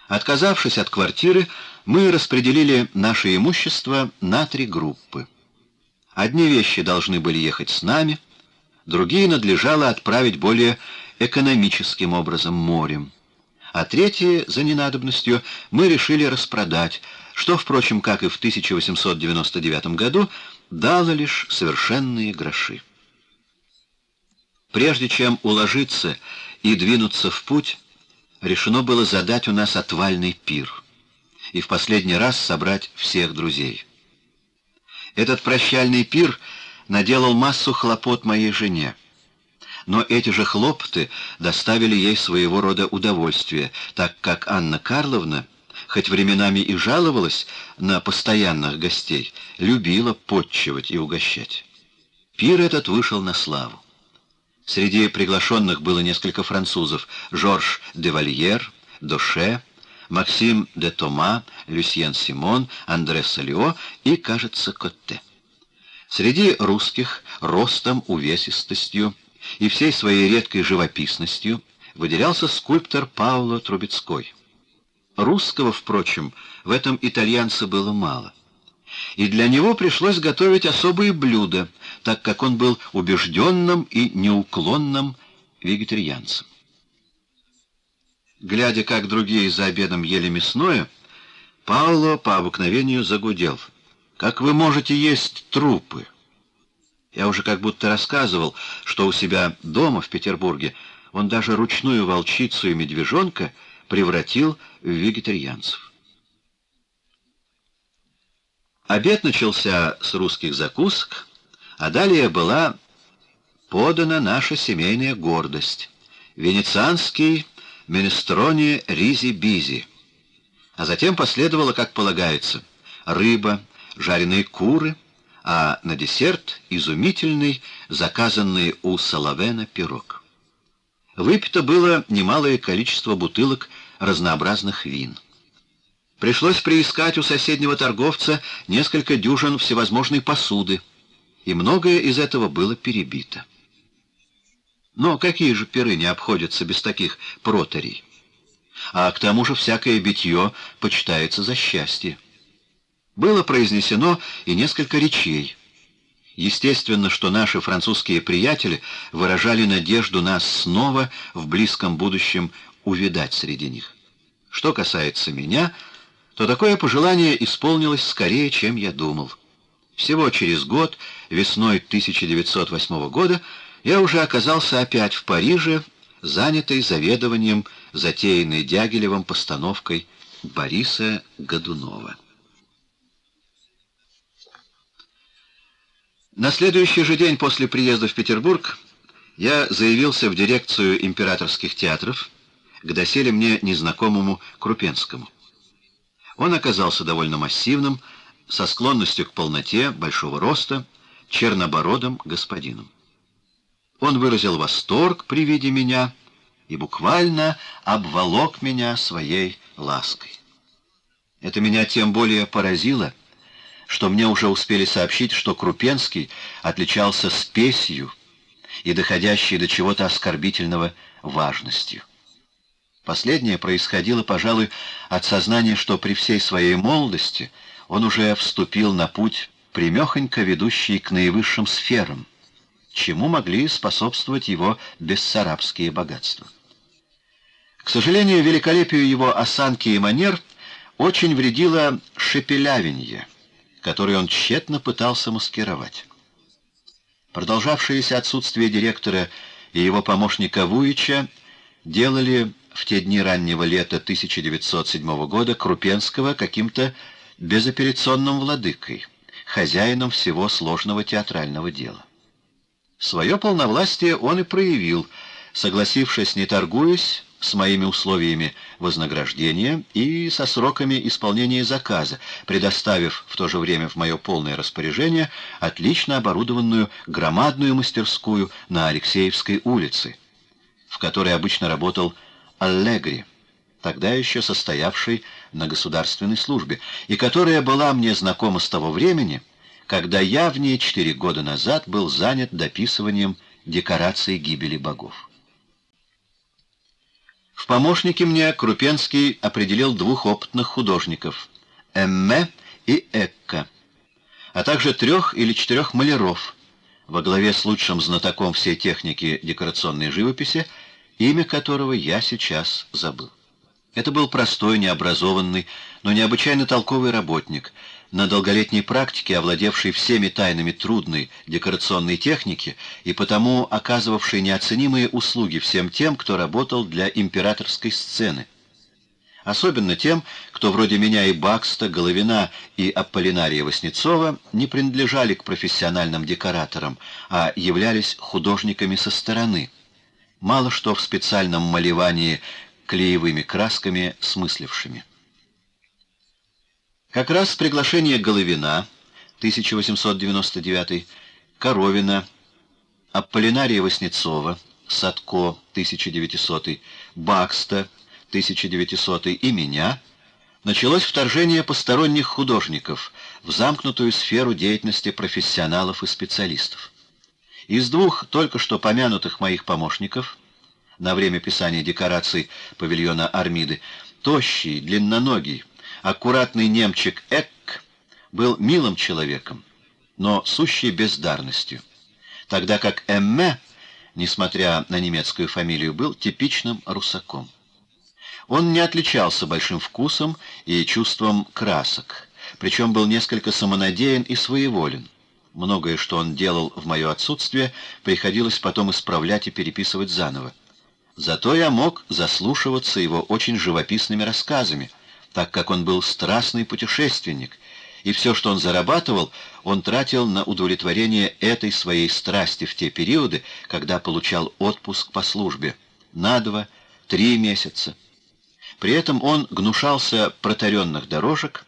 Отказавшись от квартиры, мы распределили наше имущество на 3 группы. Одни вещи должны были ехать с нами, другие надлежало отправить более экономическим образом морем, а третьи, за ненадобностью, мы решили распродать, что, впрочем, как и в 1899 году, дало лишь совершенные гроши. Прежде чем уложиться и двинуться в путь, решено было задать у нас отвальный пир и в последний раз собрать всех друзей. Этот прощальный пир наделал массу хлопот моей жене, но эти же хлопоты доставили ей своего рода удовольствие, так как Анна Карловна, хоть временами и жаловалась на постоянных гостей, любила потчевать и угощать. Пир этот вышел на славу. Среди приглашенных было несколько французов: Жорж де Вальер, Доше, Максим де Тома, Люсьен Симон, Андре Салио и, кажется, Котте. Среди русских ростом, увесистостью и всей своей редкой живописностью выделялся скульптор Пауло Трубецкой. Русского, впрочем, в этом итальянца было мало, и для него пришлось готовить особые блюда, так как он был убежденным и неуклонным вегетарианцем. Глядя, как другие за обедом ели мясное, Пауло по обыкновению загудел: «Как вы можете есть трупы?» Я уже как будто рассказывал, что у себя дома в Петербурге он даже ручную волчицу и медвежонка превратил в вегетарианцев. Обед начался с русских закусок, а далее была подана наша семейная гордость — венецианский менестроне ризи-бизи. А затем последовало, как полагается, рыба, жареные куры, а на десерт изумительный, заказанный у Соловена пирог. Выпито было немалое количество бутылок разнообразных вин. Пришлось приискать у соседнего торговца несколько дюжин всевозможной посуды, и многое из этого было перебито. Но какие же пиры не обходятся без таких проторий? А к тому же всякое битье почитается за счастье. Было произнесено и несколько речей. Естественно, что наши французские приятели выражали надежду нас снова в близком будущем увидать среди них. Что касается меня, то такое пожелание исполнилось скорее, чем я думал. Всего через год, весной 1908 года, я уже оказался опять в Париже, занятый заведованием, затеянной Дягилевым постановкой Бориса Годунова. На следующий же день после приезда в Петербург я заявился в дирекцию императорских театров к доселе мне незнакомому Крупенскому. Он оказался довольно массивным, со склонностью к полноте, большого роста, чернобородым господином. Он выразил восторг при виде меня и буквально обволок меня своей лаской. Это меня тем более поразило, что мне уже успели сообщить, что Крупенский отличался спесью и доходящей до чего-то оскорбительного важностью. Последнее происходило, пожалуй, от сознания, что при всей своей молодости он уже вступил на путь, прямехонько ведущий к наивысшим сферам, чему могли способствовать его бессарабские богатства. К сожалению, великолепию его осанки и манер очень вредило шепелявенье, которое он тщетно пытался маскировать. Продолжавшееся отсутствие директора и его помощника Вуича делали в те дни раннего лета 1907 года Крупенского каким-то безапелляционным владыкой, хозяином всего сложного театрального дела. Свое полновластие он и проявил, согласившись, не торгуясь, с моими условиями вознаграждения и со сроками исполнения заказа, предоставив в то же время в мое полное распоряжение отлично оборудованную громадную мастерскую на Алексеевской улице, в которой обычно работал Аллегри, тогда еще состоявший на государственной службе, и которая была мне знакома с того времени, когда я в ней 4 года назад был занят дописыванием декораций гибели богов. В помощнике мне Крупенский определил 2 опытных художников — Эмме и Экка, а также 3 или 4 маляров, во главе с лучшим знатоком всей техники декорационной живописи, имя которого я сейчас забыл. Это был простой, необразованный, но необычайно толковый работник, на долголетней практике овладевший всеми тайнами трудной декорационной техники и потому оказывавший неоценимые услуги всем тем, кто работал для императорской сцены. Особенно тем, кто вроде меня и Бакста, Головина и Аполлинария Васнецова не принадлежали к профессиональным декораторам, а являлись художниками со стороны. Мало что в специальном малевании клеевыми красками смыслившими. Как раз приглашение Головина, 1899, Коровина, Аполлинария Васнецова, Садко, 1900, Бакста, 1900 и меня, началось вторжение посторонних художников в замкнутую сферу деятельности профессионалов и специалистов. Из 2 только что помянутых моих помощников на время писания декораций павильона Армиды, тощий, длинноногий, аккуратный немчик Эк был милым человеком, но сущей бездарностью, тогда как Эмме, несмотря на немецкую фамилию, был типичным русаком. Он не отличался большим вкусом и чувством красок, причем был несколько самонадеян и своеволен. Многое, что он делал в мое отсутствие, приходилось потом исправлять и переписывать заново. Зато я мог заслушиваться его очень живописными рассказами, так как он был страстный путешественник, и все, что он зарабатывал, он тратил на удовлетворение этой своей страсти в те периоды, когда получал отпуск по службе, на 2-3 месяца. При этом он гнушался протаренных дорожек,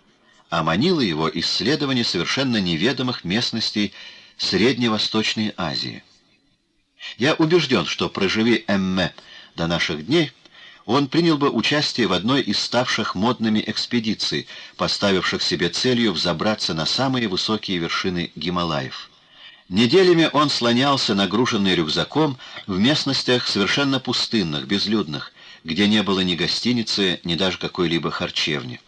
а манило его исследование совершенно неведомых местностей Средневосточной Азии. Я убежден, что, проживи Эмме до наших дней, он принял бы участие в одной из ставших модными экспедиций, поставивших себе целью взобраться на самые высокие вершины Гималаев. Неделями он слонялся, нагруженный рюкзаком, в местностях совершенно пустынных, безлюдных, где не было ни гостиницы, ни даже какой-либо харчевни.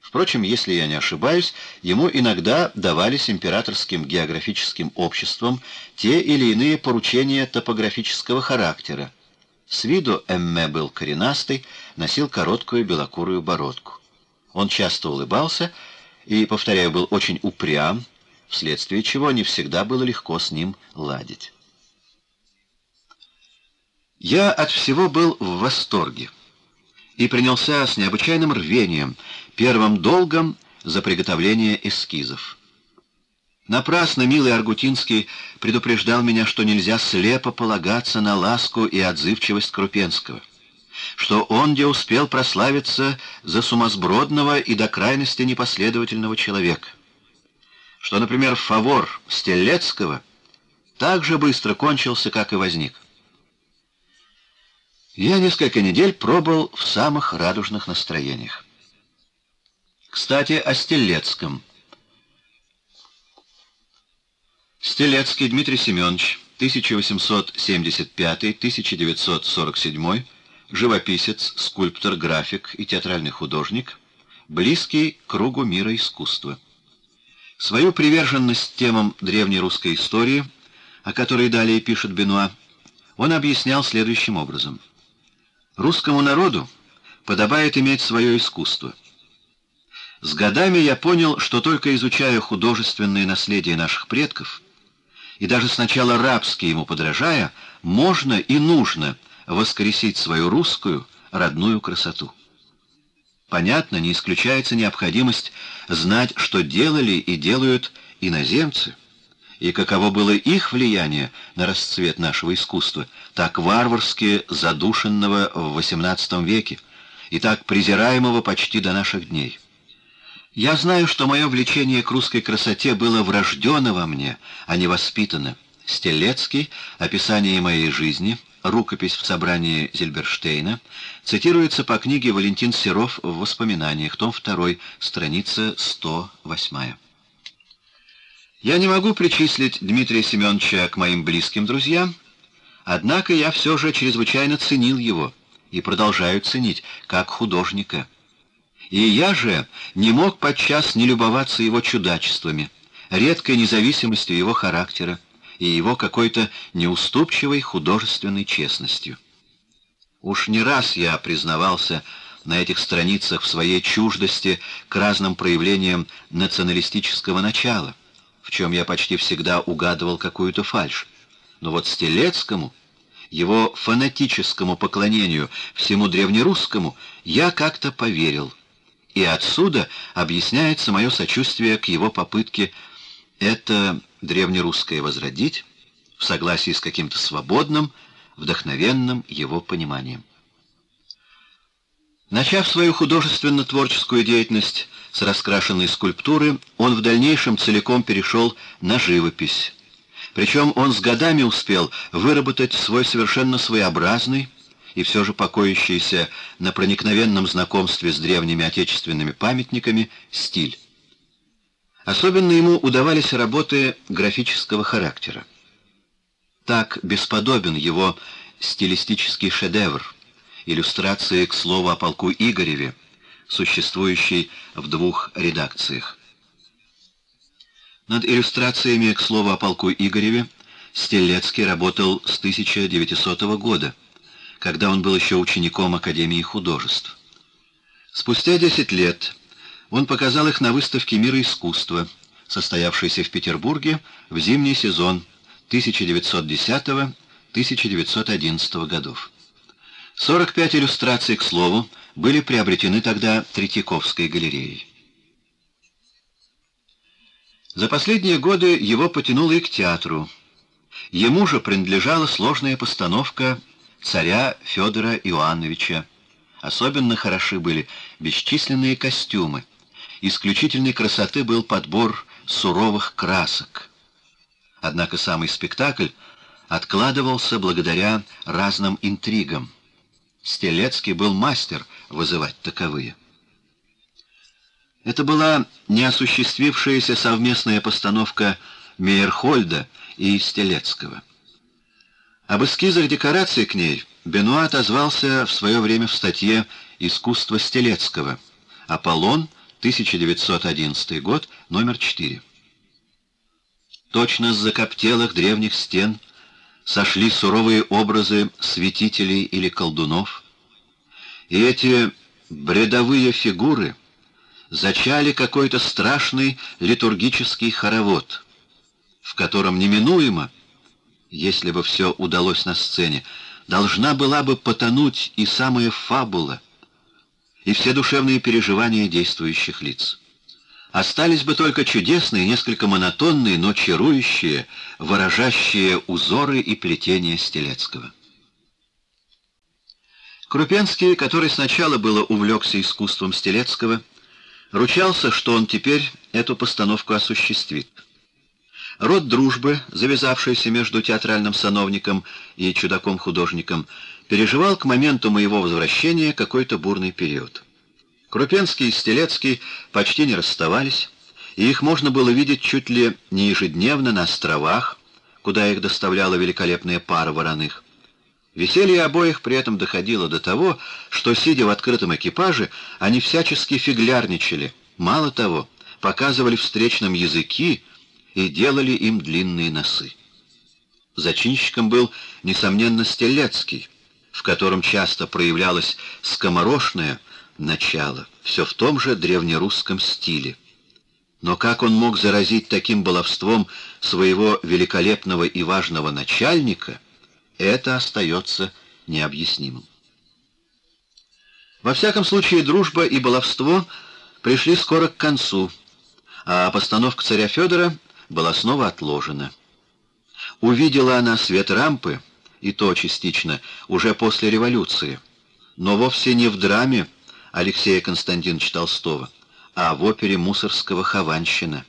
Впрочем, если я не ошибаюсь, ему иногда давались императорским географическим обществом те или иные поручения топографического характера. С виду Эмме был коренастый, носил короткую белокурую бородку. Он часто улыбался и, повторяю, был очень упрям, вследствие чего не всегда было легко с ним ладить. Я от всего был в восторге и принялся с необычайным рвением, первым долгом за приготовление эскизов. Напрасно милый Аргутинский предупреждал меня, что нельзя слепо полагаться на ласку и отзывчивость Крупенского, что он где успел прославиться за сумасбродного и до крайности непоследовательного человека, что, например, фавор Стелецкого так же быстро кончился, как и возник. Я несколько недель пробыл в самых радужных настроениях. Кстати, о Стелецком. Стелецкий Дмитрий Семенович, 1875-1947, живописец, скульптор, график и театральный художник, близкий к кругу мира искусства. Свою приверженность темам древнерусской истории о которой далее пишет Бенуа, он объяснял следующим образом. «Русскому народу подобает иметь свое искусство. С годами я понял, что только изучая художественное наследие наших предков, и даже сначала рабски ему подражая, можно и нужно воскресить свою русскую родную красоту. Понятно, не исключается необходимость знать, что делали и делают иноземцы, и каково было их влияние на расцвет нашего искусства, так варварски задушенного в XVIII веке и так презираемого почти до наших дней. Я знаю, что мое влечение к русской красоте было врождено во мне, а не воспитано. Стелецкий, описание моей жизни, рукопись в собрании Зильберштейна, цитируется по книге Валентин Серов в «Воспоминаниях», том 2, страница 108. Я не могу причислить Дмитрия Семеновича к моим близким друзьям, однако я все же чрезвычайно ценил его и продолжаю ценить как художника. И я же не мог подчас не любоваться его чудачествами, редкой независимостью его характера и его какой-то неуступчивой художественной честностью. Уж не раз я признавался на этих страницах в своей чуждости к разным проявлениям националистического начала, в чем я почти всегда угадывал какую-то фальшь. Но вот Стелецкому, его фанатическому поклонению всему древнерусскому, я как-то поверил. И отсюда объясняется мое сочувствие к его попытке это древнерусское возродить в согласии с каким-то свободным, вдохновенным его пониманием. Начав свою художественно-творческую деятельность с раскрашенной скульптуры, он в дальнейшем целиком перешел на живопись. Причем он с годами успел выработать свой совершенно своеобразный, и все же покоящийся на проникновенном знакомстве с древними отечественными памятниками, стиль. Особенно ему удавались работы графического характера. Так бесподобен его стилистический шедевр, иллюстрации к слову о полку Игореве, существующей в двух редакциях. Над иллюстрациями к слову о полку Игореве Стелецкий работал с 1900 года, когда он был еще учеником Академии художеств. Спустя 10 лет он показал их на выставке мира искусства, состоявшейся в Петербурге в зимний сезон 1910-1911 годов. 45 иллюстраций, к слову, были приобретены тогда Третьяковской галереей. За последние годы его потянуло и к театру. Ему же принадлежала сложная постановка «Царя Федора Иоанновича». Особенно хороши были бесчисленные костюмы. Исключительной красоты был подбор суровых красок. Однако самый спектакль откладывался благодаря разным интригам. Стелецкий был мастер вызывать таковые. Это была неосуществившаяся совместная постановка Мейерхольда и Стелецкого. Об эскизах декораций к ней Бенуа отозвался в свое время в статье «Искусство Стелецкого», Аполлон, 1911 год, номер 4. Точно с закоптелых древних стен сошли суровые образы святителей или колдунов, и эти бредовые фигуры зачали какой-то страшный литургический хоровод, в котором неминуемо, если бы все удалось на сцене, должна была бы потонуть и самая фабула, и все душевные переживания действующих лиц. Остались бы только чудесные, несколько монотонные, но чарующие, выражающие узоры и плетения Стелецкого. Крупенский, который сначала было увлекся искусством Стелецкого, ручался, что он теперь эту постановку осуществит. Род дружбы, завязавшийся между театральным сановником и чудаком-художником, переживал к моменту моего возвращения какой-то бурный период. Крупенский и Стелецкий почти не расставались, и их можно было видеть чуть ли не ежедневно на островах, куда их доставляла великолепная пара вороных. Веселье обоих при этом доходило до того, что, сидя в открытом экипаже, они всячески фиглярничали, мало того, показывали встречным языки и делали им длинные носы. Зачинщиком был, несомненно, Стелецкий, в котором часто проявлялось скоморошное начало, все в том же древнерусском стиле. Но как он мог заразить таким баловством своего великолепного и важного начальника, это остается необъяснимым. Во всяком случае, дружба и баловство пришли скоро к концу, а постановка царя Федора была снова отложена. Увидела она свет рампы, и то частично, уже после революции, но вовсе не в драме Алексея Константиновича Толстого, а в опере Мусоргского «Хованщина».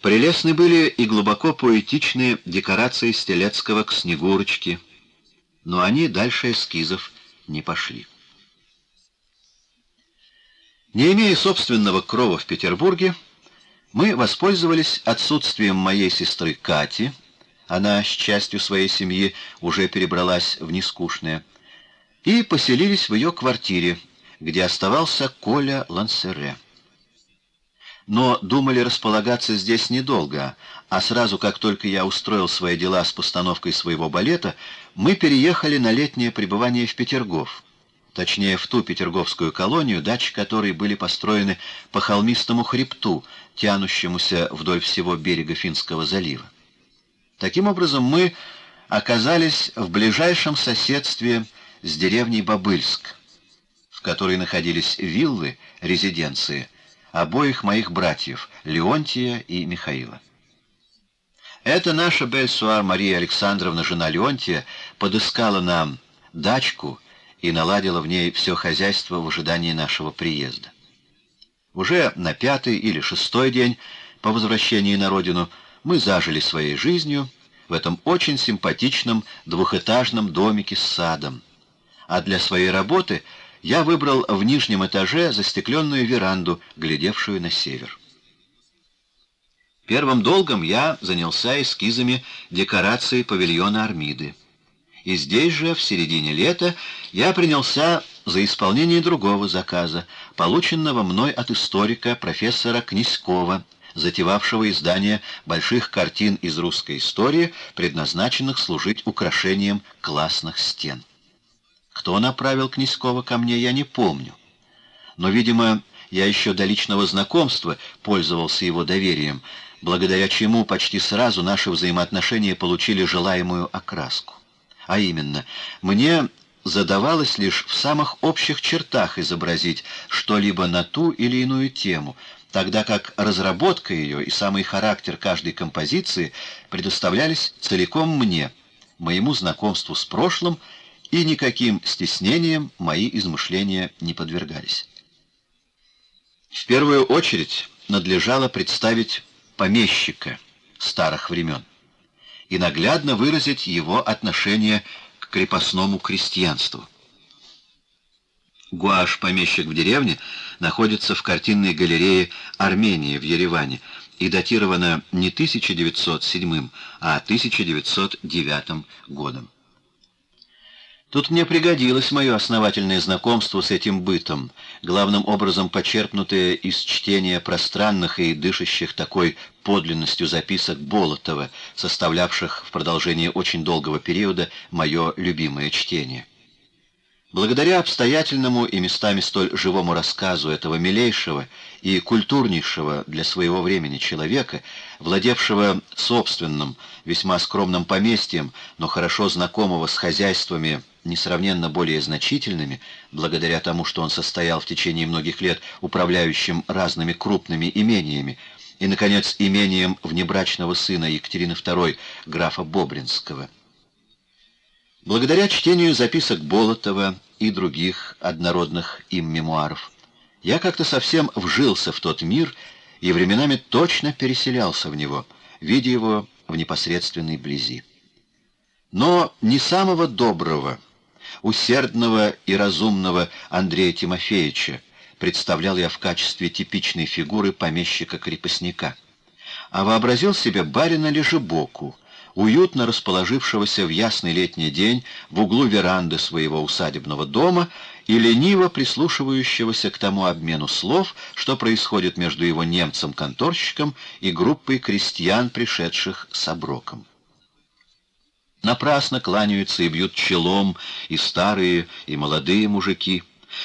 Прелестны были и глубоко поэтичные декорации Стелецкого к «Снегурочке», но они дальше эскизов не пошли. Не имея собственного крова в Петербурге, мы воспользовались отсутствием моей сестры Кати, она, с частью своей семьи, уже перебралась в Нескучное, и поселились в ее квартире, где оставался Коля Лансере. Но думали располагаться здесь недолго, а сразу, как только я устроил свои дела с постановкой своего балета, мы переехали на летнее пребывание в Петергоф, точнее в ту петерговскую колонию, дачи которой были построены по холмистому хребту, тянущемуся вдоль всего берега Финского залива. Таким образом, мы оказались в ближайшем соседстве с деревней Бобыльск, в которой находились виллы, резиденции обоих моих братьев, Леонтия и Михаила. Это наша бельсуар Мария Александровна, жена Леонтия, подыскала нам дачку и наладила в ней все хозяйство в ожидании нашего приезда. Уже на 5-й или 6-й день по возвращении на родину мы зажили своей жизнью в этом очень симпатичном двухэтажном домике с садом. А для своей работы я выбрал в нижнем этаже застекленную веранду, глядевшую на север. Первым долгом я занялся эскизами декораций павильона Армиды. И здесь же, в середине лета, я принялся за исполнение другого заказа, полученного мной от историка профессора Князькова, затевавшего издание больших картин из русской истории, предназначенных служить украшением классных стен. Кто направил Князькова ко мне, я не помню. Но, видимо, я еще до личного знакомства пользовался его доверием, благодаря чему почти сразу наши взаимоотношения получили желаемую окраску. А именно, мне задавалось лишь в самых общих чертах изобразить что-либо на ту или иную тему, тогда как разработка ее и самый характер каждой композиции предоставлялись целиком мне, моему знакомству с прошлым, и никаким стеснением мои измышления не подвергались. В первую очередь надлежало представить помещика старых времен и наглядно выразить его отношение к крепостному крестьянству. Гуашь «Помещик в деревне» находится в картинной галерее Армении в Ереване и датирована не 1907, а 1909 годом. Тут мне пригодилось мое основательное знакомство с этим бытом, главным образом почерпнутое из чтения пространных и дышащих такой подлинностью записок Болотова, составлявших в продолжении очень долгого периода мое любимое чтение. Благодаря обстоятельному и местами столь живому рассказу этого милейшего и культурнейшего для своего времени человека, владевшего собственным, весьма скромным поместьем, но хорошо знакомого с хозяйствами, несравненно более значительными, благодаря тому, что он состоял в течение многих лет управляющим разными крупными имениями, и, наконец, имением внебрачного сына Екатерины II, графа Бобринского. Благодаря чтению записок Болотова и других однородных им мемуаров, я как-то совсем вжился в тот мир и временами точно переселялся в него, видя его в непосредственной близи. Но не самого доброго, усердного и разумного Андрея Тимофеевича представлял я в качестве типичной фигуры помещика-крепостника, а вообразил себе барина Лежебоку, уютно расположившегося в ясный летний день в углу веранды своего усадебного дома и лениво прислушивающегося к тому обмену слов, что происходит между его немцем-конторщиком и группой крестьян, пришедших с оброком. Напрасно кланяются и бьют челом и старые, и молодые мужики.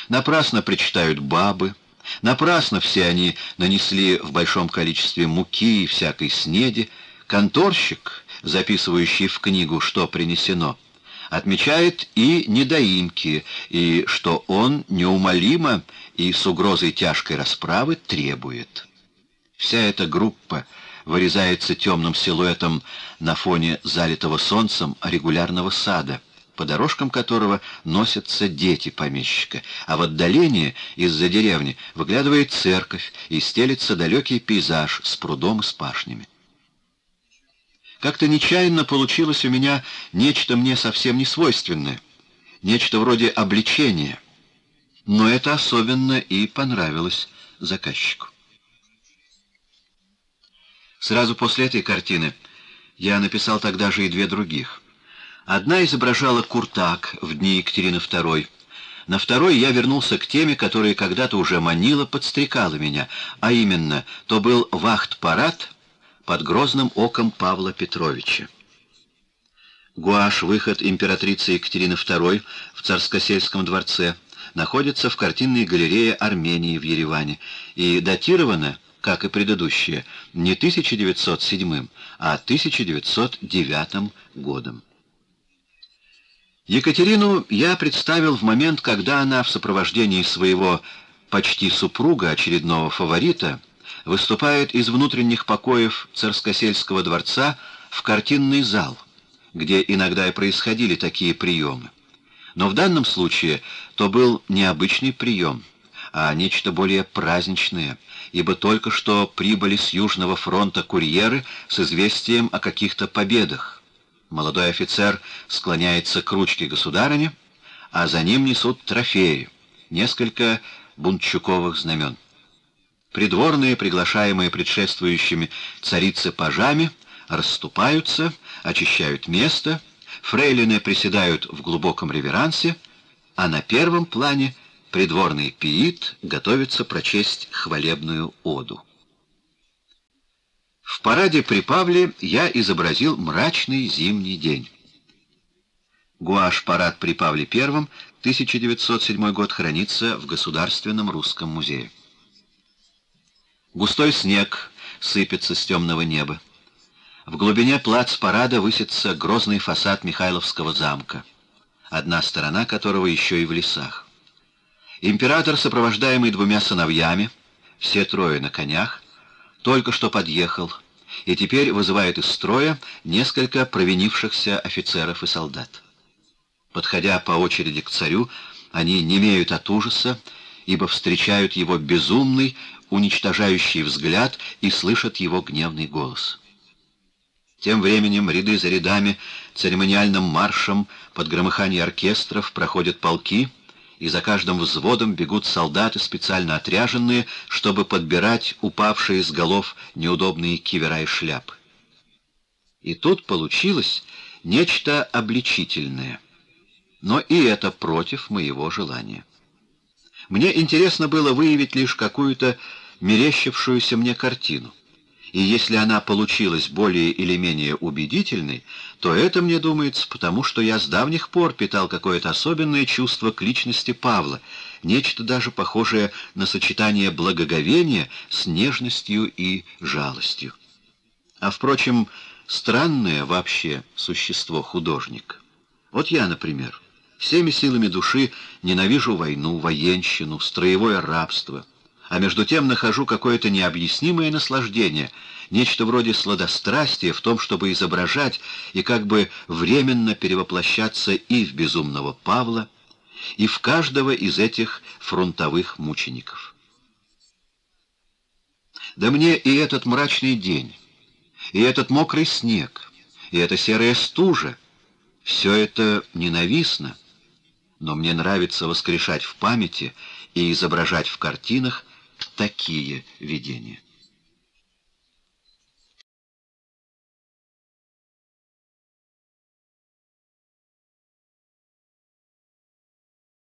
Напрасно причитают бабы. Напрасно все они нанесли в большом количестве муки и всякой снеди. Конторщик, записывающий в книгу, что принесено, отмечает и недоимки, и что он неумолимо и с угрозой тяжкой расправы требует. Вся эта группа вырезается темным силуэтом на фоне залитого солнцем регулярного сада, по дорожкам которого носятся дети помещика, а в отдалении из-за деревни выглядывает церковь и стелится далекий пейзаж с прудом и с пашнями. Как-то нечаянно получилось у меня нечто мне совсем не свойственное, нечто вроде обличения, но это особенно и понравилось заказчику. Сразу после этой картины я написал тогда же и две других. Одна изображала Куртак в дни Екатерины II. На второй я вернулся к теме, которая когда-то уже манила, подстрекала меня, а именно, то был вахт-парад под грозным оком Павла Петровича. Гуашь, выход императрицы Екатерины II в Царскосельском дворце, находится в картинной галерее Армении в Ереване и датирована, как и предыдущие, не 1907, а 1909 годом. Екатерину я представил в момент, когда она в сопровождении своего почти супруга, очередного фаворита, выступает из внутренних покоев Царскосельского дворца в картинный зал, где иногда и происходили такие приемы. Но в данном случае то был необычный прием, а нечто более праздничное, ибо только что прибыли с Южного фронта курьеры с известием о каких-то победах. Молодой офицер склоняется к ручке государыни, а за ним несут трофеи, несколько бунтчуковых знамен. Придворные, приглашаемые предшествующими царицы-пажами, расступаются, очищают место, фрейлины приседают в глубоком реверансе, а на первом плане придворный пиит готовится прочесть хвалебную оду. В параде при Павле я изобразил мрачный зимний день. Гуашь парад при Павле I, 1907 год, хранится в Государственном русском музее. Густой снег сыпется с темного неба. В глубине плац парада высится грозный фасад Михайловского замка, одна сторона которого еще и в лесах. Император, сопровождаемый двумя сыновьями, все трое на конях, только что подъехал и теперь вызывает из строя несколько провинившихся офицеров и солдат. Подходя по очереди к царю, они немеют от ужаса, ибо встречают его безумный, уничтожающий взгляд и слышат его гневный голос. Тем временем ряды за рядами церемониальным маршем под громыхание оркестров проходят полки, и за каждым взводом бегут солдаты, специально отряженные, чтобы подбирать упавшие с голов неудобные кивера и шляпы. И тут получилось нечто обличительное. Но и это против моего желания. Мне интересно было выявить лишь какую-то мерещившуюся мне картину. И если она получилась более или менее убедительной, то это, мне думается, потому что я с давних пор питал какое-то особенное чувство к личности Павла, нечто даже похожее на сочетание благоговения с нежностью и жалостью. А, впрочем, странное вообще существо художник. Вот я, например, всеми силами души ненавижу войну, военщину, строевое рабство, а между тем нахожу какое-то необъяснимое наслаждение, нечто вроде сладострастия в том, чтобы изображать и как бы временно перевоплощаться и в безумного Павла, и в каждого из этих фронтовых мучеников. Да мне и этот мрачный день, и этот мокрый снег, и эта серая стужа, все это ненавистно, но мне нравится воскрешать в памяти и изображать в картинах такие видения.